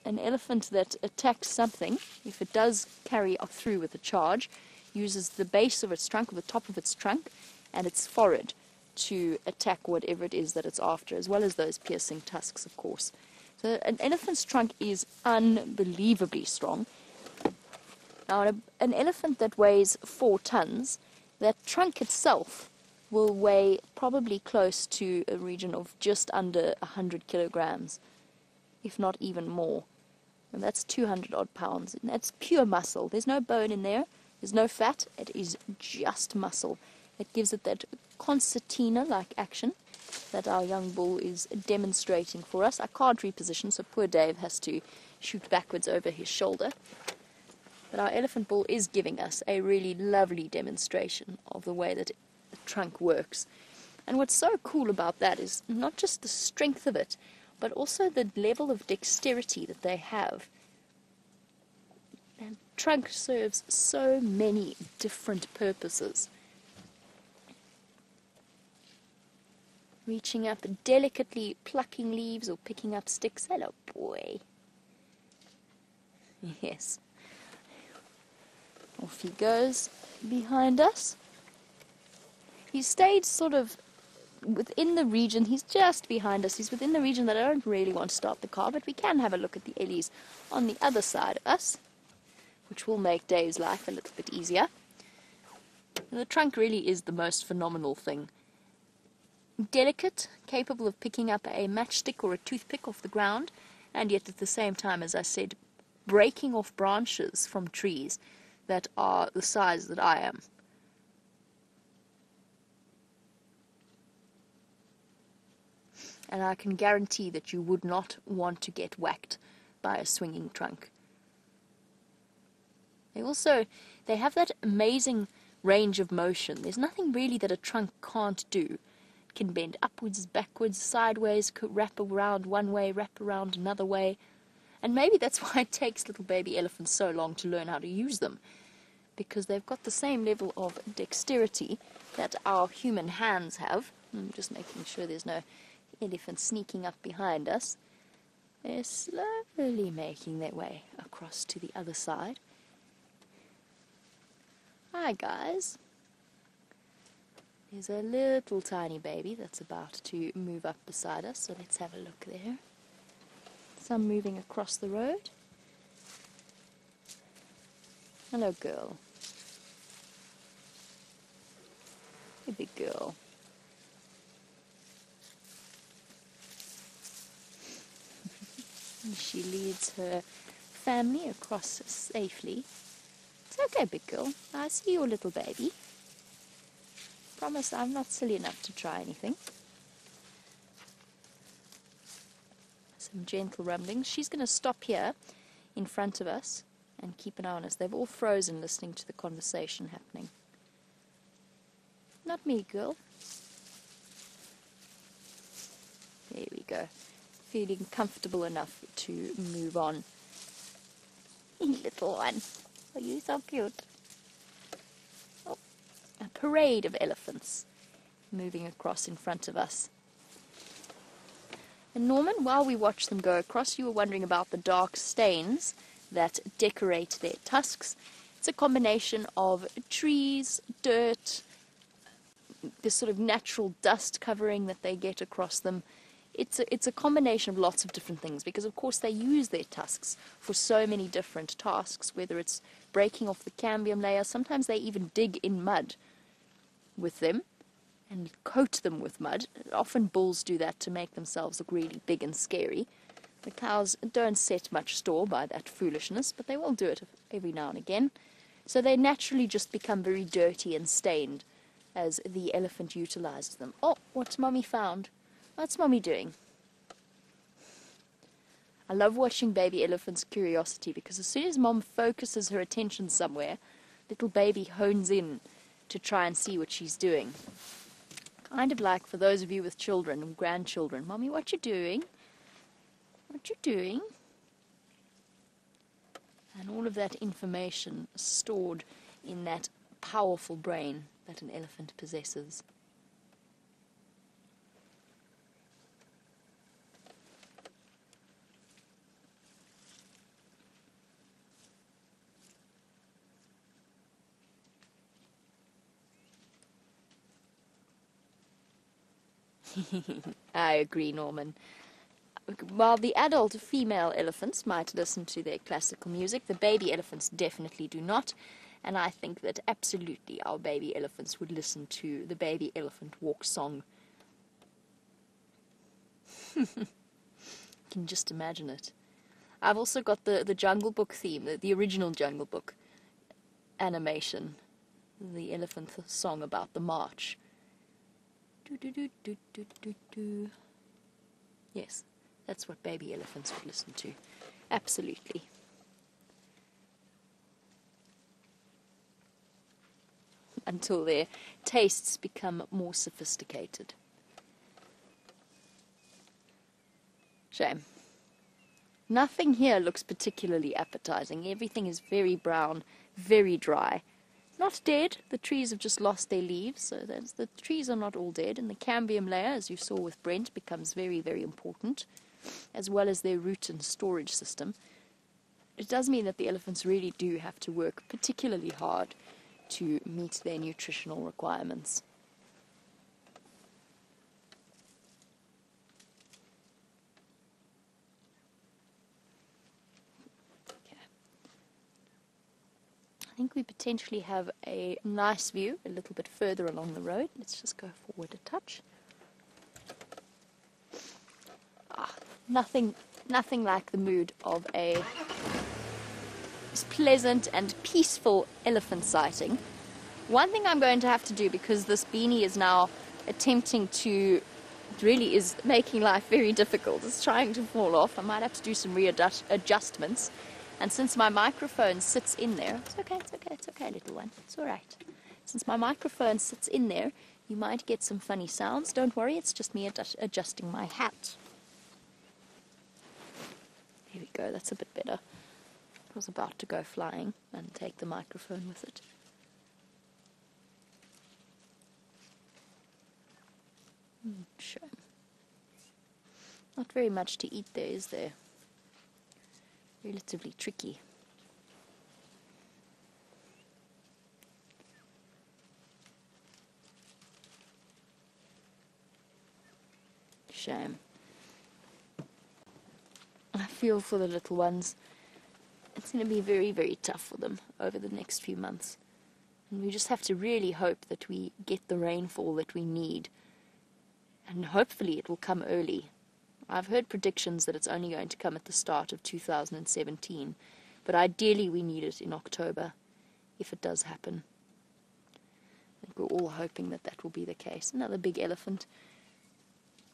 an elephant that attacks something, if it does carry through with a charge, uses the base of its trunk or the top of its trunk and its forehead to attack whatever it is that it's after, as well as those piercing tusks, of course. So an elephant's trunk is unbelievably strong. Now, an elephant that weighs 4 tons, that trunk itself will weigh probably close to a region of just under 100 kilograms, if not even more. And that's 200 odd pounds. And that's pure muscle. There's no bone in there. There's no fat. It is just muscle. It gives it that concertina-like action that our young bull is demonstrating for us. I can't reposition, so poor Dave has to shoot backwards over his shoulder. But our elephant bull is giving us a really lovely demonstration of the way that the trunk works. And what's so cool about that is not just the strength of it, but also the level of dexterity that they have. And trunk serves so many different purposes. Reaching up and delicately plucking leaves or picking up sticks. Hello, boy. Yes. Off he goes behind us. He stayed sort of within the region. He's just behind us. He's within the region that I don't really want to start the car, but we can have a look at the ellies on the other side of us, which will make Dave's life a little bit easier. And the trunk really is the most phenomenal thing. Delicate, capable of picking up a matchstick or a toothpick off the ground, and yet at the same time, as I said, breaking off branches from trees that are the size that I am. And I can guarantee that you would not want to get whacked by a swinging trunk. They have that amazing range of motion. There's nothing really that a trunk can't do. It can bend upwards, backwards, sideways, wrap around one way, wrap around another way. And maybe that's why it takes little baby elephants so long to learn how to use them, because they've got the same level of dexterity that our human hands have. I'm just making sure there's no elephant sneaking up behind us. They're slowly making their way across to the other side. Hi guys. There's a little tiny baby that's about to move up beside us, so let's have a look there. Some moving across the road. Hello, girl. Good big girl. And she leads her family across safely. It's okay, big girl. I see your little baby. Promise I'm not silly enough to try anything. Some gentle rumblings. She's going to stop here in front of us and keep an eye on us. They've all frozen listening to the conversation happening. Not me, girl. There we go. Feeling comfortable enough to move on. Little one, are you so cute? Oh, a parade of elephants moving across in front of us. And Norman, while we watch them go across, you were wondering about the dark stains that decorate their tusks. It's a combination of trees, dirt, this sort of natural dust covering that they get across them. It's a combination of lots of different things, because of course they use their tusks for so many different tasks, whether it's breaking off the cambium layer. Sometimes they even dig in mud with them and coat them with mud. Often bulls do that to make themselves look really big and scary. The cows don't set much store by that foolishness, but they will do it every now and again. So they naturally just become very dirty and stained as the elephant utilizes them. Oh, what's Mommy found? What's Mommy doing? I love watching baby elephants' curiosity, because as soon as Mom focuses her attention somewhere, little baby hones in to try and see what she's doing. Kind of like for those of you with children and grandchildren. Mommy, what you doing? What you doing? And all of that information stored in that powerful brain that an elephant possesses. I agree, Norman. While the adult female elephants might listen to their classical music, the baby elephants definitely do not, and I think that absolutely our baby elephants would listen to the baby elephant walk song. You can just imagine it. I've also got the Jungle Book theme, the original Jungle Book animation, the elephant song about the march. Do, do, do, do, do, do, do. Yes, that's what baby elephants would listen to. Absolutely. Until their tastes become more sophisticated. Shame. Nothing here looks particularly appetizing. Everything is very brown, very dry. Not dead, the trees have just lost their leaves, so the trees are not all dead, and the cambium layer, as you saw with Brent, becomes very, very important, as well as their root and storage system. It does mean that the elephants really do have to work particularly hard to meet their nutritional requirements. I think we potentially have a nice view a little bit further along the road. Let's just go forward a touch. Ah, nothing like the mood of a pleasant and peaceful elephant sighting. One thing I'm going to have to do, because this beanie is now attempting to, it really is making life very difficult. It's trying to fall off. I might have to do some readjustments. And since my microphone sits in there, it's okay, little one, it's all right. Since my microphone sits in there, you might get some funny sounds. Don't worry, it's just me adjusting my hat. Here we go, that's a bit better. I was about to go flying and take the microphone with it. Sure. Not very much to eat there, is there? Relatively tricky. Shame. I feel for the little ones. It's going to be very, very tough for them over the next few months. And we just have to really hope that we get the rainfall that we need. And hopefully it will come early. I've heard predictions that it's only going to come at the start of 2017, but ideally we need it in October, if it does happen. I think we're all hoping that that will be the case. Another big elephant.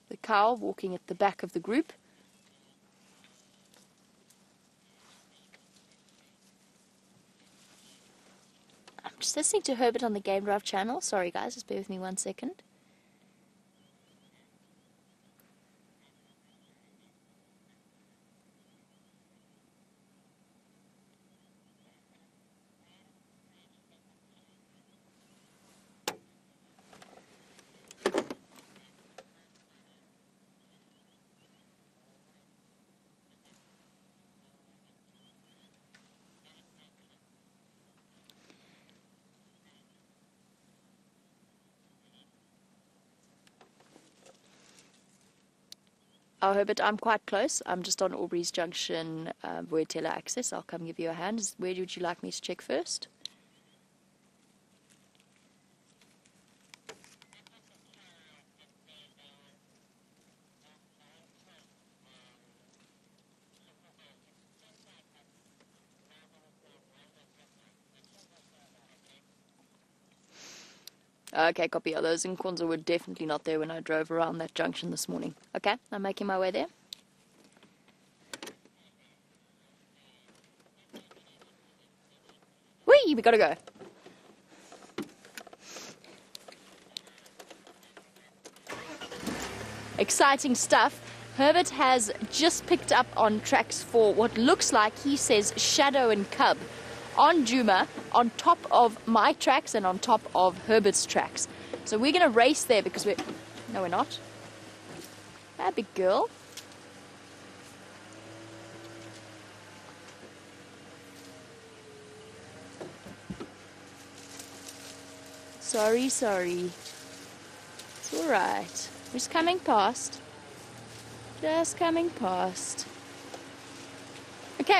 The cow walking at the back of the group. I'm just listening to Herbert on the Game Drive channel. Sorry guys, just bear with me 1 second. Oh, Herbert, I'm quite close. I'm just on Aubrey's Junction, Voetela access. I'll come give you a hand. Where would you like me to check first? Okay, copy. Those in Kwanzaa were definitely not there when I drove around that junction this morning. Okay, I'm making my way there. Whee! We gotta go. Exciting stuff. Herbert has just picked up on tracks for what looks like, he says, Shadow and Cub on Djuma, on top of my tracks and on top of Herbert's tracks. So we're going to race there because we're... No, we're not. Ah, big girl. Sorry. It's all right. We're just coming past. Okay,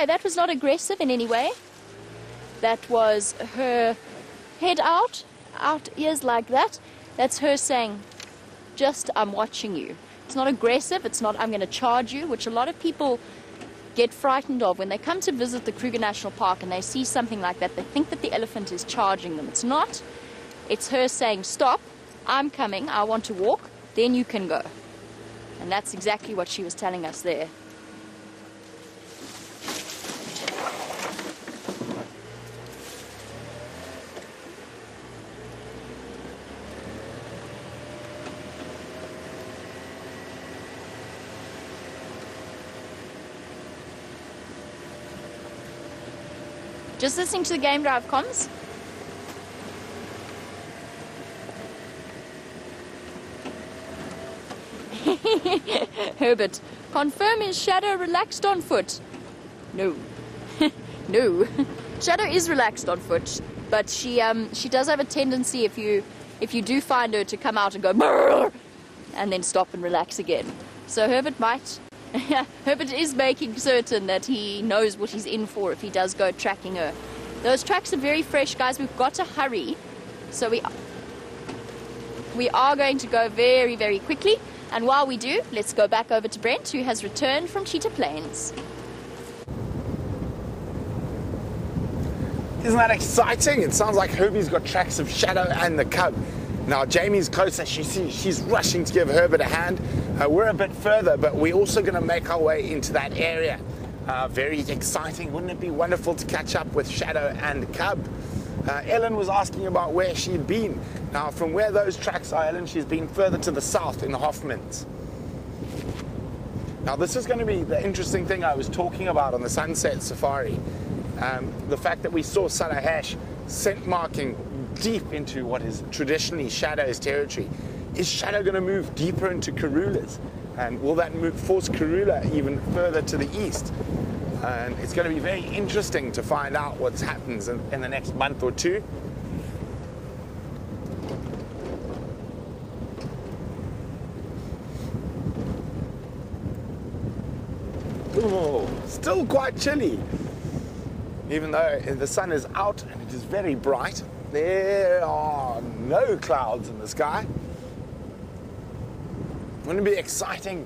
that was not aggressive in any way. That was her head out, ears like that. That's her saying, just, I'm watching you. It's not aggressive, it's not, I'm going to charge you, which a lot of people get frightened of. When they come to visit the Kruger National Park and they see something like that, they think that the elephant is charging them. It's not. It's her saying, stop, I'm coming, I want to walk, then you can go. And that's exactly what she was telling us there. Just listening to the Game Drive comms. Herbert, confirm is Shadow relaxed on foot? No. No. Shadow is relaxed on foot, but she does have a tendency, if you do find her, to come out and go brrr, and then stop and relax again. So Herbert might... Herbert is making certain that he knows what he's in for if he does go tracking her. Those tracks are very fresh, guys. We've got to hurry. So we are going to go very, very quickly. And while we do, let's go back over to Brent, who has returned from Cheetah Plains. Isn't that exciting? It sounds like Herbie's got tracks of Shadow and the Cub. Now Jamie's closer, she's rushing to give Herbert a hand. We're a bit further, but we're also going to make our way into that area. Very exciting. Wouldn't it be wonderful to catch up with Shadow and Cub? Ellen was asking about where she'd been. Now, from where those tracks are, Ellen, she's been further to the south in the Hoffmans. Now, this is going to be the interesting thing I was talking about on the sunset safari. The fact that we saw Salahesh scent marking deep into what is traditionally Shadow's territory. Is Shadow going to move deeper into Karula's? And will that move force Karula even further to the east? And it's going to be very interesting to find out what happens in the next month or two. Ooh, still quite chilly, even though the sun is out and it is very bright. There are no clouds in the sky. Wouldn't it be exciting?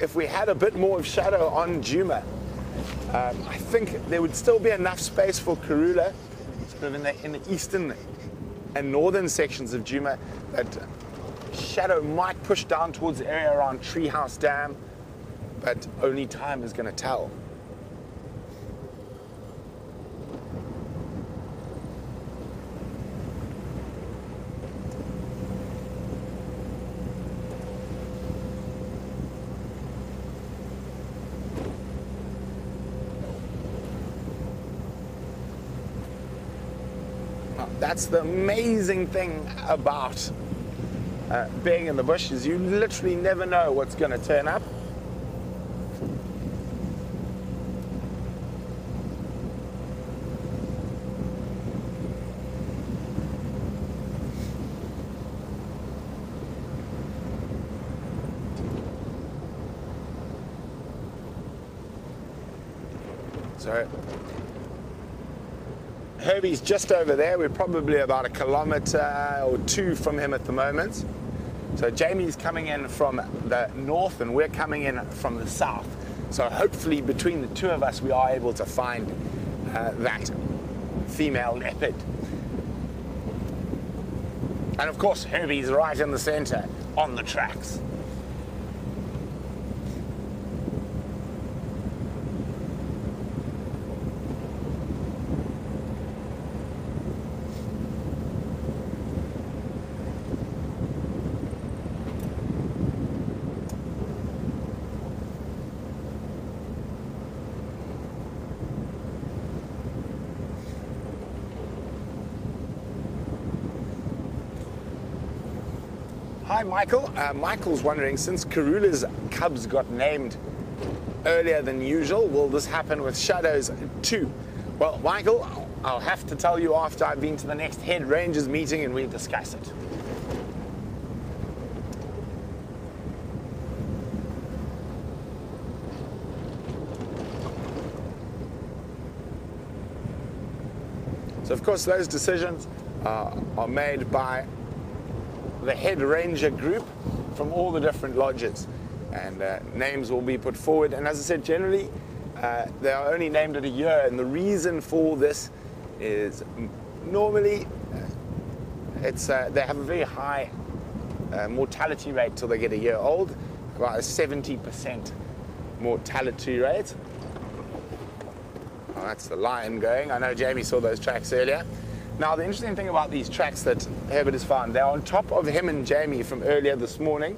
If we had a bit more of Shadow on Djuma, I think there would still be enough space for Karula sort of in the eastern and northern sections of Djuma that Shadow might push down towards the area around Treehouse Dam, but only time is going to tell. That's the amazing thing about being in the bush, is you literally never know what's going to turn up. So Herbie's just over there. We're probably about a kilometre or two from him at the moment. So Jamie's coming in from the north and we're coming in from the south. So hopefully between the two of us we are able to find that female leopard. And of course Herbie's right in the centre on the tracks. Hi, Michael. Michael's wondering, since Karula's cubs got named earlier than usual, will this happen with Shadows too? Well, Michael, I'll have to tell you after I've been to the next head rangers meeting and we discuss it. So of course those decisions are made by the head ranger group from all the different lodges, and names will be put forward, and as I said, generally they are only named at a year, and the reason for this is normally they have a very high mortality rate till they get a year old, about a 70% mortality rate. Oh, that's the lion going. I know Jamie saw those tracks earlier. Now, the interesting thing about these tracks that Herbert has found, they're on top of him and Jamie from earlier this morning.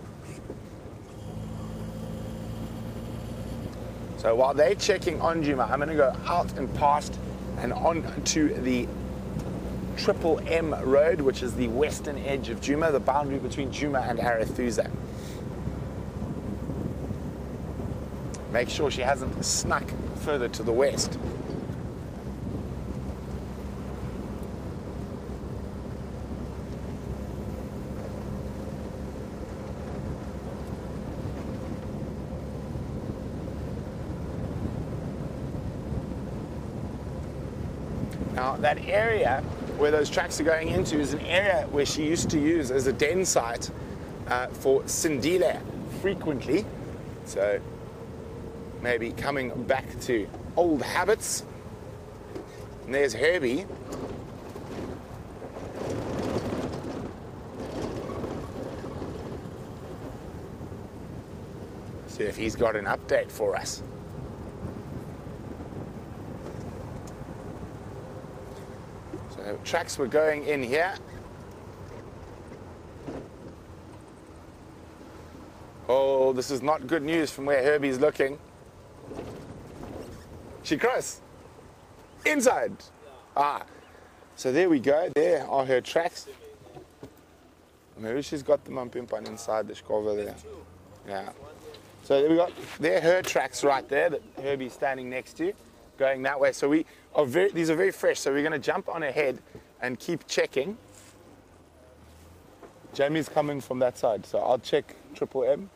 So while they're checking on Djuma, I'm going to go out and past and on to the Triple M Road, which is the western edge of Djuma, the boundary between Djuma and Arathusa. Make sure she hasn't snuck further to the west. Now, that area where those tracks are going into is an area where she used to use as a den site for Sindile frequently. So maybe coming back to old habits. And there's Herbie. See if he's got an update for us. So tracks were going in here. Oh, this is not good news from where Herbie's looking. She crossed inside. Ah, so there we go. There are her tracks. Maybe she's got the mampimpan inside the shkova there. Yeah. So there we got. There her tracks right there that Herbie's standing next to, going that way. So we are these are very fresh. So we're going to jump on ahead and keep checking. Jamie's coming from that side, so I'll check Triple M.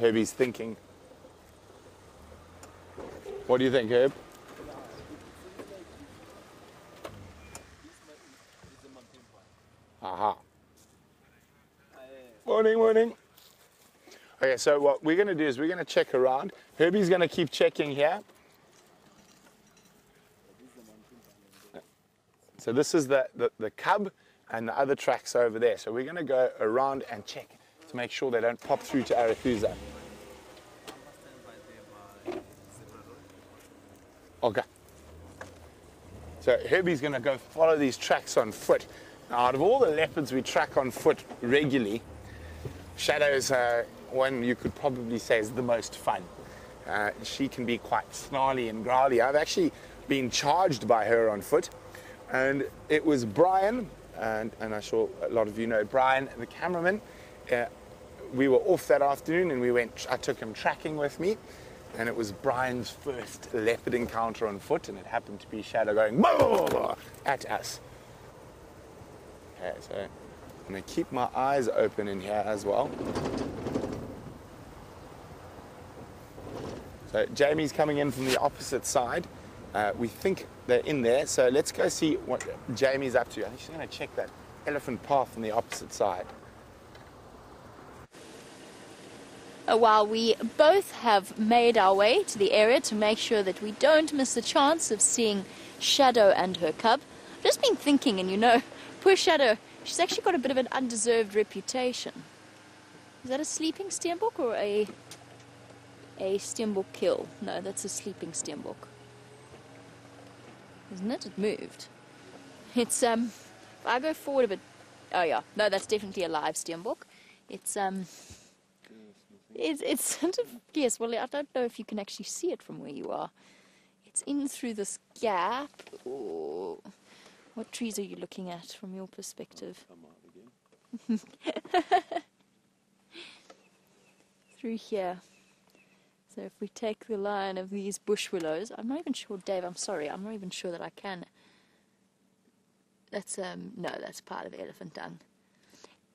Herbie's thinking. What do you think, Herb? Aha. Morning, morning. Okay, so what we're going to do is we're going to check around. Herbie's going to keep checking here. So this is the cub and the other tracks over there. So we're going to go around and check to make sure they don't pop through to Arathusa. Okay. So Herbie's going to go follow these tracks on foot. Now, out of all the leopards we track on foot regularly, Shadow's one you could probably say is the most fun. She can be quite snarly and growly. I've actually been charged by her on foot, and it was Brian, and I'm sure a lot of you know Brian, the cameraman. We were off that afternoon, and I took him tracking with me, and it was Brian's first leopard encounter on foot, and it happened to be Shadow going "Bah!" at us. Okay, so I'm going to keep my eyes open in here as well. So Jamie's coming in from the opposite side. We think they're in there, so let's go see what Jamie's up to. I think she's going to check that elephant path on the opposite side. While we both have made our way to the area to make sure that we don't miss the chance of seeing Shadow and her cub, I've just been thinking, and you know, poor Shadow, she's actually got a bit of an undeserved reputation. Is that a sleeping Stenbok or a Stenbok kill? No, that's a sleeping Stenbok. Isn't it? It moved. It's, if I go forward a bit, oh yeah, no, that's definitely a live Stenbok. It's sort of, yes, well, I don't know if you can actually see it from where you are. It's in through this gap. Ooh. What trees are you looking at from your perspective? Come out again. Through here. So if we take the line of these bush willows, I'm not even sure, Dave, I'm sorry, I'm not even sure that I can. That's, no, that's part of elephant dung.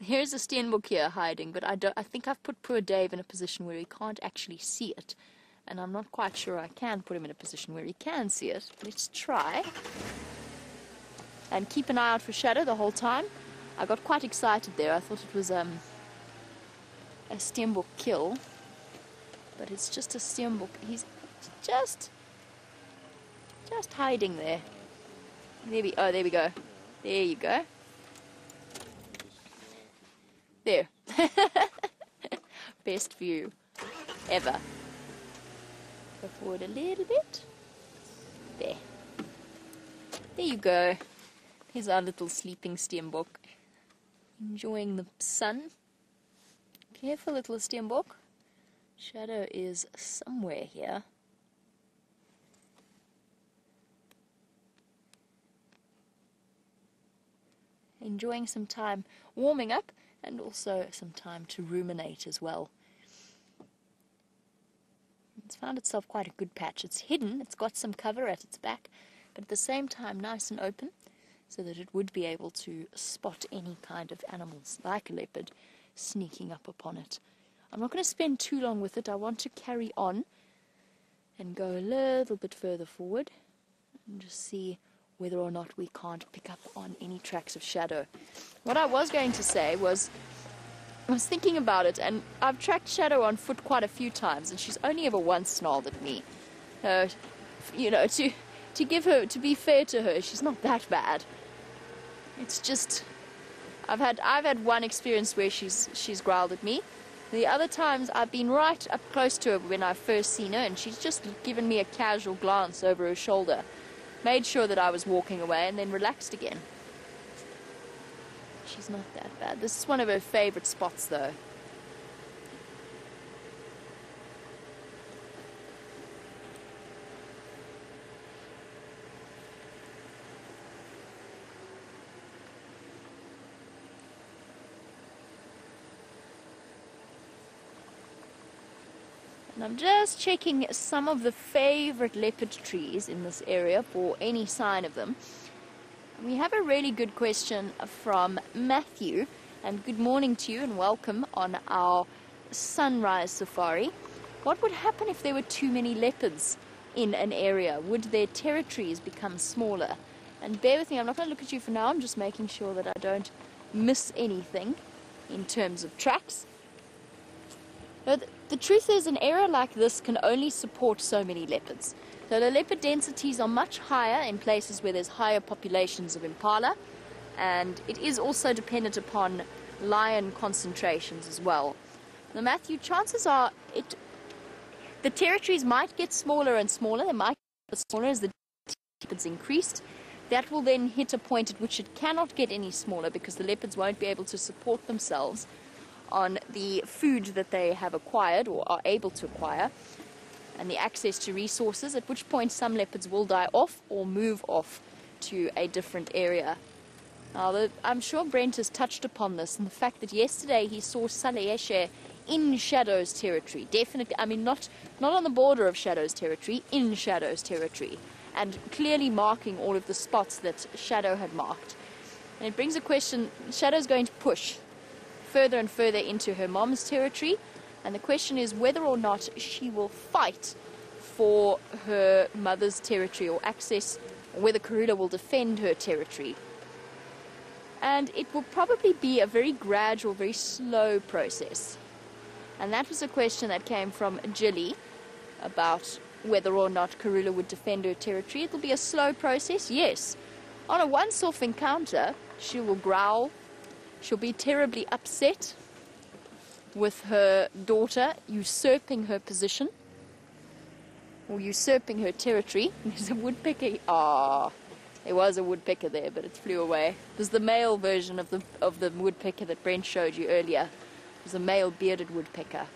Here's a Stenbok here hiding, but I think I've put poor Dave in a position where he can't actually see it. And I'm not quite sure I can put him in a position where he can see it. Let's try. And keep an eye out for Shadow the whole time. I got quite excited there. I thought it was a Stenbok kill. But it's just a Stenbok. He's just hiding there. Oh, there we go. There you go. There. Best view ever. Go forward a little bit. There. There you go. Here's our little sleeping Stenbok. Enjoying the sun. Careful little Stenbok. Shadow is somewhere here. Enjoying some time warming up and also some time to ruminate as well. It's found itself quite a good patch. It's hidden, it's got some cover at its back, but at the same time nice and open so that it would be able to spot any kind of animals, like a leopard, sneaking up upon it. I'm not going to spend too long with it. I want to carry on and go a little bit further forward and just see whether or not we can't pick up on any tracks of Shadow. What I was going to say was, I was thinking about it, and I've tracked Shadow on foot quite a few times, and she's only ever once snarled at me. You know, to be fair to her, she's not that bad. It's just, I've had one experience where she's growled at me. The other times I've been right up close to her when I've first seen her, and she's just given me a casual glance over her shoulder, made sure that I was walking away, and then relaxed again. She's not that bad. This is one of her favorite spots, though. And I'm just checking some of the favorite leopard trees in this area for any sign of them. We have a really good question from Matthew, and good morning to you and welcome on our sunrise safari. What would happen if there were too many leopards in an area? Would their territories become smaller? And bear with me, I'm not going to look at you for now, I'm just making sure that I don't miss anything in terms of tracks. The truth is, an area like this can only support so many leopards. So the leopard densities are much higher in places where there's higher populations of impala, and it is also dependent upon lion concentrations as well. Now Matthew, chances are the territories might get smaller and smaller, they might get smaller as the leopards increased. That will then hit a point at which it cannot get any smaller because the leopards won't be able to support themselves on the food that they have acquired or are able to acquire, and the access to resources, at which point some leopards will die off or move off to a different area. Now, I'm sure Brent has touched upon this, and the fact that yesterday he saw Saleyeshe in Shadow's territory, definitely, I mean not on the border of Shadow's territory, in Shadow's territory, and clearly marking all of the spots that Shadow had marked. And it brings a question, Shadow's going to push further and further into her mom's territory, and the question is whether or not she will fight for her mother's territory or access, or whether Karula will defend her territory. And it will probably be a very gradual, very slow process. And that was a question that came from Jilly about whether or not Karula would defend her territory. It will be a slow process, yes. On a once-off encounter, she will growl, she'll be terribly upset with her daughter usurping her position or usurping her territory. There's a woodpecker. Ah, there was a woodpecker there, but it flew away. There's the male version of the woodpecker that Brent showed you earlier. There's a male bearded woodpecker.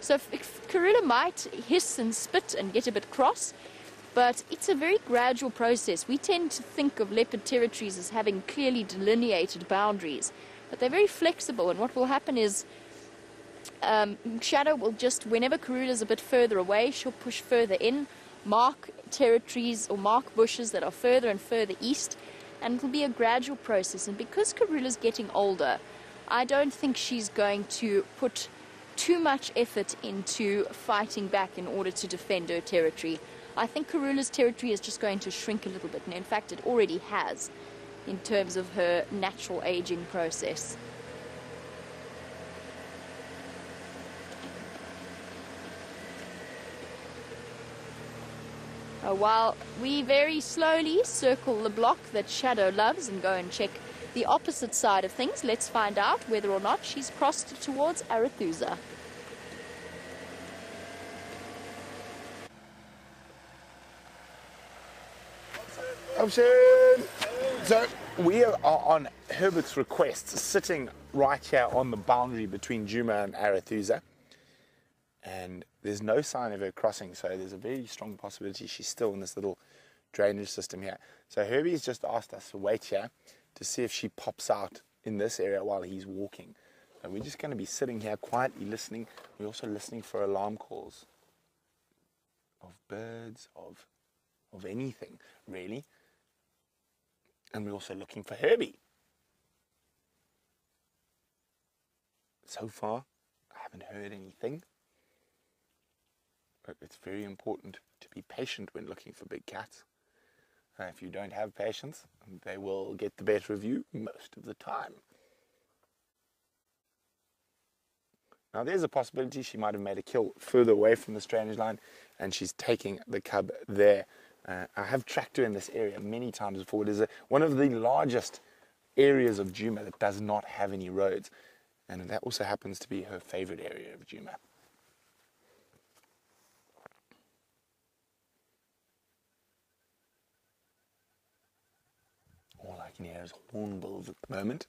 So Karula might hiss and spit and get a bit cross, But it's a very gradual process. We tend to think of leopard territories as having clearly delineated boundaries, but they're very flexible, and what will happen is Shadow will just, whenever Karula's a bit further away, she'll push further in, mark territories or mark bushes that are further and further east, and it'll be a gradual process. And because Karula's getting older, I don't think she's going to put too much effort into fighting back in order to defend her territory. I think Karula's territory is just going to shrink a little bit, and in fact it already has, in terms of her natural aging process. While we very slowly circle the block that Shadow loves and go and check the opposite side of things, let's find out whether or not she's crossed towards Arathusa. So we are, on Herbert's request, sitting right here on the boundary between Djuma and Arathusa, and there's no sign of her crossing, so there's a very strong possibility she's still in this little drainage system here. So Herbie's just asked us to wait here to see if she pops out in this area while he's walking. And we're just going to be sitting here quietly listening. We're also listening for alarm calls of birds, of anything really. And we're also looking for Herbie. So far, I haven't heard anything. But it's very important to be patient when looking for big cats. If you don't have patience, they will get the better of you most of the time. Now there's a possibility she might have made a kill further away from the drainage line, and she's taking the cub there. I have tracked her in this area many times before. It is one of the largest areas of Djuma that does not have any roads, and that also happens to be her favorite area of Djuma. All I can hear is hornbills at the moment.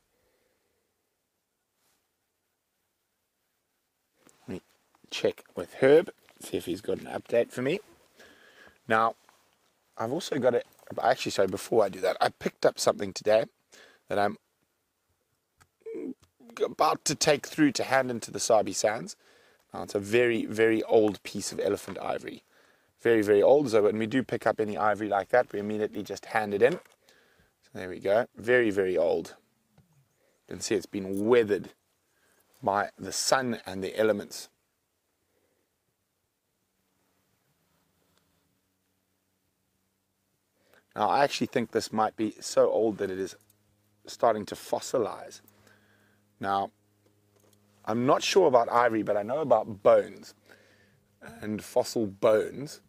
Let me check with Herb, see if he's got an update for me. Now, I've also got it. Actually, sorry, before I do that, I picked up something today that I'm about to take through to hand into the Sabi Sands. Now, it's a very, very old piece of elephant ivory. Very, very old. So when we do pick up any ivory like that, we immediately just hand it in. So there we go. Very, very old. You can see it's been weathered by the sun and the elements. Now, I actually think this might be so old that it is starting to fossilize. Now, I'm not sure about ivory, but I know about bones and fossil bones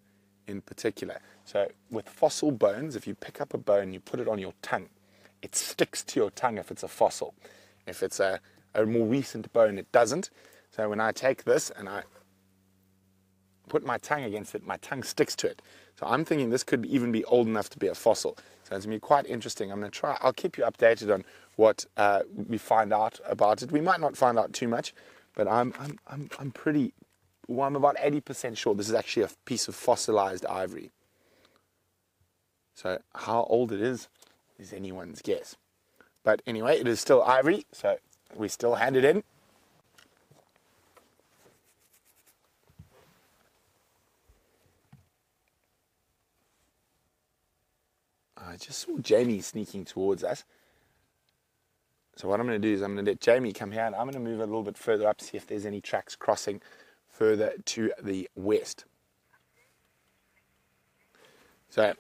in particular. So with fossil bones, if you pick up a bone, you put it on your tongue, it sticks to your tongue if it's a fossil. If it's a more recent bone, it doesn't. So when I take this and I put my tongue against it, my tongue sticks to it. So I'm thinking this could even be old enough to be a fossil. So it's going to be quite interesting. I'm going to try, I'll keep you updated on what we find out about it. We might not find out too much, but I'm pretty, well, I'm about 80% sure this is actually a piece of fossilized ivory. So how old it is anyone's guess. But anyway, it is still ivory, so we still hand it in. I just saw Jamie sneaking towards us. So what I'm going to do is I'm going to let Jamie come here, and I'm going to move a little bit further up to see if there's any tracks crossing further to the west. So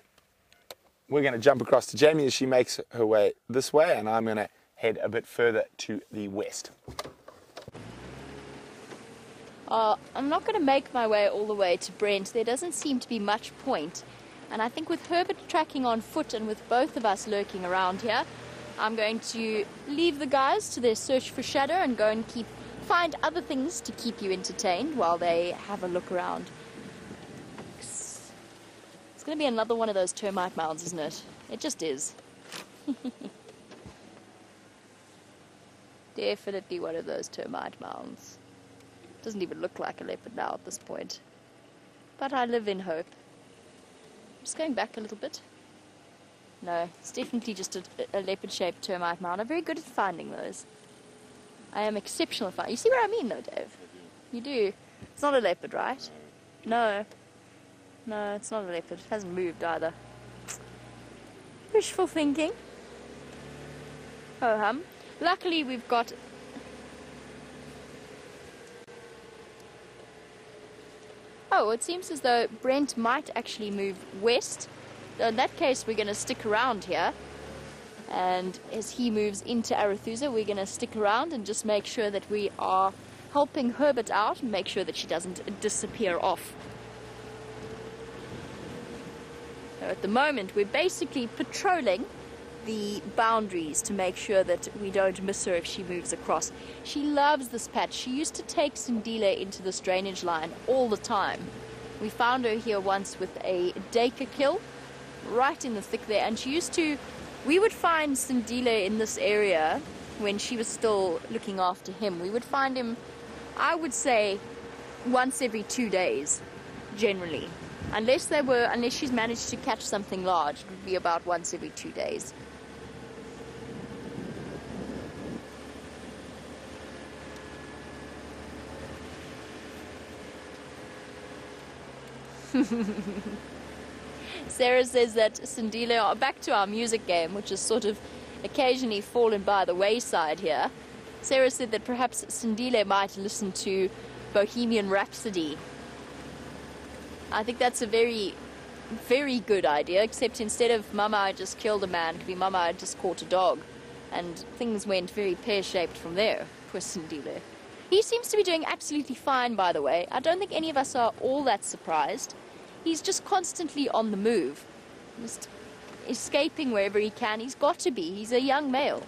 we're going to jump across to Jamie as she makes her way this way, and I'm going to head a bit further to the west. I'm not going to make my way all the way to Brent. There doesn't seem to be much point. And I think with Herbert tracking on foot and with both of us lurking around here, I'm going to leave the guys to their search for Shadow and go and find other things to keep you entertained while they have a look around. It's going to be another one of those termite mounds, isn't it? It just is. Definitely one of those termite mounds. Doesn't even look like a leopard now at this point. But I live in hope. Just going back a little bit. No, it's definitely just a leopard-shaped termite mound. I'm very good at finding those. I am exceptional at finding. You see what I mean, though, Dave? You do. It's not a leopard, right? No. No, it's not a leopard. It hasn't moved either. Wishful thinking. Oh, hum. Luckily, we've got... Oh, it seems as though Brent might actually move west. In that case, we're going to stick around here. And as he moves into Arathusa, we're going to stick around and just make sure that we are helping Herbert out and make sure that she doesn't disappear off. So at the moment, we're basically patrolling the boundaries to make sure that we don't miss her if she moves across. She loves this patch. She used to take Sindile into this drainage line all the time. We found her here once with a dacre kill right in the thick there, and she used to... We would find Sindile in this area when she was still looking after him. We would find him, I would say, once every 2 days, generally. Unless she's managed to catch something large, it would be about once every 2 days. Sarah says that Sindile are back to our music game, which has sort of occasionally fallen by the wayside here. Sarah said that perhaps Sindile might listen to Bohemian Rhapsody. I think that's a very, very good idea, except instead of Mama, I just killed a man, it could be Mama, I just caught a dog. And things went very pear-shaped from there, poor Sindile. He seems to be doing absolutely fine, by the way. I don't think any of us are all that surprised. He's just constantly on the move, just escaping wherever he can. He's got to be. He's a young male.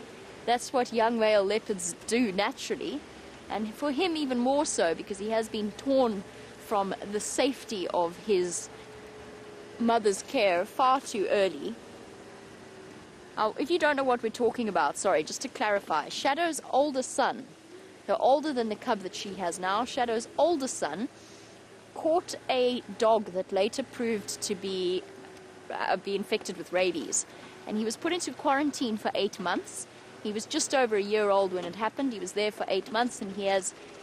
That's what young male leopards do naturally. And for him even more so, because he has been torn from the safety of his mother's care far too early. Oh, if you don't know what we're talking about, sorry, just to clarify, Shadow's older son, they're older than the cub that she has now, Shadow's older son caught a dog that later proved to be infected with rabies. And he was put into quarantine for 8 months. He was just over a year old when it happened. He was there for 8 months, and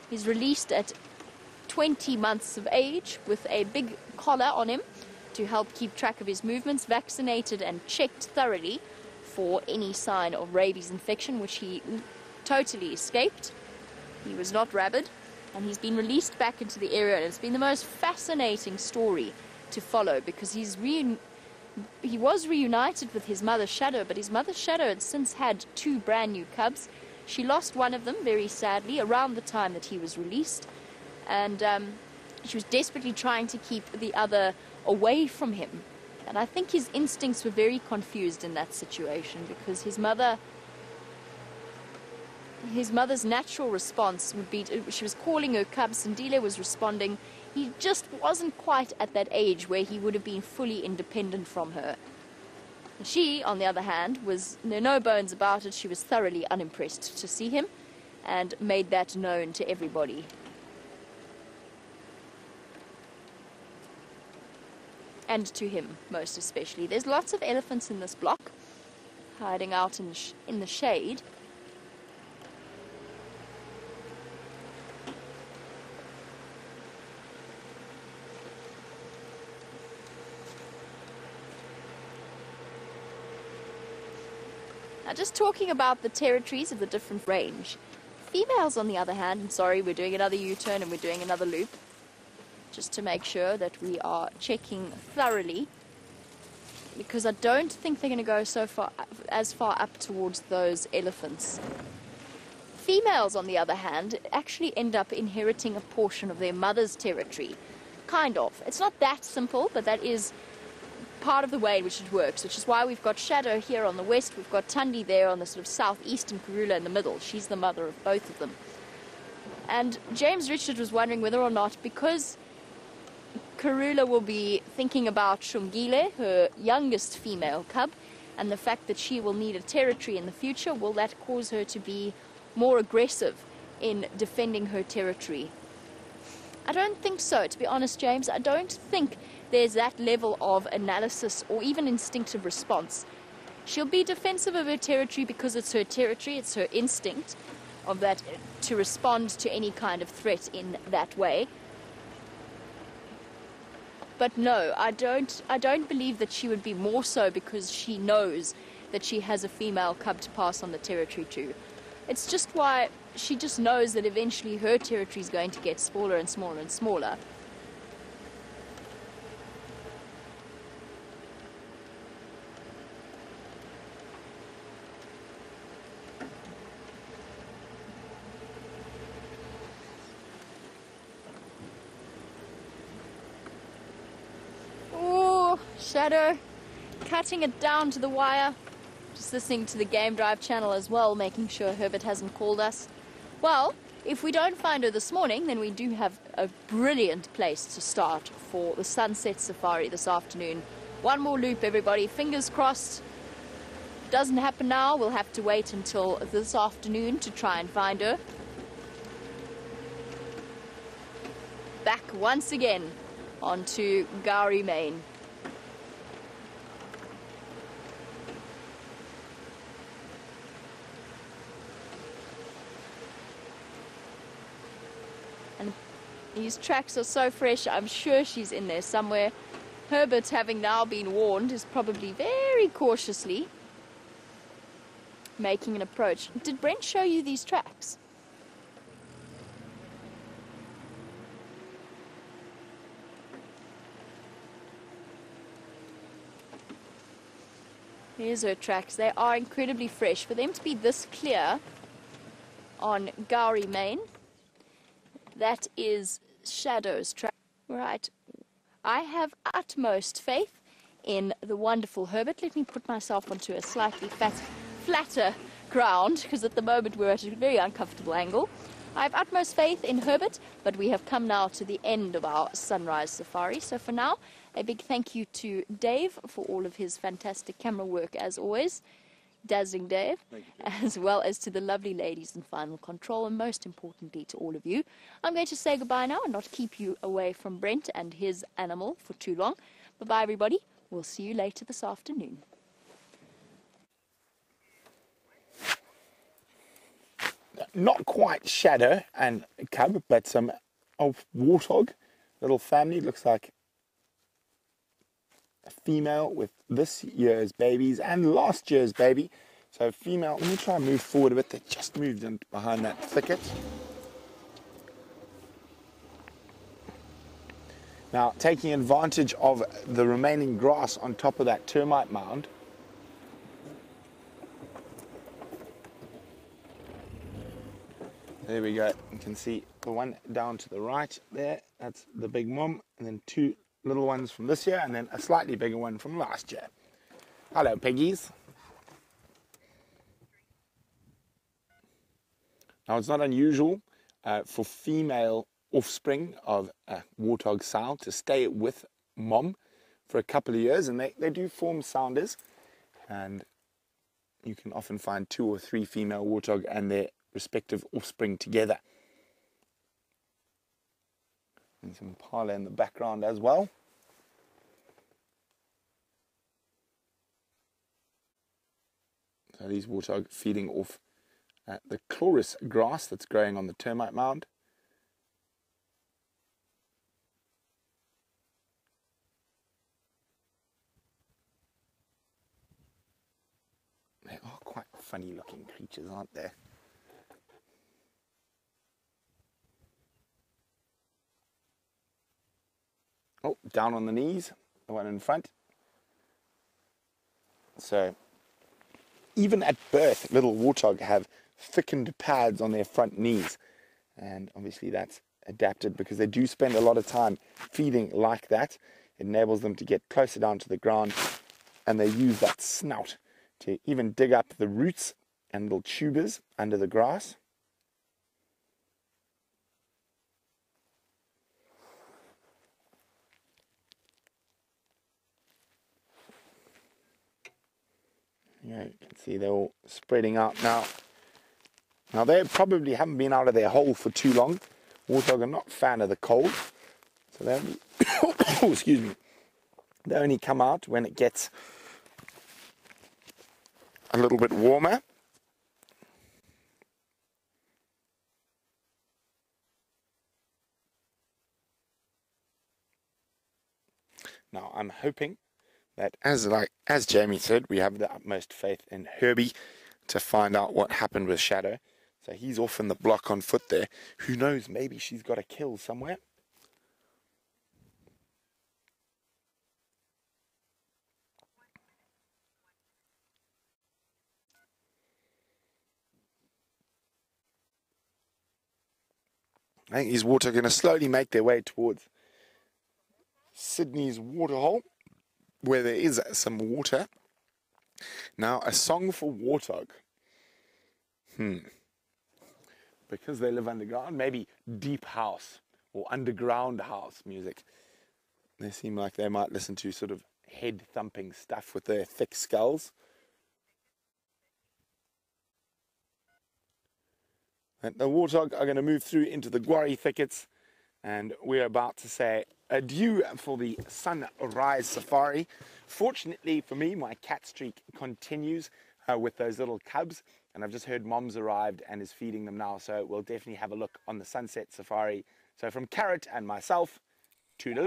he's released at 20 months of age with a big collar on him to help keep track of his movements, vaccinated and checked thoroughly for any sign of rabies infection, which he totally escaped. He was not rabid, and he's been released back into the area, and it's been the most fascinating story to follow, because he was reunited with his mother Shadow, but his mother Shadow had since had 2 brand new cubs. She lost one of them very sadly around the time that he was released. And she was desperately trying to keep the other away from him. And I think his instincts were very confused in that situation, because his mother's natural response would be, she was calling her cub, Sindile was responding. He just wasn't quite at that age where he would have been fully independent from her. And she, on the other hand, was no bones about it. She was thoroughly unimpressed to see him and made that known to everybody. And to him, most especially. There's lots of elephants in this block, hiding out in the shade. Now, just talking about the territories of the different range. Females, on the other hand, and sorry, we're doing another U-turn and we're doing another loop, just to make sure that we are checking thoroughly, because I don't think they're going to go as far up towards those elephants. Females, on the other hand, actually end up inheriting a portion of their mother's territory, kind of. It's not that simple, but that is part of the way in which it works, which is why we've got Shadow here on the west, we've got Tundi there on the sort of southeast, and Karula in the middle. She's the mother of both of them. And James Richard was wondering whether or not, because Karula will be thinking about Shungile, her youngest female cub, and the fact that she will need a territory in the future, will that cause her to be more aggressive in defending her territory? I don't think so, to be honest, James. I don't think there's that level of analysis or even instinctive response. She'll be defensive of her territory because it's her territory, it's her instinct of that to respond to any kind of threat in that way. But no, I don't believe that she would be more so because she knows that she has a female cub to pass on the territory to. It's just why she just knows that eventually her territory is going to get smaller and smaller and smaller. Shadow, cutting it down to the wire. Just listening to the Game Drive channel as well, making sure Herbert hasn't called us. Well, if we don't find her this morning, then we do have a brilliant place to start for the sunset safari this afternoon. One more loop, everybody. Fingers crossed. Doesn't happen now. We'll have to wait until this afternoon to try and find her. Back once again onto Gowrie, Maine. These tracks are so fresh, I'm sure she's in there somewhere. Herbert, having now been warned, is probably very cautiously making an approach. Did Brent show you these tracks? Here's her tracks. They are incredibly fresh. For them to be this clear on Gowrie, Maine, that is Shadow's track. Right. I have utmost faith in the wonderful Herbert. Let me put myself onto a slightly flatter ground, because at the moment we're at a very uncomfortable angle. I have utmost faith in Herbert, but we have come now to the end of our sunrise safari. So for now, a big thank you to Dave for all of his fantastic camera work as always. Dazzling Dave, as well as to the lovely ladies in final control, and most importantly to all of you. I'm going to say goodbye now and not keep you away from Brent and his animal for too long. Bye-bye, everybody. We'll see you later this afternoon. Not quite Shadow and cub, but some old warthog. Little family, looks like a female with this year's babies and last year's baby. So female, let me try and move forward a bit. They just moved in behind that thicket. Now, taking advantage of the remaining grass on top of that termite mound. There we go. You can see the one down to the right there. That's the big mom, and then two little ones from this year, and then a slightly bigger one from last year. Hello, piggies. Now, it's not unusual for female offspring of a warthog sow to stay with mom for a couple of years, and they do form sounders, and you can often find 2 or 3 female warthog and their respective offspring together. And some parlor in the background as well. So these warthog feeding off the chloris grass that's growing on the termite mound. They are quite funny looking creatures, aren't they? Oh, down on the knees, the one in front. So, even at birth, little warthog have thickened pads on their front knees. And obviously that's adapted because they do spend a lot of time feeding like that. It enables them to get closer down to the ground, and they use that snout to even dig up the roots and little tubers under the grass. Yeah, you can see they're all spreading out now. Now, they probably haven't been out of their hole for too long. Warthog are not a fan of the cold. So they'll be, excuse me, They only come out when it gets a little bit warmer. Now I'm hoping that as Jamie said, we have the utmost faith in Herbie to find out what happened with Shadow. So he's off in the block on foot there. Who knows, maybe she's got a kill somewhere. I think his water going to slowly make their way towards Sydney's waterhole, where there is some water. Now, a song for warthog. Because they live underground, maybe deep house or underground house music. They seem like they might listen to sort of head thumping stuff with their thick skulls. And the warthog are going to move through into the gwari thickets, and we're about to say adieu for the sunrise safari. Fortunately for me, my cat streak continues with those little cubs, and I've just heard Mom's arrived and is feeding them now, so we'll definitely have a look on the sunset safari. So from Carrot and myself, toodaloo.